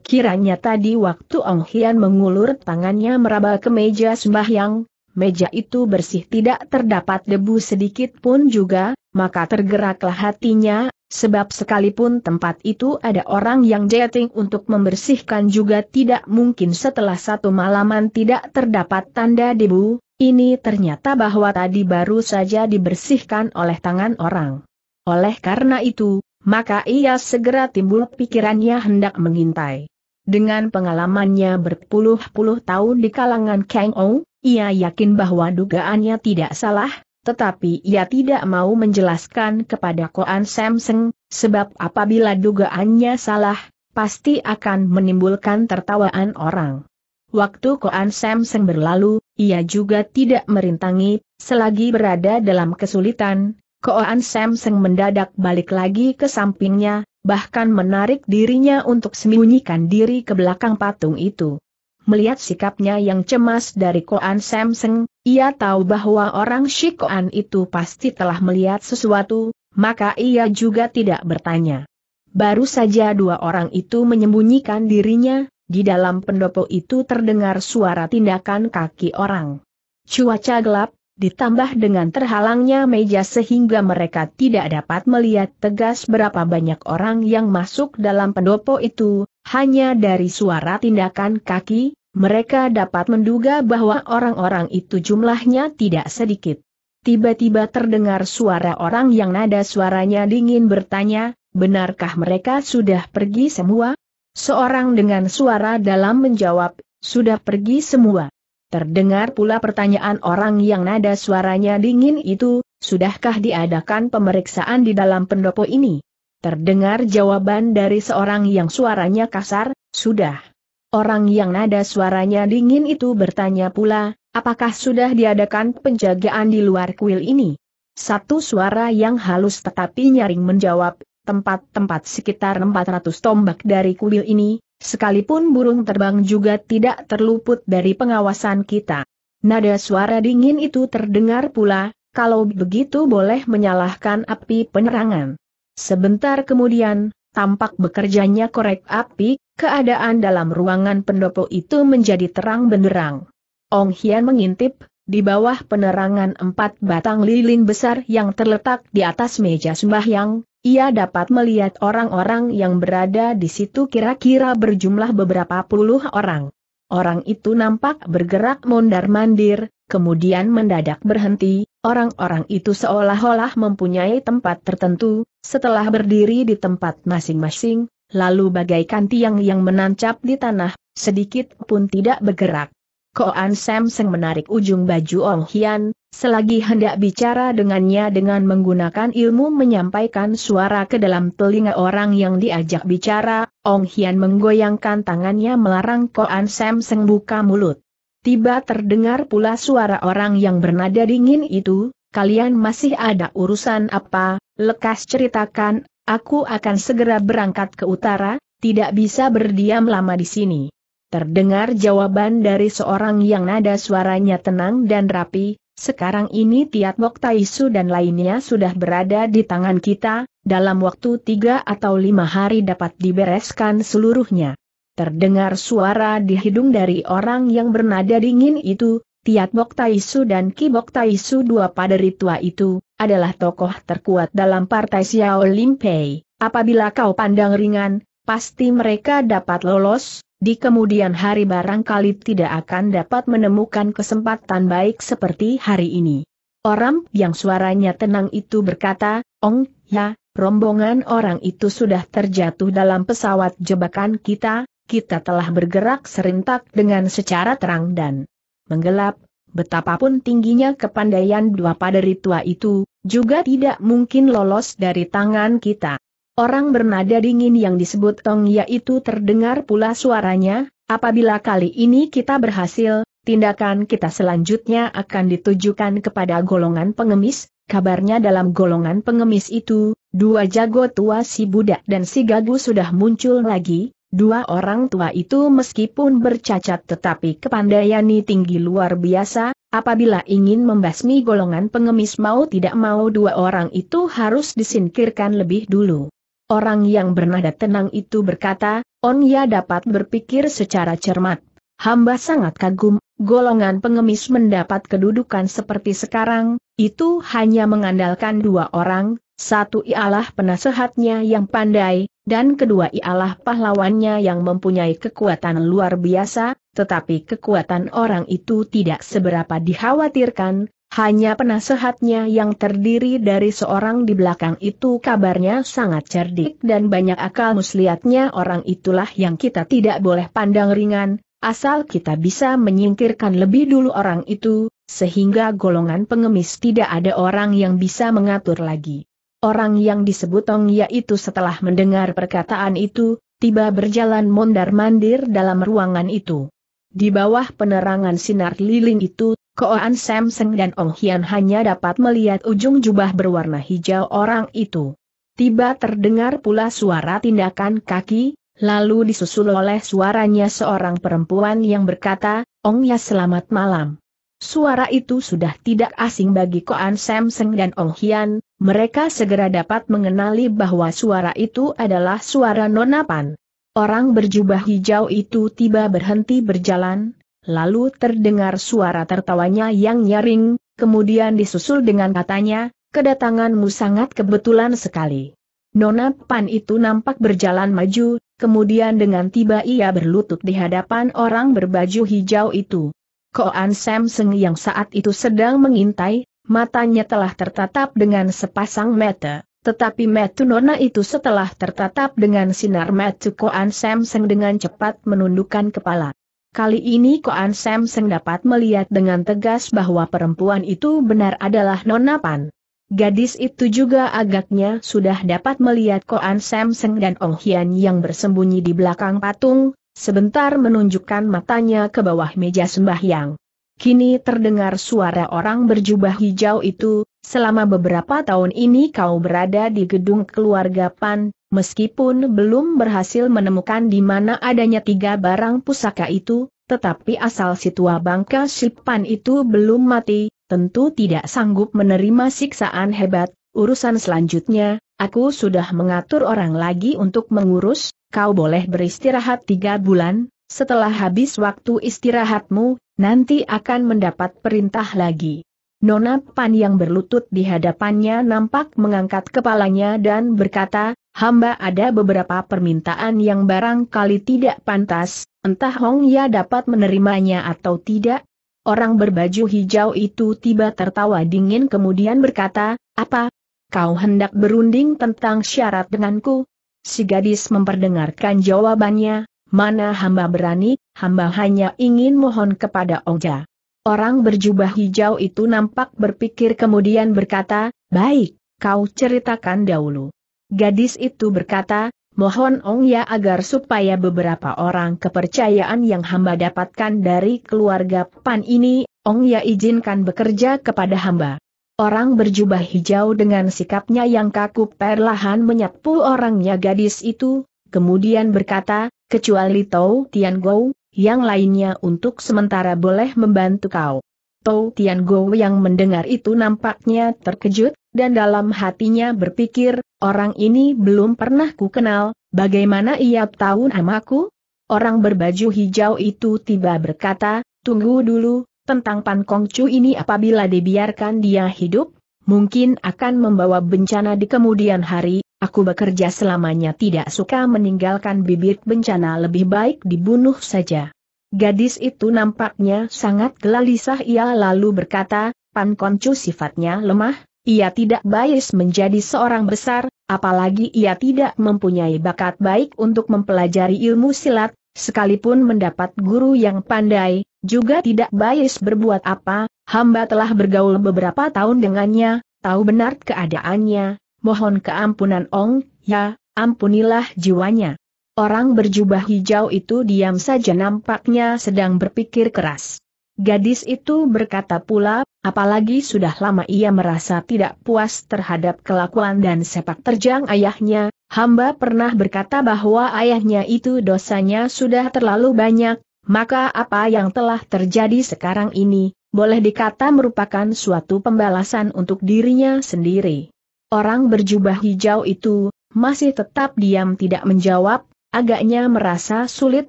Kiranya tadi waktu Ong Hian mengulur tangannya meraba ke meja sembahyang, meja itu bersih tidak terdapat debu sedikit pun juga, maka tergeraklah hatinya, sebab sekalipun tempat itu ada orang yang dating untuk membersihkan juga tidak mungkin setelah satu malaman tidak terdapat tanda debu, ini ternyata bahwa tadi baru saja dibersihkan oleh tangan orang. Oleh karena itu, maka ia segera timbul pikirannya hendak mengintai. Dengan pengalamannya berpuluh-puluh tahun di kalangan Kang Ou, ia yakin bahwa dugaannya tidak salah, tetapi ia tidak mau menjelaskan kepada Koan Samseng, sebab apabila dugaannya salah, pasti akan menimbulkan tertawaan orang. Waktu Koan Samseng berlalu, ia juga tidak merintangi, selagi berada dalam kesulitan. Koan Samseng mendadak balik lagi ke sampingnya, bahkan menarik dirinya untuk sembunyikan diri ke belakang patung itu. Melihat sikapnya yang cemas dari Koan Samseng, ia tahu bahwa orang Shikoan itu pasti telah melihat sesuatu, maka ia juga tidak bertanya. Baru saja dua orang itu menyembunyikan dirinya, di dalam pendopo itu terdengar suara tindakan kaki orang. Cuaca gelap, ditambah dengan terhalangnya meja sehingga mereka tidak dapat melihat tegas berapa banyak orang yang masuk dalam pendopo itu, hanya dari suara tindakan kaki, mereka dapat menduga bahwa orang-orang itu jumlahnya tidak sedikit. Tiba-tiba terdengar suara orang yang nada suaranya dingin bertanya, "Benarkah mereka sudah pergi semua?" Seorang dengan suara dalam menjawab, "Sudah pergi semua." Terdengar pula pertanyaan orang yang nada suaranya dingin itu, "Sudahkah diadakan pemeriksaan di dalam pendopo ini?" Terdengar jawaban dari seorang yang suaranya kasar, "Sudah." Orang yang nada suaranya dingin itu bertanya pula, "Apakah sudah diadakan penjagaan di luar kuil ini?" Satu suara yang halus tetapi nyaring menjawab, "Tempat-tempat sekitar 400 tombak dari kuil ini. Sekalipun burung terbang juga tidak terluput dari pengawasan kita." Nada suara dingin itu terdengar pula, "Kalau begitu boleh menyalahkan api penerangan." Sebentar kemudian, tampak bekerjanya korek api, keadaan dalam ruangan pendopo itu menjadi terang benderang. Ong Hian mengintip, di bawah penerangan 4 batang lilin besar yang terletak di atas meja sembahyang, ia dapat melihat orang-orang yang berada di situ kira-kira berjumlah beberapa puluh orang. Orang itu nampak bergerak mondar-mandir, kemudian mendadak berhenti, orang-orang itu seolah-olah mempunyai tempat tertentu, setelah berdiri di tempat masing-masing, lalu bagaikan tiang yang menancap di tanah, sedikit pun tidak bergerak. Koan Samseng menarik ujung baju Ong Hian, selagi hendak bicara dengannya dengan menggunakan ilmu menyampaikan suara ke dalam telinga orang yang diajak bicara, Ong Hian menggoyangkan tangannya melarang Koan Samseng buka mulut. Tiba terdengar pula suara orang yang bernada dingin itu, "Kalian masih ada urusan apa? Lekas ceritakan, aku akan segera berangkat ke utara, tidak bisa berdiam lama di sini." Terdengar jawaban dari seorang yang nada suaranya tenang dan rapi, "Sekarang ini Tiat Bok Taisu dan lainnya sudah berada di tangan kita, dalam waktu 3 atau 5 hari dapat dibereskan seluruhnya." Terdengar suara di hidung dari orang yang bernada dingin itu, "Tiat Bok Taisu dan Ki Bok Taisu, dua paderi tua itu, adalah tokoh terkuat dalam partai Xiao Limpei. Apabila kau pandang ringan, pasti mereka dapat lolos. Di kemudian hari barangkali tidak akan dapat menemukan kesempatan baik seperti hari ini." Orang yang suaranya tenang itu berkata, "Ong, ya, rombongan orang itu sudah terjatuh dalam pesawat jebakan kita, kita telah bergerak serentak dengan secara terang dan menggelap, betapapun tingginya kepandaian dua paderi tua itu, juga tidak mungkin lolos dari tangan kita." Orang bernada dingin yang disebut Tong yaitu terdengar pula suaranya, "Apabila kali ini kita berhasil, tindakan kita selanjutnya akan ditujukan kepada golongan pengemis, kabarnya dalam golongan pengemis itu, 2 jago tua si budak dan si gagu sudah muncul lagi, 2 orang tua itu meskipun bercacat tetapi kepandaiannya tinggi luar biasa, apabila ingin membasmi golongan pengemis mau tidak mau 2 orang itu harus disingkirkan lebih dulu." Orang yang bernada tenang itu berkata, Onya dapat berpikir secara cermat. Hamba sangat kagum, golongan pengemis mendapat kedudukan seperti sekarang, itu hanya mengandalkan dua orang, satu ialah penasehatnya yang pandai, dan kedua ialah pahlawannya yang mempunyai kekuatan luar biasa, tetapi kekuatan orang itu tidak seberapa dikhawatirkan, hanya penasehatnya yang terdiri dari seorang di belakang itu kabarnya sangat cerdik dan banyak akal muslihatnya orang itulah yang kita tidak boleh pandang ringan. Asal kita bisa menyingkirkan lebih dulu orang itu, sehingga golongan pengemis tidak ada orang yang bisa mengatur lagi. Orang yang disebut Ongya itu setelah mendengar perkataan itu, tiba berjalan mondar-mandir dalam ruangan itu. Di bawah penerangan sinar lilin itu, Koan Samseng dan Ong Hian hanya dapat melihat ujung jubah berwarna hijau orang itu. Tiba terdengar pula suara tindakan kaki, lalu disusul oleh suaranya seorang perempuan yang berkata, Ongya selamat malam. Suara itu sudah tidak asing bagi Koan Samseng dan Ong Hian, mereka segera dapat mengenali bahwa suara itu adalah suara Nona Pan. Orang berjubah hijau itu tiba berhenti berjalan, lalu terdengar suara tertawanya yang nyaring, kemudian disusul dengan katanya, kedatanganmu sangat kebetulan sekali. Nona Pan itu nampak berjalan maju, kemudian dengan tiba ia berlutut di hadapan orang berbaju hijau itu. Koan Samseng yang saat itu sedang mengintai, matanya telah tertatap dengan sepasang mata, tetapi mata Nona itu setelah tertatap dengan sinar mata Koan Samseng dengan cepat menundukkan kepala. Kali ini Koan Samseng dapat melihat dengan tegas bahwa perempuan itu benar adalah Nona Pan. Gadis itu juga agaknya sudah dapat melihat Koan Samseng dan Ong Hian yang bersembunyi di belakang patung, sebentar menunjukkan matanya ke bawah meja sembahyang. Kini terdengar suara orang berjubah hijau itu, selama beberapa tahun ini kau berada di gedung keluarga Pan, meskipun belum berhasil menemukan di mana adanya tiga barang pusaka itu, tetapi asal si tua bangka si Pan itu belum mati. Tentu tidak sanggup menerima siksaan hebat, urusan selanjutnya, aku sudah mengatur orang lagi untuk mengurus, kau boleh beristirahat 3 bulan, setelah habis waktu istirahatmu, nanti akan mendapat perintah lagi. Nona Pan yang berlutut di hadapannya nampak mengangkat kepalanya dan berkata, hamba ada beberapa permintaan yang barangkali tidak pantas, entah Ongya dapat menerimanya atau tidak. Orang berbaju hijau itu tiba tertawa dingin kemudian berkata, apa? Kau hendak berunding tentang syarat denganku? Si gadis memperdengarkan jawabannya, mana hamba berani, hamba hanya ingin mohon kepada Ongya. Orang berjubah hijau itu nampak berpikir kemudian berkata, baik, kau ceritakan dahulu. Gadis itu berkata, mohon Ongya agar supaya beberapa orang kepercayaan yang hamba dapatkan dari keluarga Pan ini, Ongya izinkan bekerja kepada hamba. Orang berjubah hijau dengan sikapnya yang kaku perlahan menyapu orangnya gadis itu, kemudian berkata, kecuali Tao Tiangou, yang lainnya untuk sementara boleh membantu kau. Tao Tiangou yang mendengar itu nampaknya terkejut, dan dalam hatinya berpikir, orang ini belum pernah ku kenal, bagaimana ia tahu namaku? Orang berbaju hijau itu tiba berkata, tunggu dulu, tentang Pan Kongcu ini apabila dibiarkan dia hidup, mungkin akan membawa bencana di kemudian hari, aku bekerja selamanya tidak suka meninggalkan bibit bencana lebih baik dibunuh saja. Gadis itu nampaknya sangat gelisah ia lalu berkata, Pan Kongcu sifatnya lemah. Ia tidak bias menjadi seorang besar, apalagi ia tidak mempunyai bakat baik untuk mempelajari ilmu silat, sekalipun mendapat guru yang pandai, juga tidak bias berbuat apa, hamba telah bergaul beberapa tahun dengannya, tahu benar keadaannya, mohon keampunan Ongya, ampunilah jiwanya. Orang berjubah hijau itu diam saja nampaknya sedang berpikir keras. Gadis itu berkata pula, apalagi sudah lama ia merasa tidak puas terhadap kelakuan dan sepak terjang ayahnya, hamba pernah berkata bahwa ayahnya itu dosanya sudah terlalu banyak, maka apa yang telah terjadi sekarang ini, boleh dikata merupakan suatu pembalasan untuk dirinya sendiri. Orang berjubah hijau itu, masih tetap diam tidak menjawab, agaknya merasa sulit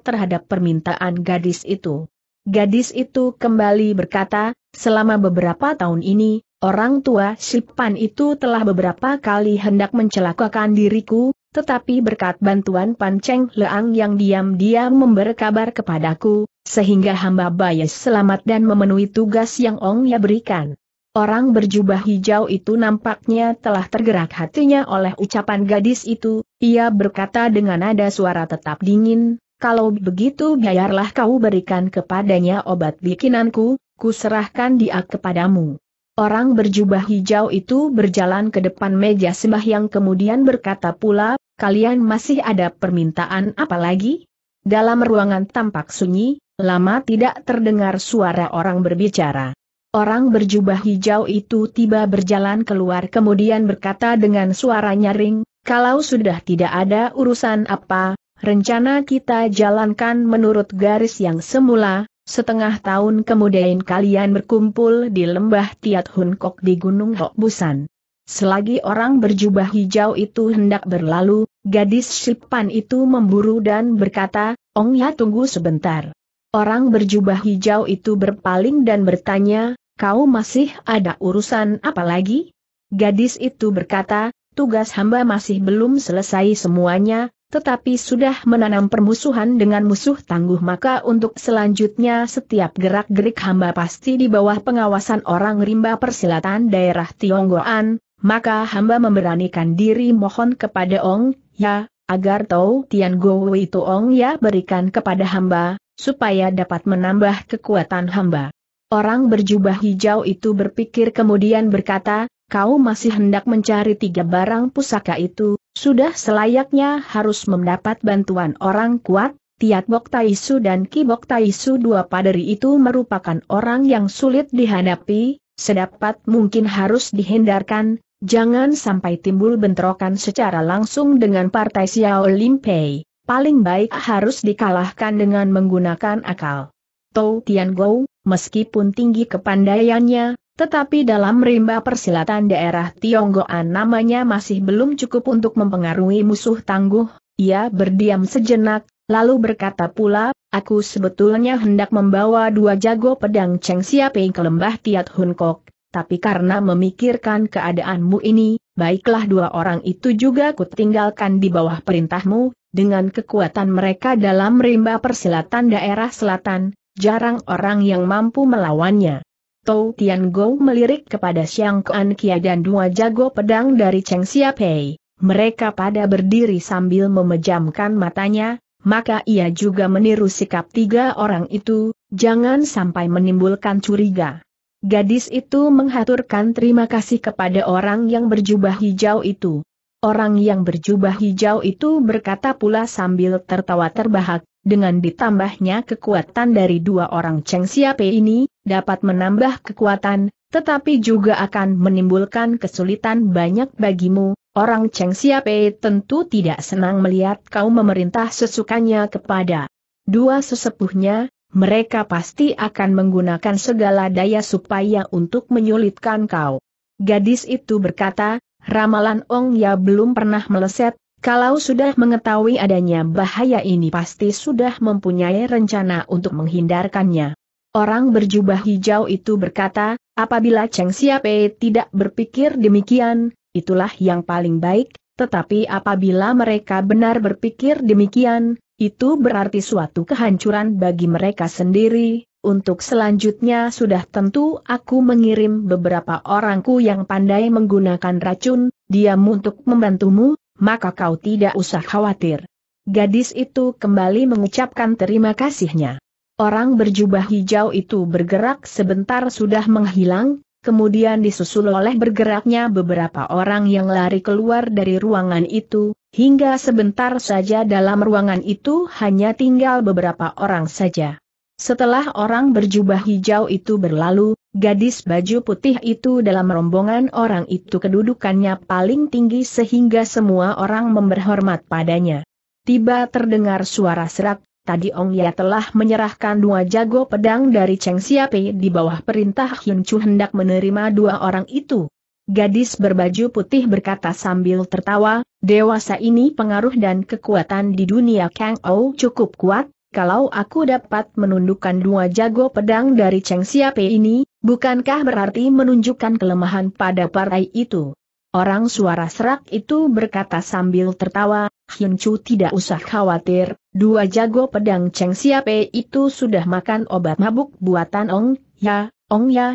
terhadap permintaan gadis itu. Gadis itu kembali berkata, selama beberapa tahun ini, orang tua Sipan itu telah beberapa kali hendak mencelakakan diriku, tetapi berkat bantuan Pan Cheng Leang yang diam-diam memberi kabar kepadaku, sehingga hamba Bayes selamat dan memenuhi tugas yang Ong Ya berikan. Orang berjubah hijau itu nampaknya telah tergerak hatinya oleh ucapan gadis itu, ia berkata dengan nada suara tetap dingin, kalau begitu biarlah kau berikan kepadanya obat bikinanku, kuserahkan dia kepadamu. Orang berjubah hijau itu berjalan ke depan meja sembahyang kemudian berkata pula, kalian masih ada permintaan apa lagi? Dalam ruangan tampak sunyi, lama tidak terdengar suara orang berbicara. Orang berjubah hijau itu tiba berjalan keluar kemudian berkata dengan suara nyaring, kalau sudah tidak ada urusan apa, rencana kita jalankan menurut garis yang semula, setengah tahun kemudian kalian berkumpul di lembah Tiat Hun Kok di Gunung Hok Busan. Selagi orang berjubah hijau itu hendak berlalu, gadis Sipan itu memburu dan berkata, Ong Ya tunggu sebentar. Orang berjubah hijau itu berpaling dan bertanya, kau masih ada urusan apa lagi? Gadis itu berkata, tugas hamba masih belum selesai semuanya. Tetapi sudah menanam permusuhan dengan musuh tangguh maka untuk selanjutnya setiap gerak-gerik hamba pasti di bawah pengawasan orang rimba persilatan daerah Tionggoan, maka hamba memberanikan diri mohon kepada Ong Ya, agar Tau Tian Go itu Ong Ya berikan kepada hamba, supaya dapat menambah kekuatan hamba. Orang berjubah hijau itu berpikir kemudian berkata, kau masih hendak mencari tiga barang pusaka itu. Sudah selayaknya harus mendapat bantuan orang kuat, Tiat Bok Taisu dan Ki Bok Taisu dua paderi itu merupakan orang yang sulit dihadapi, sedapat mungkin harus dihindarkan, jangan sampai timbul bentrokan secara langsung dengan partai Xiao Lim Pei, paling baik harus dikalahkan dengan menggunakan akal. Tau Tian Go, meskipun tinggi kepandaiannya, tetapi dalam rimba persilatan daerah Tionggoan namanya masih belum cukup untuk mempengaruhi musuh tangguh, ia berdiam sejenak, lalu berkata pula, aku sebetulnya hendak membawa dua jago pedang Cheng Siaping ke lembah Tiat Hun Kok, tapi karena memikirkan keadaanmu ini, baiklah dua orang itu juga kutinggalkan di bawah perintahmu, dengan kekuatan mereka dalam rimba persilatan daerah selatan, jarang orang yang mampu melawannya. Tau Tian Go melirik kepada Xiang Kuan Kia dan dua jago pedang dari Cheng Siapei. Mereka pada berdiri sambil memejamkan matanya, maka ia juga meniru sikap tiga orang itu, jangan sampai menimbulkan curiga. Gadis itu menghaturkan terima kasih kepada orang yang berjubah hijau itu. Orang yang berjubah hijau itu berkata pula sambil tertawa terbahak, dengan ditambahnya kekuatan dari dua orang Cheng Siapei ini, dapat menambah kekuatan, tetapi juga akan menimbulkan kesulitan banyak bagimu. Orang Cheng Siapei tentu tidak senang melihat kau memerintah sesukanya kepada dua sesepuhnya, mereka pasti akan menggunakan segala daya supaya untuk menyulitkan kau. Gadis itu berkata, ramalan Ong Ya belum pernah meleset, kalau sudah mengetahui adanya bahaya ini pasti sudah mempunyai rencana untuk menghindarkannya. Orang berjubah hijau itu berkata, apabila Cheng Siapei tidak berpikir demikian, itulah yang paling baik, tetapi apabila mereka benar berpikir demikian, itu berarti suatu kehancuran bagi mereka sendiri, untuk selanjutnya sudah tentu aku mengirim beberapa orangku yang pandai menggunakan racun, diam untuk membantumu, maka kau tidak usah khawatir. Gadis itu kembali mengucapkan terima kasihnya. Orang berjubah hijau itu bergerak sebentar sudah menghilang, kemudian disusul oleh bergeraknya beberapa orang yang lari keluar dari ruangan itu, hingga sebentar saja dalam ruangan itu hanya tinggal beberapa orang saja. Setelah orang berjubah hijau itu berlalu, gadis baju putih itu dalam rombongan orang itu kedudukannya paling tinggi sehingga semua orang memberhormat padanya. Tiba terdengar suara serak, tadi Ong Ya telah menyerahkan dua jago pedang dari Cheng Siapei di bawah perintah Hyun Chu hendak menerima dua orang itu. Gadis berbaju putih berkata sambil tertawa, dewasa ini pengaruh dan kekuatan di dunia Kang Ou cukup kuat, kalau aku dapat menundukkan dua jago pedang dari Cheng Siape ini, bukankah berarti menunjukkan kelemahan pada parai itu? Orang suara serak itu berkata sambil tertawa, Hien Chu tidak usah khawatir, dua jago pedang Cheng Siape itu sudah makan obat mabuk buatan Ong Ya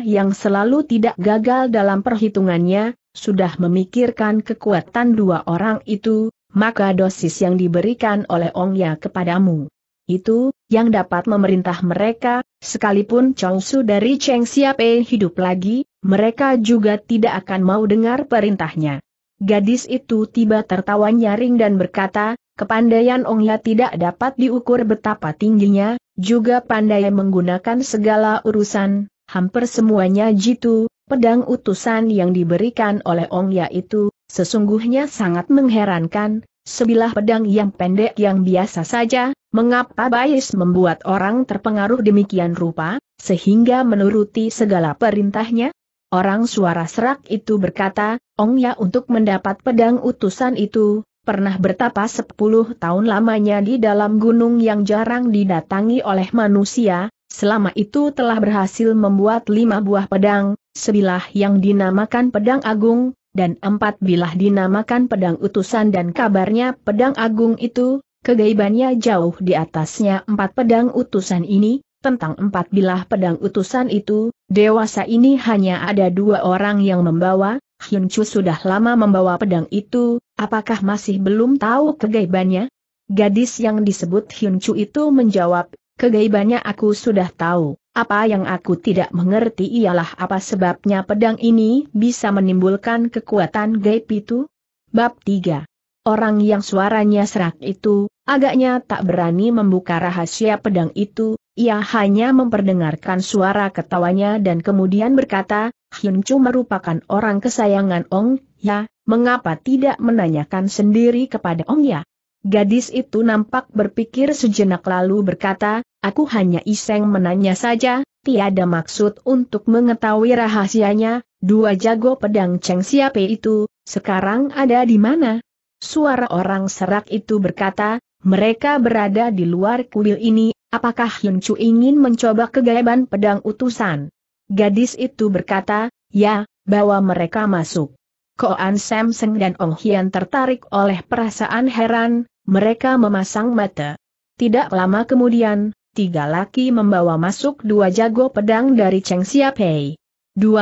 yang selalu tidak gagal dalam perhitungannya, sudah memikirkan kekuatan dua orang itu, maka dosis yang diberikan oleh Ong Ya kepadamu, itu yang dapat memerintah mereka, sekalipun Chong Su dari Cheng Siape hidup lagi, mereka juga tidak akan mau dengar perintahnya. Gadis itu tiba tertawa nyaring dan berkata, kepandaian Ong Ya tidak dapat diukur betapa tingginya, juga pandai menggunakan segala urusan. Hampir semuanya jitu, pedang utusan yang diberikan oleh Ong Ya itu, sesungguhnya sangat mengherankan, sebilah pedang yang pendek yang biasa saja, mengapa Bais membuat orang terpengaruh demikian rupa, sehingga menuruti segala perintahnya? Orang suara serak itu berkata, Ong Ya untuk mendapat pedang utusan itu, pernah bertapas 10 tahun lamanya di dalam gunung yang jarang didatangi oleh manusia. Selama itu telah berhasil membuat 5 buah pedang, 9 yang dinamakan pedang agung, dan 4 bilah dinamakan pedang utusan dan kabarnya pedang agung itu, kegaibannya jauh di atasnya 4 pedang utusan ini, tentang 4 bilah pedang utusan itu, dewasa ini hanya ada 2 orang yang membawa, Hien Chu sudah lama membawa pedang itu, apakah masih belum tahu kegaibannya? Gadis yang disebut Hien Chu itu menjawab, kegaibannya aku sudah tahu, apa yang aku tidak mengerti ialah apa sebabnya pedang ini bisa menimbulkan kekuatan gaib itu? Bab 3. Orang yang suaranya serak itu, agaknya tak berani membuka rahasia pedang itu, ia hanya memperdengarkan suara ketawanya dan kemudian berkata, Hien Chu merupakan orang kesayangan Ong Ya, mengapa tidak menanyakan sendiri kepada Ong Ya? Gadis itu nampak berpikir sejenak lalu berkata, aku hanya iseng menanya saja, tiada maksud untuk mengetahui rahasianya, dua jago pedang Cheng Siape itu, sekarang ada di mana? Suara orang serak itu berkata, mereka berada di luar kuil ini, apakah Hien Chu ingin mencoba kegaiban pedang utusan? Gadis itu berkata, ya, bawa mereka masuk. Koan Sam Seng dan Ong Hian tertarik oleh perasaan heran. Mereka memasang mata. Tidak lama kemudian, 3 laki membawa masuk 2 jago pedang dari Cheng Siape. 2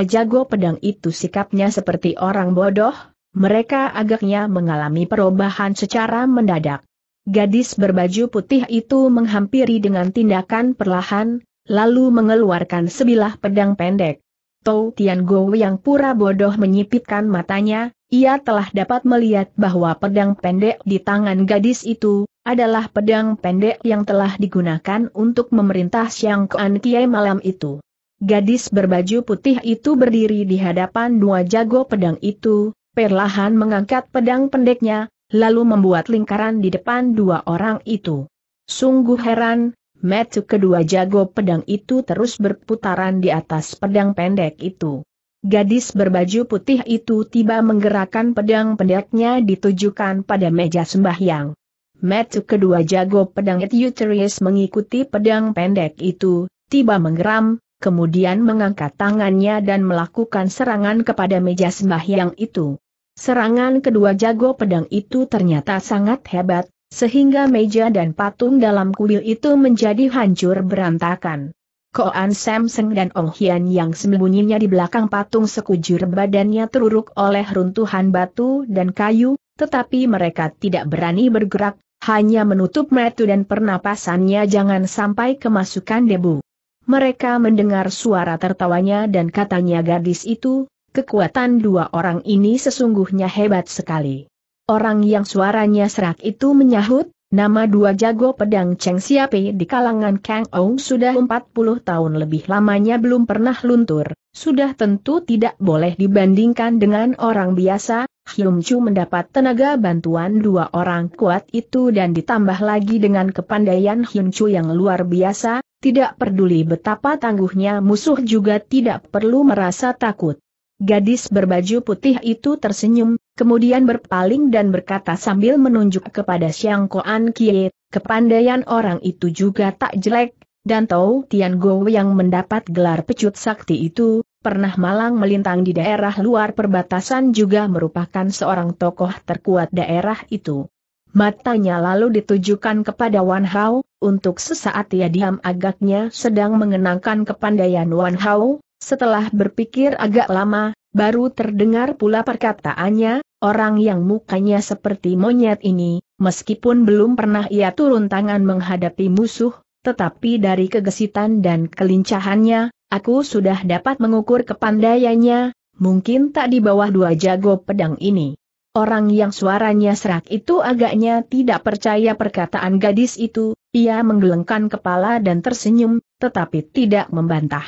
jago pedang itu sikapnya seperti orang bodoh, mereka agaknya mengalami perubahan secara mendadak. Gadis berbaju putih itu menghampiri dengan tindakan perlahan, lalu mengeluarkan sebilah pedang pendek. Tou Tian Go yang pura bodoh menyipitkan matanya. Ia telah dapat melihat bahwa pedang pendek di tangan gadis itu adalah pedang pendek yang telah digunakan untuk memerintah Siang Kuan Kiai malam itu. Gadis berbaju putih itu berdiri di hadapan 2 jago pedang itu, perlahan mengangkat pedang pendeknya, lalu membuat lingkaran di depan 2 orang itu. Sungguh heran, mata kedua jago pedang itu terus berputaran di atas pedang pendek itu. Gadis berbaju putih itu tiba menggerakkan pedang pendeknya ditujukan pada meja sembahyang. Mata kedua jago pedang itu teriak mengikuti pedang pendek itu, tiba menggeram, kemudian mengangkat tangannya dan melakukan serangan kepada meja sembahyang itu. Serangan kedua jago pedang itu ternyata sangat hebat, sehingga meja dan patung dalam kuil itu menjadi hancur berantakan. Koan Sam Seng dan Ong Hian yang sembunyinya di belakang patung sekujur badannya teruruk oleh runtuhan batu dan kayu, tetapi mereka tidak berani bergerak, hanya menutup mata dan pernapasannya jangan sampai kemasukan debu. Mereka mendengar suara tertawanya dan katanya gadis itu, kekuatan 2 orang ini sesungguhnya hebat sekali. Orang yang suaranya serak itu menyahut, nama 2 jago pedang Cheng Siape di kalangan Kang Ou sudah 40 tahun lebih lamanya belum pernah luntur, sudah tentu tidak boleh dibandingkan dengan orang biasa, Hien Chu mendapat tenaga bantuan 2 orang kuat itu dan ditambah lagi dengan kepandaian Hien Chu yang luar biasa, tidak peduli betapa tangguhnya musuh juga tidak perlu merasa takut. Gadis berbaju putih itu tersenyum, kemudian berpaling dan berkata sambil menunjuk kepada Siang Koan Kie, kepandaian orang itu juga tak jelek, dan Tau Tian Go yang mendapat gelar pecut sakti itu, pernah malang melintang di daerah luar perbatasan juga merupakan seorang tokoh terkuat daerah itu. Matanya lalu ditujukan kepada Wan Hao, untuk sesaat ia diam agaknya sedang mengenangkan kepandaian Wan Hao. Setelah berpikir agak lama, baru terdengar pula perkataannya, orang yang mukanya seperti monyet ini, meskipun belum pernah ia turun tangan menghadapi musuh, tetapi dari kegesitan dan kelincahannya, aku sudah dapat mengukur kepandaiannya, mungkin tak di bawah dua jago pedang ini. Orang yang suaranya serak itu agaknya tidak percaya perkataan gadis itu, ia menggelengkan kepala dan tersenyum, tetapi tidak membantah.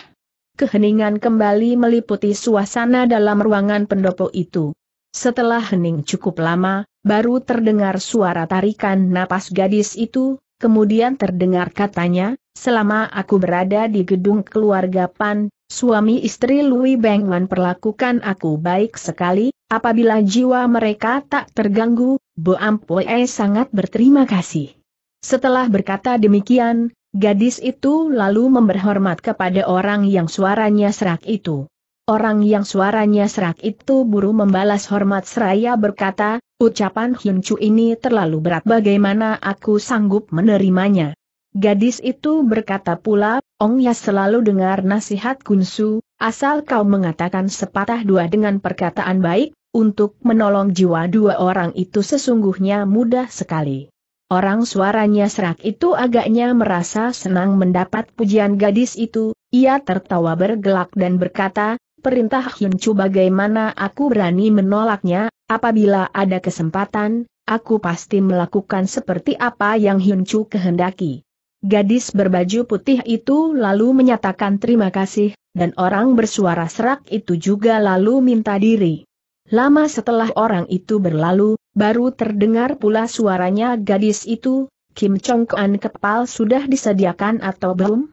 Keheningan kembali meliputi suasana dalam ruangan pendopo itu. Setelah hening cukup lama, baru terdengar suara tarikan napas gadis itu, kemudian terdengar katanya, selama aku berada di gedung keluarga Pan, suami istri Lui Bengwan perlakukan aku baik sekali, apabila jiwa mereka tak terganggu, Bo Ampoe sangat berterima kasih. Setelah berkata demikian, gadis itu lalu memberhormat kepada orang yang suaranya serak itu. Orang yang suaranya serak itu buru membalas hormat seraya berkata, ucapan Hin Chu ini terlalu berat, bagaimana aku sanggup menerimanya. Gadis itu berkata pula, Ong Ya selalu dengar nasihat Kunsu, asal kau mengatakan sepatah dua dengan perkataan baik, untuk menolong jiwa dua orang itu sesungguhnya mudah sekali. Orang suaranya serak itu agaknya merasa senang mendapat pujian gadis itu, ia tertawa bergelak dan berkata, perintah Hin Chu bagaimana aku berani menolaknya, apabila ada kesempatan, aku pasti melakukan seperti apa yang Hin Chu kehendaki. Gadis berbaju putih itu lalu menyatakan terima kasih, dan orang bersuara serak itu juga lalu minta diri. Lama setelah orang itu berlalu, baru terdengar pula suaranya gadis itu, Kim Chong Kuan kepal sudah disediakan atau belum?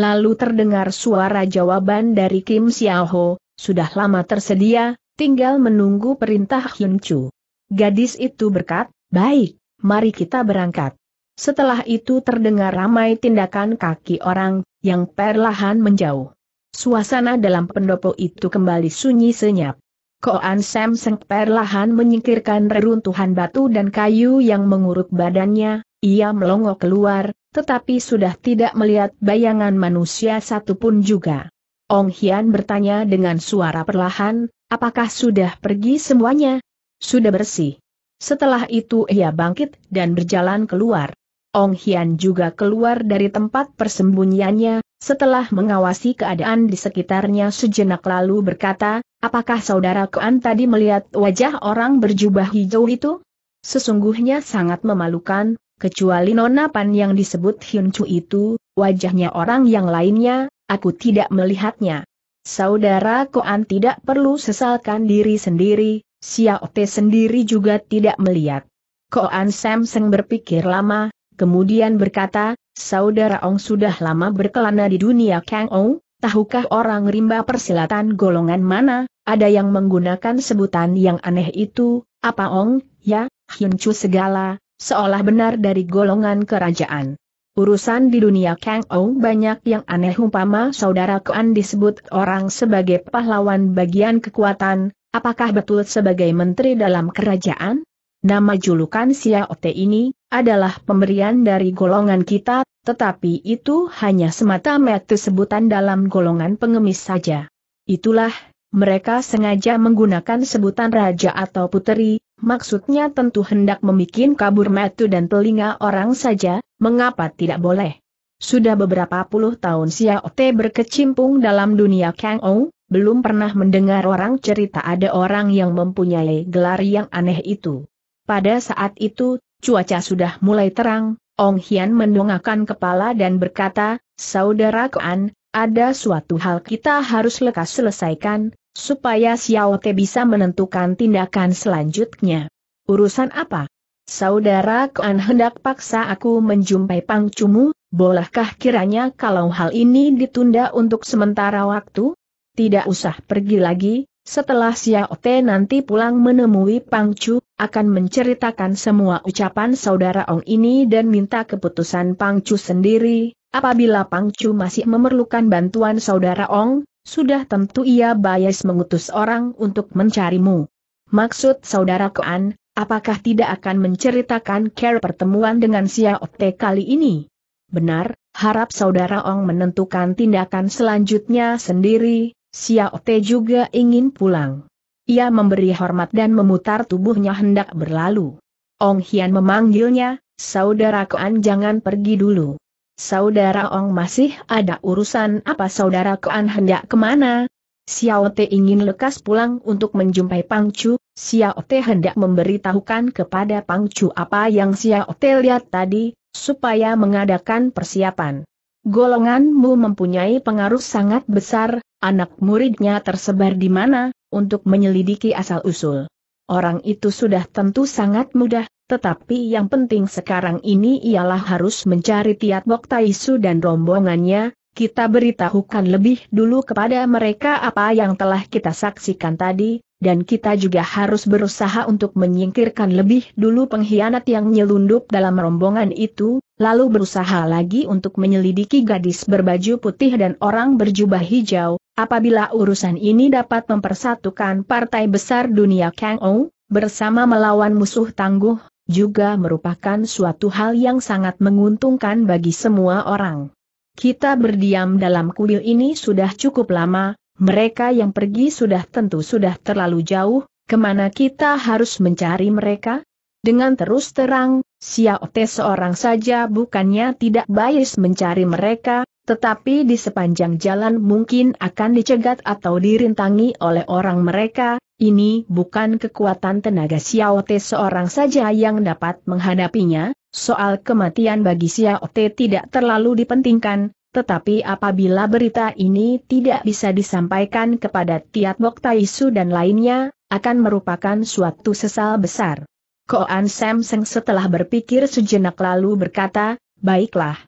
Lalu terdengar suara jawaban dari Kim Xiao Ho, sudah lama tersedia, tinggal menunggu perintah Hin Chu. Gadis itu berkata, baik, mari kita berangkat. Setelah itu terdengar ramai tindakan kaki orang, yang perlahan menjauh. Suasana dalam pendopo itu kembali sunyi senyap. Koan Sam Seng perlahan menyingkirkan reruntuhan batu dan kayu yang menguruk badannya, ia melongo keluar, tetapi sudah tidak melihat bayangan manusia satupun juga. Ong Hian bertanya dengan suara perlahan, apakah sudah pergi semuanya? Sudah bersih. Setelah itu ia bangkit dan berjalan keluar. Ong Hian juga keluar dari tempat persembunyiannya, setelah mengawasi keadaan di sekitarnya sejenak lalu berkata, apakah saudara Koan tadi melihat wajah orang berjubah hijau itu? Sesungguhnya sangat memalukan, kecuali Nona Pan yang disebut Hin Chu itu, wajahnya orang yang lainnya, aku tidak melihatnya. Saudara Koan tidak perlu sesalkan diri sendiri, Xiao Te sendiri juga tidak melihat. Koan Sam Seng berpikir lama, kemudian berkata, saudara Ong sudah lama berkelana di dunia Kang Ou, tahukah orang rimba persilatan golongan mana, ada yang menggunakan sebutan yang aneh itu, apa Ong, ya, Hin Chu segala, seolah benar dari golongan kerajaan. Urusan di dunia Kang Ou banyak yang aneh, umpama saudara Koan disebut orang sebagai pahlawan bagian kekuatan, apakah betul sebagai menteri dalam kerajaan? Nama julukan Xiao Te ini adalah pemberian dari golongan kita, tetapi itu hanya semata-mata sebutan dalam golongan pengemis saja. Itulah, mereka sengaja menggunakan sebutan raja atau puteri, maksudnya tentu hendak membuat kabur mata dan telinga orang saja, mengapa tidak boleh? Sudah beberapa puluh tahun Xiao Te berkecimpung dalam dunia Kang Ou, belum pernah mendengar orang cerita ada orang yang mempunyai gelar yang aneh itu. Pada saat itu, cuaca sudah mulai terang, Ong Hian mendongakkan kepala dan berkata, saudara Koan, ada suatu hal kita harus lekas selesaikan, supaya Xiao Te bisa menentukan tindakan selanjutnya. Urusan apa? Saudara Koan hendak paksa aku menjumpai Pang Cumu, bolehkah kiranya kalau hal ini ditunda untuk sementara waktu? Tidak usah pergi lagi, Setelah Xiao Te nanti pulang menemui Pang Chu, akan menceritakan semua ucapan saudara Ong ini dan minta keputusan Pang Chu sendiri. Apabila Pang Chu masih memerlukan bantuan saudara Ong, sudah tentu ia bias mengutus orang untuk mencarimu. Maksud saudara Koan, apakah tidak akan menceritakan cara pertemuan dengan Xiao Te kali ini? Benar, harap saudara Ong menentukan tindakan selanjutnya sendiri. Xiao Te juga ingin pulang. Ia memberi hormat dan memutar tubuhnya hendak berlalu. Ong Hian memanggilnya, "Saudara Koan jangan pergi dulu." "Saudara Ong masih ada urusan apa?" "Saudara Koan hendak kemana?" "Xiao Te ingin lekas pulang untuk menjumpai Pang Chu." "Xiao Te hendak memberitahukan kepada Pang Chu apa yang Xiao Te lihat tadi, supaya mengadakan persiapan. Golonganmu mempunyai pengaruh sangat besar, anak muridnya tersebar di mana, untuk menyelidiki asal-usul orang itu sudah tentu sangat mudah, tetapi yang penting sekarang ini ialah harus mencari Tiat Bok Taisu dan rombongannya. Kita beritahukan lebih dulu kepada mereka apa yang telah kita saksikan tadi, dan kita juga harus berusaha untuk menyingkirkan lebih dulu pengkhianat yang nyelundup dalam rombongan itu, lalu berusaha lagi untuk menyelidiki gadis berbaju putih dan orang berjubah hijau. Apabila urusan ini dapat mempersatukan partai besar dunia Kang Ou, bersama melawan musuh tangguh, juga merupakan suatu hal yang sangat menguntungkan bagi semua orang. Kita berdiam dalam kuil ini sudah cukup lama. Mereka yang pergi sudah tentu sudah terlalu jauh, kemana kita harus mencari mereka? Dengan terus terang, Xiao Te seorang saja bukannya tidak bias mencari mereka, tetapi di sepanjang jalan mungkin akan dicegat atau dirintangi oleh orang mereka. Ini bukan kekuatan tenaga Xiao Te seorang saja yang dapat menghadapinya, soal kematian bagi Xiao Te tidak terlalu dipentingkan. Tetapi apabila berita ini tidak bisa disampaikan kepada Tiat Bok Taisu dan lainnya, akan merupakan suatu sesal besar. Koan Samseng setelah berpikir sejenak lalu berkata, "Baiklah,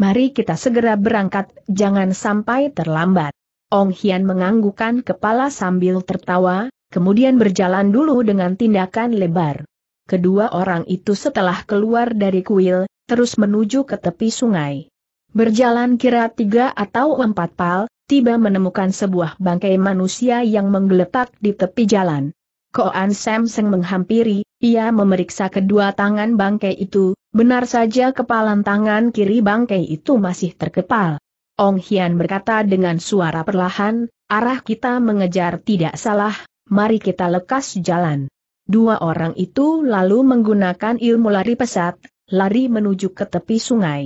mari kita segera berangkat, jangan sampai terlambat." Ong Hian menganggukkan kepala sambil tertawa, kemudian berjalan dulu dengan tindakan lebar. Kedua orang itu setelah keluar dari kuil, terus menuju ke tepi sungai. Berjalan kira 3 atau 4 pal, tiba menemukan sebuah bangkai manusia yang menggeletak di tepi jalan. Koan Samseng menghampiri, ia memeriksa kedua tangan bangkai itu, benar saja kepalan tangan kiri bangkai itu masih terkepal. Ong Hian berkata dengan suara perlahan, "Arah kita mengejar tidak salah, mari kita lekas jalan." Dua orang itu lalu menggunakan ilmu lari pesat, lari menuju ke tepi sungai.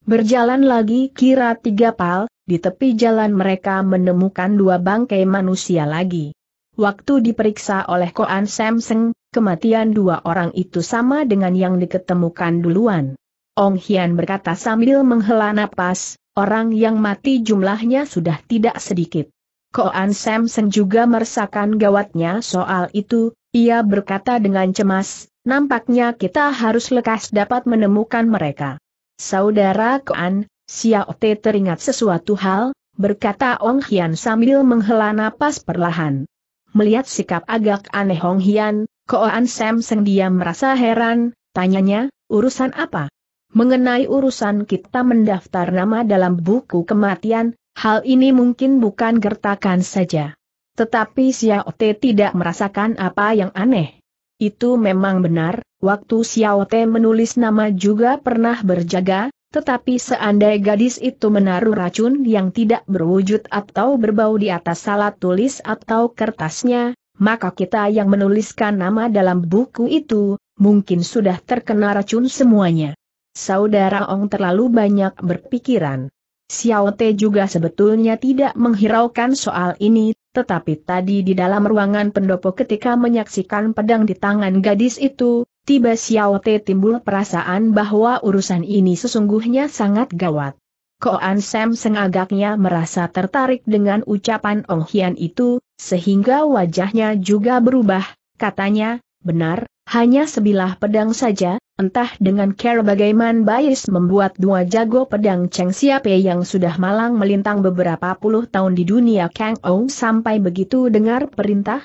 Berjalan lagi kira 3 pal, di tepi jalan mereka menemukan 2 bangkai manusia lagi. Waktu diperiksa oleh Koan Samseng, kematian 2 orang itu sama dengan yang diketemukan duluan. Ong Hian berkata sambil menghela napas, "Orang yang mati jumlahnya sudah tidak sedikit." Koan Samseng juga meresahkan gawatnya soal itu, ia berkata dengan cemas, "Nampaknya kita harus lekas dapat menemukan mereka." "Saudara Koan, Xiao Te teringat sesuatu hal," berkata Ong Hian sambil menghela napas perlahan. Melihat sikap agak aneh Ong Hian, Koan Samseng dia merasa heran, tanyanya, "Urusan apa?" "Mengenai urusan kita mendaftar nama dalam buku kematian, hal ini mungkin bukan gertakan saja." Tetapi Xiao Te tidak merasakan apa yang aneh. Itu memang benar, waktu Xiao Te menulis nama juga pernah berjaga, tetapi seandainya gadis itu menaruh racun yang tidak berwujud atau berbau di atas alat tulis atau kertasnya, maka kita yang menuliskan nama dalam buku itu, mungkin sudah terkena racun semuanya. Saudara Ong terlalu banyak berpikiran. Xiao Te juga sebetulnya tidak menghiraukan soal ini. Tetapi tadi di dalam ruangan pendopo ketika menyaksikan pedang di tangan gadis itu, tiba Xiao Te timbul perasaan bahwa urusan ini sesungguhnya sangat gawat. Koan Samseng agaknya merasa tertarik dengan ucapan Ong Hian itu, sehingga wajahnya juga berubah, katanya, "Benar, hanya sebilah pedang saja, Entah dengan cara bagaimana Bais membuat dua jago pedang Cheng Siape yang sudah malang melintang beberapa puluh tahun di dunia Kang Ou sampai begitu dengar perintah.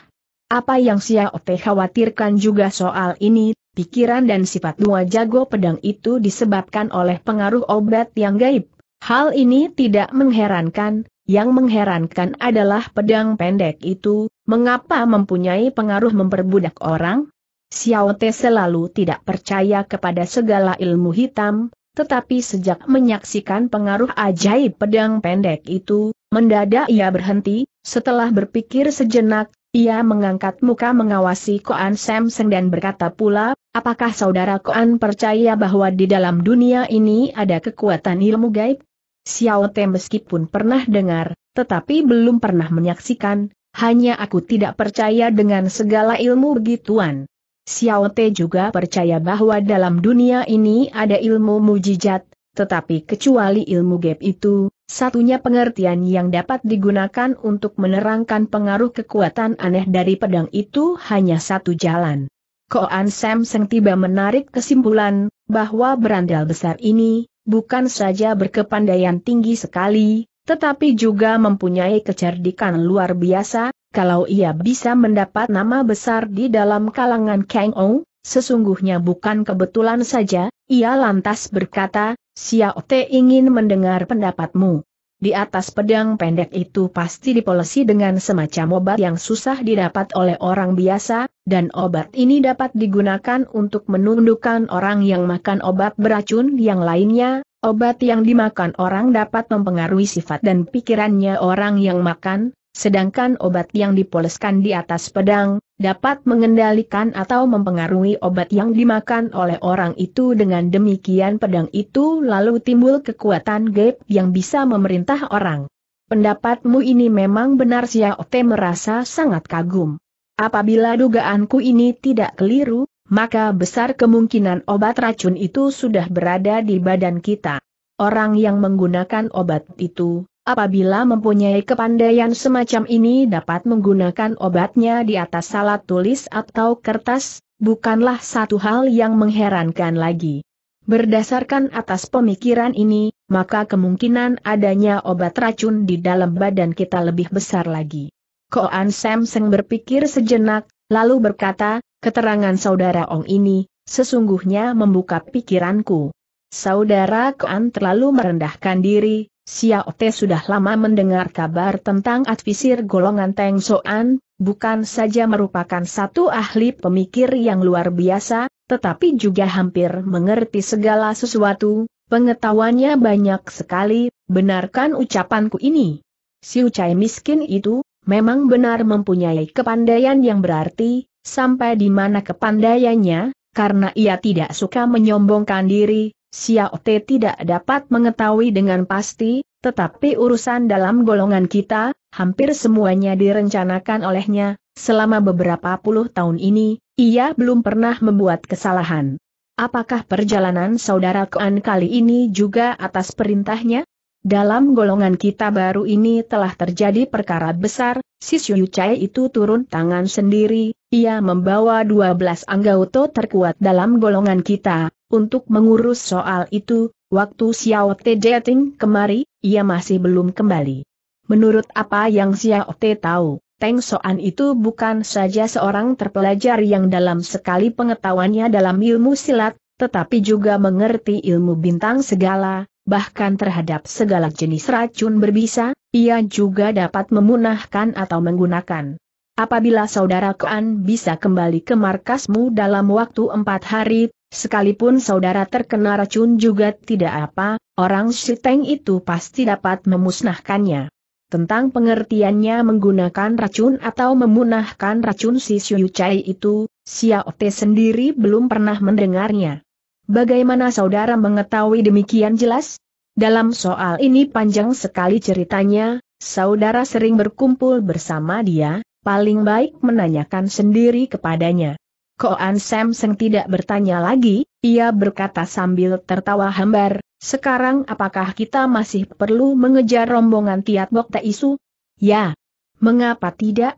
Apa yang Xiao Te khawatirkan juga soal ini, pikiran dan sifat dua jago pedang itu disebabkan oleh pengaruh obat yang gaib. Hal ini tidak mengherankan, yang mengherankan adalah pedang pendek itu, mengapa mempunyai pengaruh memperbudak orang? Xiao Te selalu tidak percaya kepada segala ilmu hitam, tetapi sejak menyaksikan pengaruh ajaib pedang pendek itu, mendadak ia berhenti. Setelah berpikir sejenak, ia mengangkat muka mengawasi Koan Sam Seng dan berkata pula, "Apakah saudara Koan percaya bahwa di dalam dunia ini ada kekuatan ilmu gaib?" Xiao Te meskipun pernah dengar, tetapi belum pernah menyaksikan, hanya aku tidak percaya dengan segala ilmu begituan. Xiao Te juga percaya bahwa dalam dunia ini ada ilmu mujizat, tetapi kecuali ilmu gaib itu, satunya pengertian yang dapat digunakan untuk menerangkan pengaruh kekuatan aneh dari pedang itu hanya satu jalan. Koan Sam Seng tiba menarik kesimpulan, bahwa berandal besar ini, bukan saja berkepandaian tinggi sekali, tetapi juga mempunyai kecerdikan luar biasa. Kalau ia bisa mendapat nama besar di dalam kalangan Kang Ou, sesungguhnya bukan kebetulan saja. Ia lantas berkata, "Xiao Te ingin mendengar pendapatmu. Di atas pedang pendek itu pasti dipolesi dengan semacam obat yang susah didapat oleh orang biasa, dan obat ini dapat digunakan untuk menundukkan orang yang makan obat beracun yang lainnya. Obat yang dimakan orang dapat mempengaruhi sifat dan pikirannya orang yang makan. Sedangkan obat yang dipoleskan di atas pedang, dapat mengendalikan atau mempengaruhi obat yang dimakan oleh orang itu. Dengan demikian pedang itu lalu timbul kekuatan gaib yang bisa memerintah orang." "Pendapatmu ini memang benar." Xiao Te merasa sangat kagum. "Apabila dugaanku ini tidak keliru, maka besar kemungkinan obat racun itu sudah berada di badan kita. Orang yang menggunakan obat itu, apabila mempunyai kepandaian semacam ini dapat menggunakan obatnya di atas alat tulis atau kertas, bukanlah satu hal yang mengherankan lagi." Berdasarkan atas pemikiran ini, maka kemungkinan adanya obat racun di dalam badan kita lebih besar lagi. Koan Sam Seng berpikir sejenak, lalu berkata, "Keterangan saudara Ong ini, sesungguhnya membuka pikiranku. Saudara Koan terlalu merendahkan diri." Xiao Te sudah lama mendengar kabar tentang advisir golongan Teng Soan, bukan saja merupakan satu ahli pemikir yang luar biasa, tetapi juga hampir mengerti segala sesuatu, pengetahuannya banyak sekali. "Benarkan ucapanku ini. Si Ucai miskin itu, memang benar mempunyai kepandaian yang berarti, sampai di mana kepandaiannya, karena ia tidak suka menyombongkan diri. Xiao Te tidak dapat mengetahui dengan pasti, tetapi urusan dalam golongan kita, hampir semuanya direncanakan olehnya. Selama beberapa puluh tahun ini, ia belum pernah membuat kesalahan. Apakah perjalanan saudara Koan kali ini juga atas perintahnya? Dalam golongan kita baru ini telah terjadi perkara besar, si Siu Chai itu turun tangan sendiri, ia membawa 12 anggota terkuat dalam golongan kita. Untuk mengurus soal itu, waktu Xiao Te datang kemari, ia masih belum kembali." Menurut apa yang Xiao Te tahu, Teng Soan itu bukan saja seorang terpelajar yang dalam sekali pengetahuannya dalam ilmu silat, tetapi juga mengerti ilmu bintang segala, bahkan terhadap segala jenis racun berbisa, ia juga dapat memunahkan atau menggunakan. "Apabila saudara Koan bisa kembali ke markasmu dalam waktu 4 hari, sekalipun saudara terkena racun juga tidak apa, orang si Teng itu pasti dapat memusnahkannya." Tentang pengertiannya menggunakan racun atau memunahkan racun si Siu Chai itu, Xiao Te sendiri belum pernah mendengarnya. "Bagaimana saudara mengetahui demikian jelas?" "Dalam soal ini panjang sekali ceritanya, saudara sering berkumpul bersama dia, paling baik menanyakan sendiri kepadanya." Koan Sam Seng tidak bertanya lagi, ia berkata sambil tertawa hambar, "Sekarang apakah kita masih perlu mengejar rombongan Tiat Bok Taisu?" "Ya. Mengapa tidak?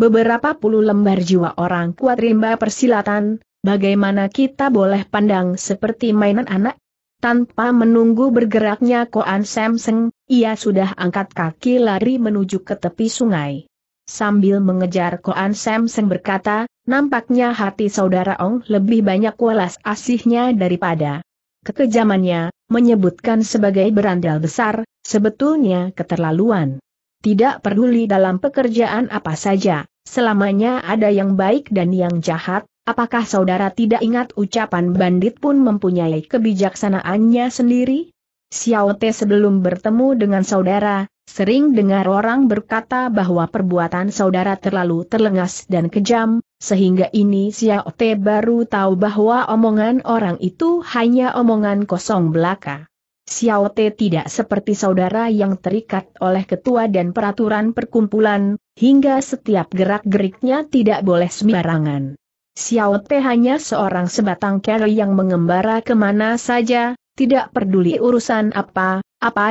Beberapa puluh lembar jiwa orang kuat rimba persilatan, bagaimana kita boleh pandang seperti mainan anak? Tanpa menunggu bergeraknya Koan Sam Seng, ia sudah angkat kaki lari menuju ke tepi sungai. Sambil mengejar Koan Sam Seng berkata, nampaknya hati saudara Ong lebih banyak welas asihnya daripada kekejamannya, menyebutkan sebagai berandal besar, sebetulnya keterlaluan. Tidak peduli dalam pekerjaan apa saja, selamanya ada yang baik dan yang jahat, apakah saudara tidak ingat ucapan bandit pun mempunyai kebijaksanaannya sendiri? Xiao Te sebelum bertemu dengan saudara, sering dengar orang berkata bahwa perbuatan saudara terlalu terlengas dan kejam, sehingga ini Xiao Te baru tahu bahwa omongan orang itu hanya omongan kosong belaka. Xiao Te tidak seperti saudara yang terikat oleh ketua dan peraturan perkumpulan, hingga setiap gerak-geriknya tidak boleh sembarangan. Xiao Te hanya seorang sebatang kera yang mengembara kemana saja, tidak peduli urusan apa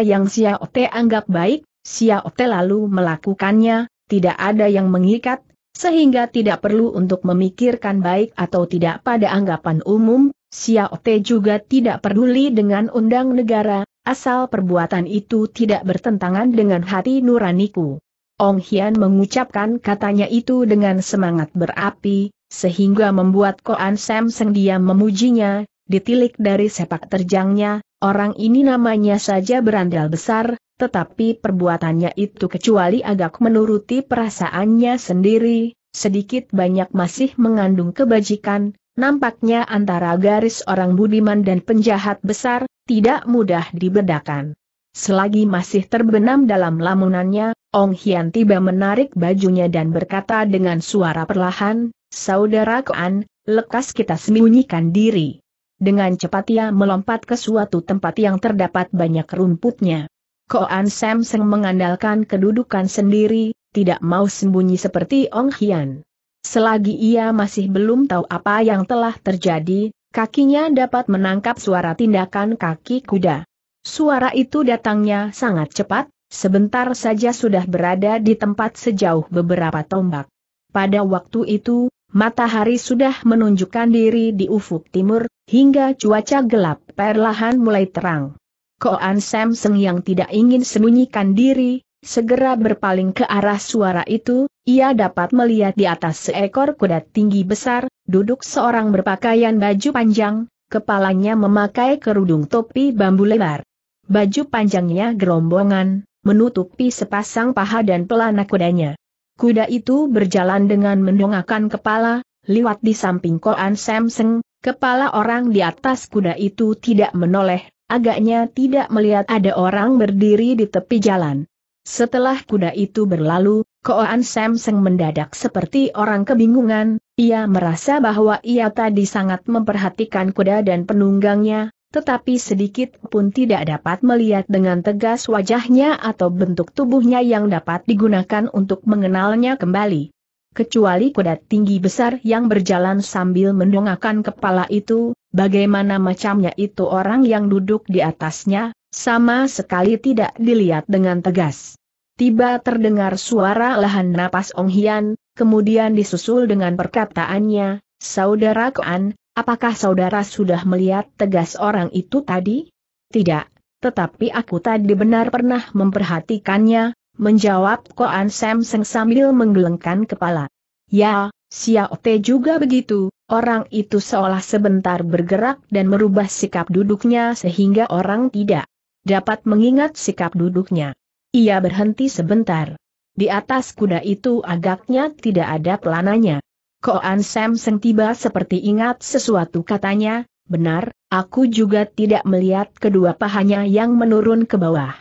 yang Xiao Te anggap baik, Xiao Te lalu melakukannya, tidak ada yang mengikat, sehingga tidak perlu untuk memikirkan baik atau tidak pada anggapan umum, Xiao Te juga tidak peduli dengan undang negara, asal perbuatan itu tidak bertentangan dengan hati nuraniku. Ong Hian mengucapkan katanya itu dengan semangat berapi, sehingga membuat Koan Sam Seng diam memujinya, ditilik dari sepak terjangnya, orang ini namanya saja berandal besar, tetapi perbuatannya itu kecuali agak menuruti perasaannya sendiri, sedikit banyak masih mengandung kebajikan, nampaknya antara garis orang budiman dan penjahat besar, tidak mudah dibedakan. Selagi masih terbenam dalam lamunannya, Ong Hian tiba menarik bajunya dan berkata dengan suara perlahan, "Saudara Koan, lekas kita sembunyikan diri." Dengan cepat ia melompat ke suatu tempat yang terdapat banyak rumputnya. Koan Sam Seng mengandalkan kedudukan sendiri, tidak mau sembunyi seperti Ong Hian. Selagi ia masih belum tahu apa yang telah terjadi, kakinya dapat menangkap suara tindakan kaki kuda. Suara itu datangnya sangat cepat, sebentar saja sudah berada di tempat sejauh beberapa tombak. Pada waktu itu, matahari sudah menunjukkan diri di ufuk timur, hingga cuaca gelap perlahan mulai terang. Koan Sam Seng yang tidak ingin sembunyikan diri, segera berpaling ke arah suara itu, ia dapat melihat di atas seekor kuda tinggi besar, duduk seorang berpakaian baju panjang, kepalanya memakai kerudung topi bambu lebar. Baju panjangnya gerombongan, menutupi sepasang paha dan pelana kudanya. Kuda itu berjalan dengan mendongakkan kepala, liwat di samping Koan Sam Seng, kepala orang di atas kuda itu tidak menoleh, agaknya tidak melihat ada orang berdiri di tepi jalan. Setelah kuda itu berlalu, Koan Sam Seng mendadak seperti orang kebingungan, ia merasa bahwa ia tadi sangat memperhatikan kuda dan penunggangnya, tetapi sedikit pun tidak dapat melihat dengan tegas wajahnya atau bentuk tubuhnya yang dapat digunakan untuk mengenalnya kembali. Kecuali kuda tinggi besar yang berjalan sambil mendongakkan kepala itu, bagaimana macamnya itu orang yang duduk di atasnya, sama sekali tidak dilihat dengan tegas. Tiba terdengar suara lahan napas Ong Hian, kemudian disusul dengan perkataannya, "Saudara Koan, apakah saudara sudah melihat tegas orang itu tadi?" "Tidak, tetapi aku tadi benar pernah memperhatikannya," menjawab Koan Sam Seng sambil menggelengkan kepala. "Ya, Xiao Te juga begitu, orang itu seolah sebentar bergerak dan merubah sikap duduknya sehingga orang tidak dapat mengingat sikap duduknya. Ia berhenti sebentar. Di atas kuda itu agaknya tidak ada pelananya." Koan Sam Seng tiba seperti ingat sesuatu katanya, "Benar, aku juga tidak melihat kedua pahanya yang menurun ke bawah.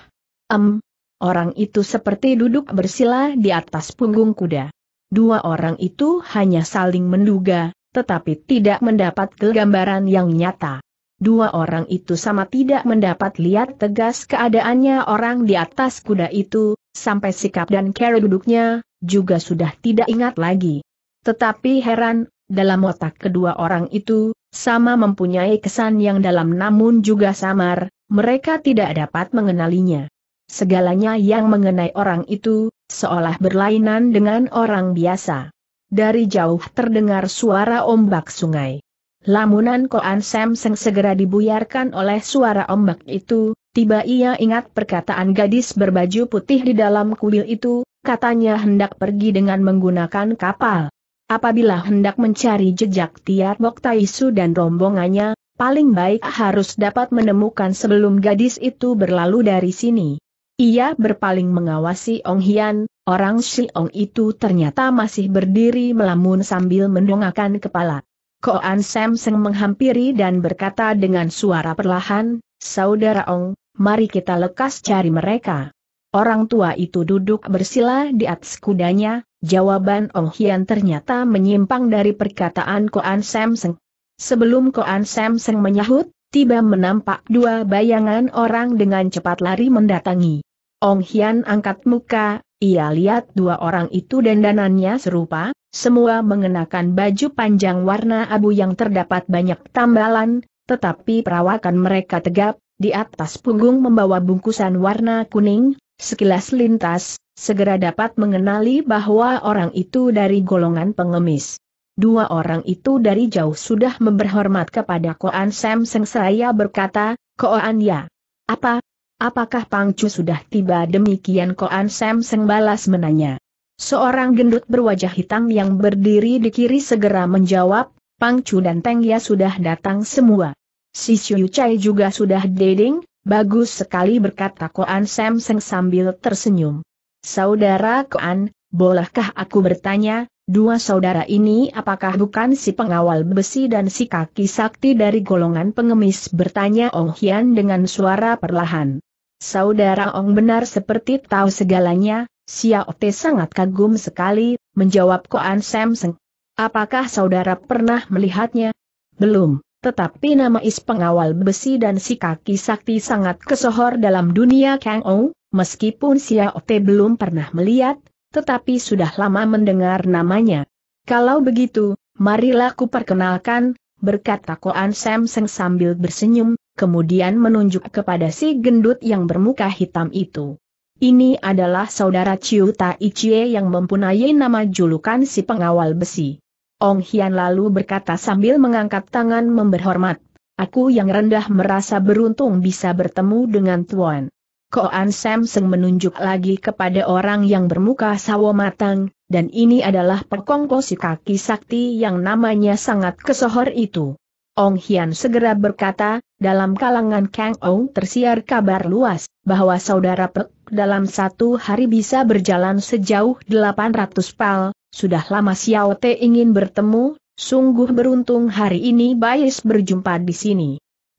Orang itu seperti duduk bersila di atas punggung kuda." Dua orang itu hanya saling menduga, tetapi tidak mendapat gambaran yang nyata. Dua orang itu sama tidak mendapat lihat tegas keadaannya orang di atas kuda itu, sampai sikap dan cara duduknya, juga sudah tidak ingat lagi. Tetapi heran, dalam otak kedua orang itu, sama mempunyai kesan yang dalam namun juga samar, mereka tidak dapat mengenalinya. Segalanya yang mengenai orang itu, seolah berlainan dengan orang biasa. Dari jauh terdengar suara ombak sungai. Lamunan Koan Samseng segera dibuyarkan oleh suara ombak itu. Tiba ia ingat perkataan gadis berbaju putih di dalam kuil itu, katanya hendak pergi dengan menggunakan kapal. Apabila hendak mencari jejak Tiar Bok Taisu dan rombongannya, paling baik harus dapat menemukan sebelum gadis itu berlalu dari sini. Ia berpaling mengawasi Ong Hian, orang Siong itu ternyata masih berdiri melamun sambil mendongakkan kepala. Koan Samseng menghampiri dan berkata dengan suara perlahan, "Saudara Ong, mari kita lekas cari mereka." Orang tua itu duduk bersila di atas kudanya. Jawaban Ong Hian ternyata menyimpang dari perkataan Koan Samseng. Sebelum Koan Samseng menyahut, tiba menampak dua bayangan orang dengan cepat lari mendatangi. Ong Hian angkat muka, ia lihat dua orang itu dandanannya serupa. Semua mengenakan baju panjang warna abu yang terdapat banyak tambalan, tetapi perawakan mereka tegap, di atas punggung membawa bungkusan warna kuning. Sekilas lintas, segera dapat mengenali bahwa orang itu dari golongan pengemis. Dua orang itu dari jauh sudah memberhormat kepada Koan Samseng seraya berkata, "Koan ya." Apakah Pangcu sudah tiba?" Demikian Koan Samseng balas menanya. Seorang gendut berwajah hitam yang berdiri di kiri segera menjawab, "Pangcu dan Teng Ya sudah datang semua. Si Siu Cai juga sudah." "Deding, bagus sekali," berkata Koan Samseng sambil tersenyum. "Saudara Koan, bolehkah aku bertanya, dua saudara ini apakah bukan si pengawal besi dan si kaki sakti dari golongan pengemis?" bertanya Ong Hian dengan suara perlahan. "Saudara Ong benar seperti tahu segalanya. Xiao Te sangat kagum sekali," menjawab Koan Samseng. "Apakah saudara pernah melihatnya?" "Belum, tetapi nama is pengawal besi dan si kaki sakti sangat kesohor dalam dunia Kang Ou. Meskipun Xiao Te belum pernah melihat, tetapi sudah lama mendengar namanya." "Kalau begitu, marilah ku perkenalkan," berkata Koan Samseng sambil bersenyum, kemudian menunjuk kepada si gendut yang bermuka hitam itu. "Ini adalah saudara Ciu Tai Chie yang mempunyai nama julukan si pengawal besi." Ong Hian lalu berkata sambil mengangkat tangan memberhormat, "Aku yang rendah merasa beruntung bisa bertemu dengan Tuan." Koan Samseng menunjuk lagi kepada orang yang bermuka sawo matang, "Dan ini adalah perkongko si kaki sakti yang namanya sangat kesohor itu." Ong Hian segera berkata, "Dalam kalangan Kang Ou tersiar kabar luas, bahwa saudara Pek dalam satu hari bisa berjalan sejauh 800 pal, sudah lama Xiao Te ingin bertemu, sungguh beruntung hari ini Bais berjumpa di sini."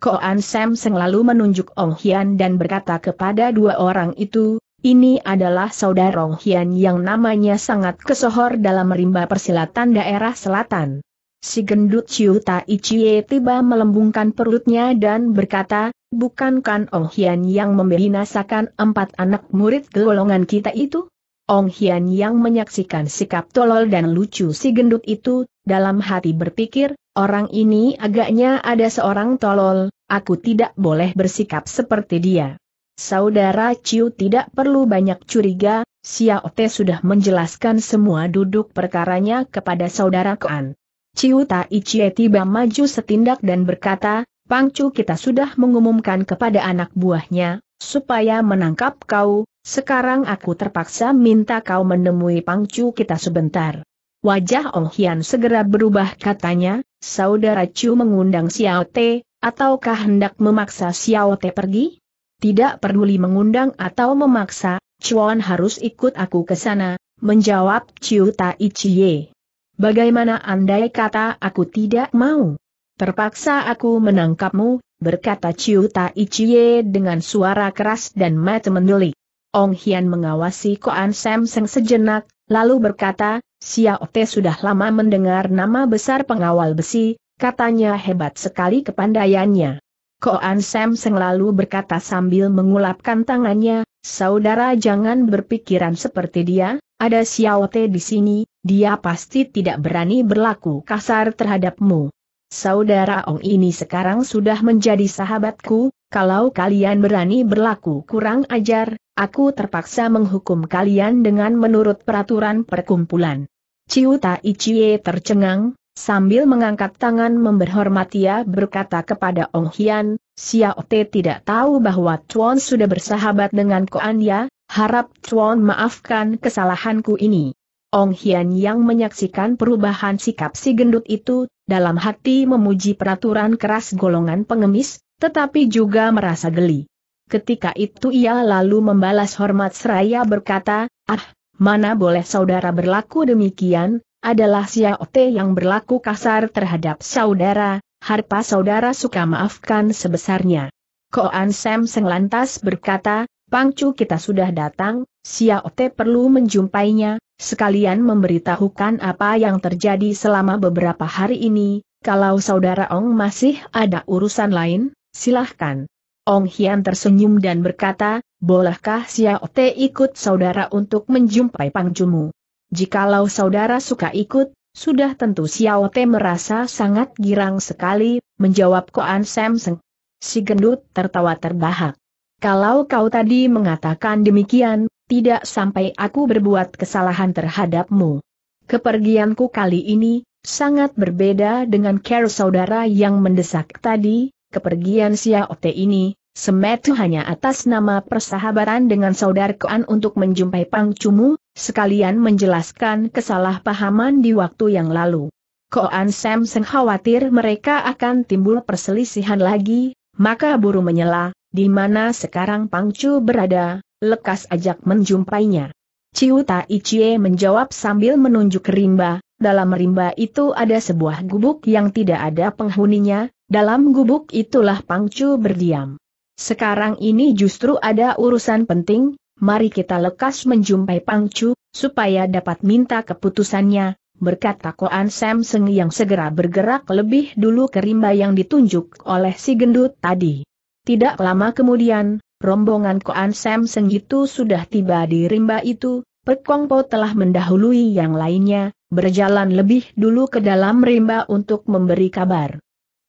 Koan Samseng lalu menunjuk Ong Hian dan berkata kepada dua orang itu, "Ini adalah saudara Ong Hian yang namanya sangat kesohor dalam rimba persilatan daerah selatan." Si gendut Ciu Tai Chie tiba melembungkan perutnya dan berkata, "Bukankah Ong Hian yang membinasakan 4 anak murid golongan kita itu?" Ong Hian yang menyaksikan sikap tolol dan lucu si gendut itu, dalam hati berpikir, "Orang ini agaknya ada seorang tolol, aku tidak boleh bersikap seperti dia." Saudara Ciu tidak perlu banyak curiga, Xiao Te sudah menjelaskan semua duduk perkaranya kepada saudara Koan. Ciu Tai Chie tiba maju setindak dan berkata, "Pangcu kita sudah mengumumkan kepada anak buahnya, supaya menangkap kau, sekarang aku terpaksa minta kau menemui Pangcu kita sebentar." Wajah Ong Hian segera berubah, katanya, "Saudara Ciu mengundang Xiao Te, ataukah hendak memaksa Xiao Te pergi?" "Tidak peduli mengundang atau memaksa, Chuan harus ikut aku ke sana," menjawab Ciu Tai Chie. "Bagaimana andai kata aku tidak mau? Terpaksa aku menangkapmu," berkata Ciu Tai Chie dengan suara keras dan mata mendelik. Ong Hian mengawasi Koan Samseng sejenak, lalu berkata, "Xiao Te sudah lama mendengar nama besar pengawal besi, katanya hebat sekali kepandaiannya." Koan Samseng lalu berkata sambil mengulapkan tangannya, "Saudara jangan berpikiran seperti dia, ada Xiao Te di sini, dia pasti tidak berani berlaku kasar terhadapmu. Saudara Ong ini sekarang sudah menjadi sahabatku, kalau kalian berani berlaku kurang ajar, aku terpaksa menghukum kalian dengan menurut peraturan perkumpulan." Ciu Tai Chie tercengang, Sambil mengangkat tangan memberhormat ia berkata kepada Ong Hian, Xiao Te tidak tahu bahwa Chuan sudah bersahabat dengan Koan Ya, harap Chuan maafkan kesalahanku ini. Ong Hian yang menyaksikan perubahan sikap si gendut itu, dalam hati memuji peraturan keras golongan pengemis, tetapi juga merasa geli. Ketika itu ia lalu membalas hormat seraya berkata, ah, mana boleh saudara berlaku demikian, adalah Xiao Te yang berlaku kasar terhadap saudara, harpa saudara suka maafkan sebesarnya. Koan Sam Seng lantas berkata, Pangcu kita sudah datang, Xiao Te perlu menjumpainya, sekalian memberitahukan apa yang terjadi selama beberapa hari ini, kalau saudara Ong masih ada urusan lain, silahkan. Ong Hian tersenyum dan berkata, bolehkah Xiao Te ikut saudara untuk menjumpai Pangcumu? Jikalau saudara suka ikut, sudah tentu Xiao Te merasa sangat girang sekali, menjawab Koan Sam Seng. Si gendut tertawa terbahak. Kalau kau tadi mengatakan demikian, tidak sampai aku berbuat kesalahan terhadapmu. Kepergianku kali ini sangat berbeda dengan care saudara yang mendesak tadi, kepergian Xiao Te ini, semata hanya atas nama persahabatan dengan saudara Koan untuk menjumpai Pangcumu, sekalian menjelaskan kesalahpahaman di waktu yang lalu. Koan Sam Seng khawatir mereka akan timbul perselisihan lagi, maka buru menyela, di mana sekarang Pangcu berada, lekas ajak menjumpainya. Ciu Tai Chie menjawab sambil menunjuk rimba. Dalam rimba itu ada sebuah gubuk yang tidak ada penghuninya, dalam gubuk itulah Pangcu berdiam. Sekarang ini justru ada urusan penting, mari kita lekas menjumpai Pangcu, supaya dapat minta keputusannya, berkata Koan Sam Seng yang segera bergerak lebih dulu ke rimba yang ditunjuk oleh si gendut tadi. Tidak lama kemudian, rombongan Koan Sam Seng itu sudah tiba di rimba itu, Pek Kong Po telah mendahului yang lainnya, berjalan lebih dulu ke dalam rimba untuk memberi kabar.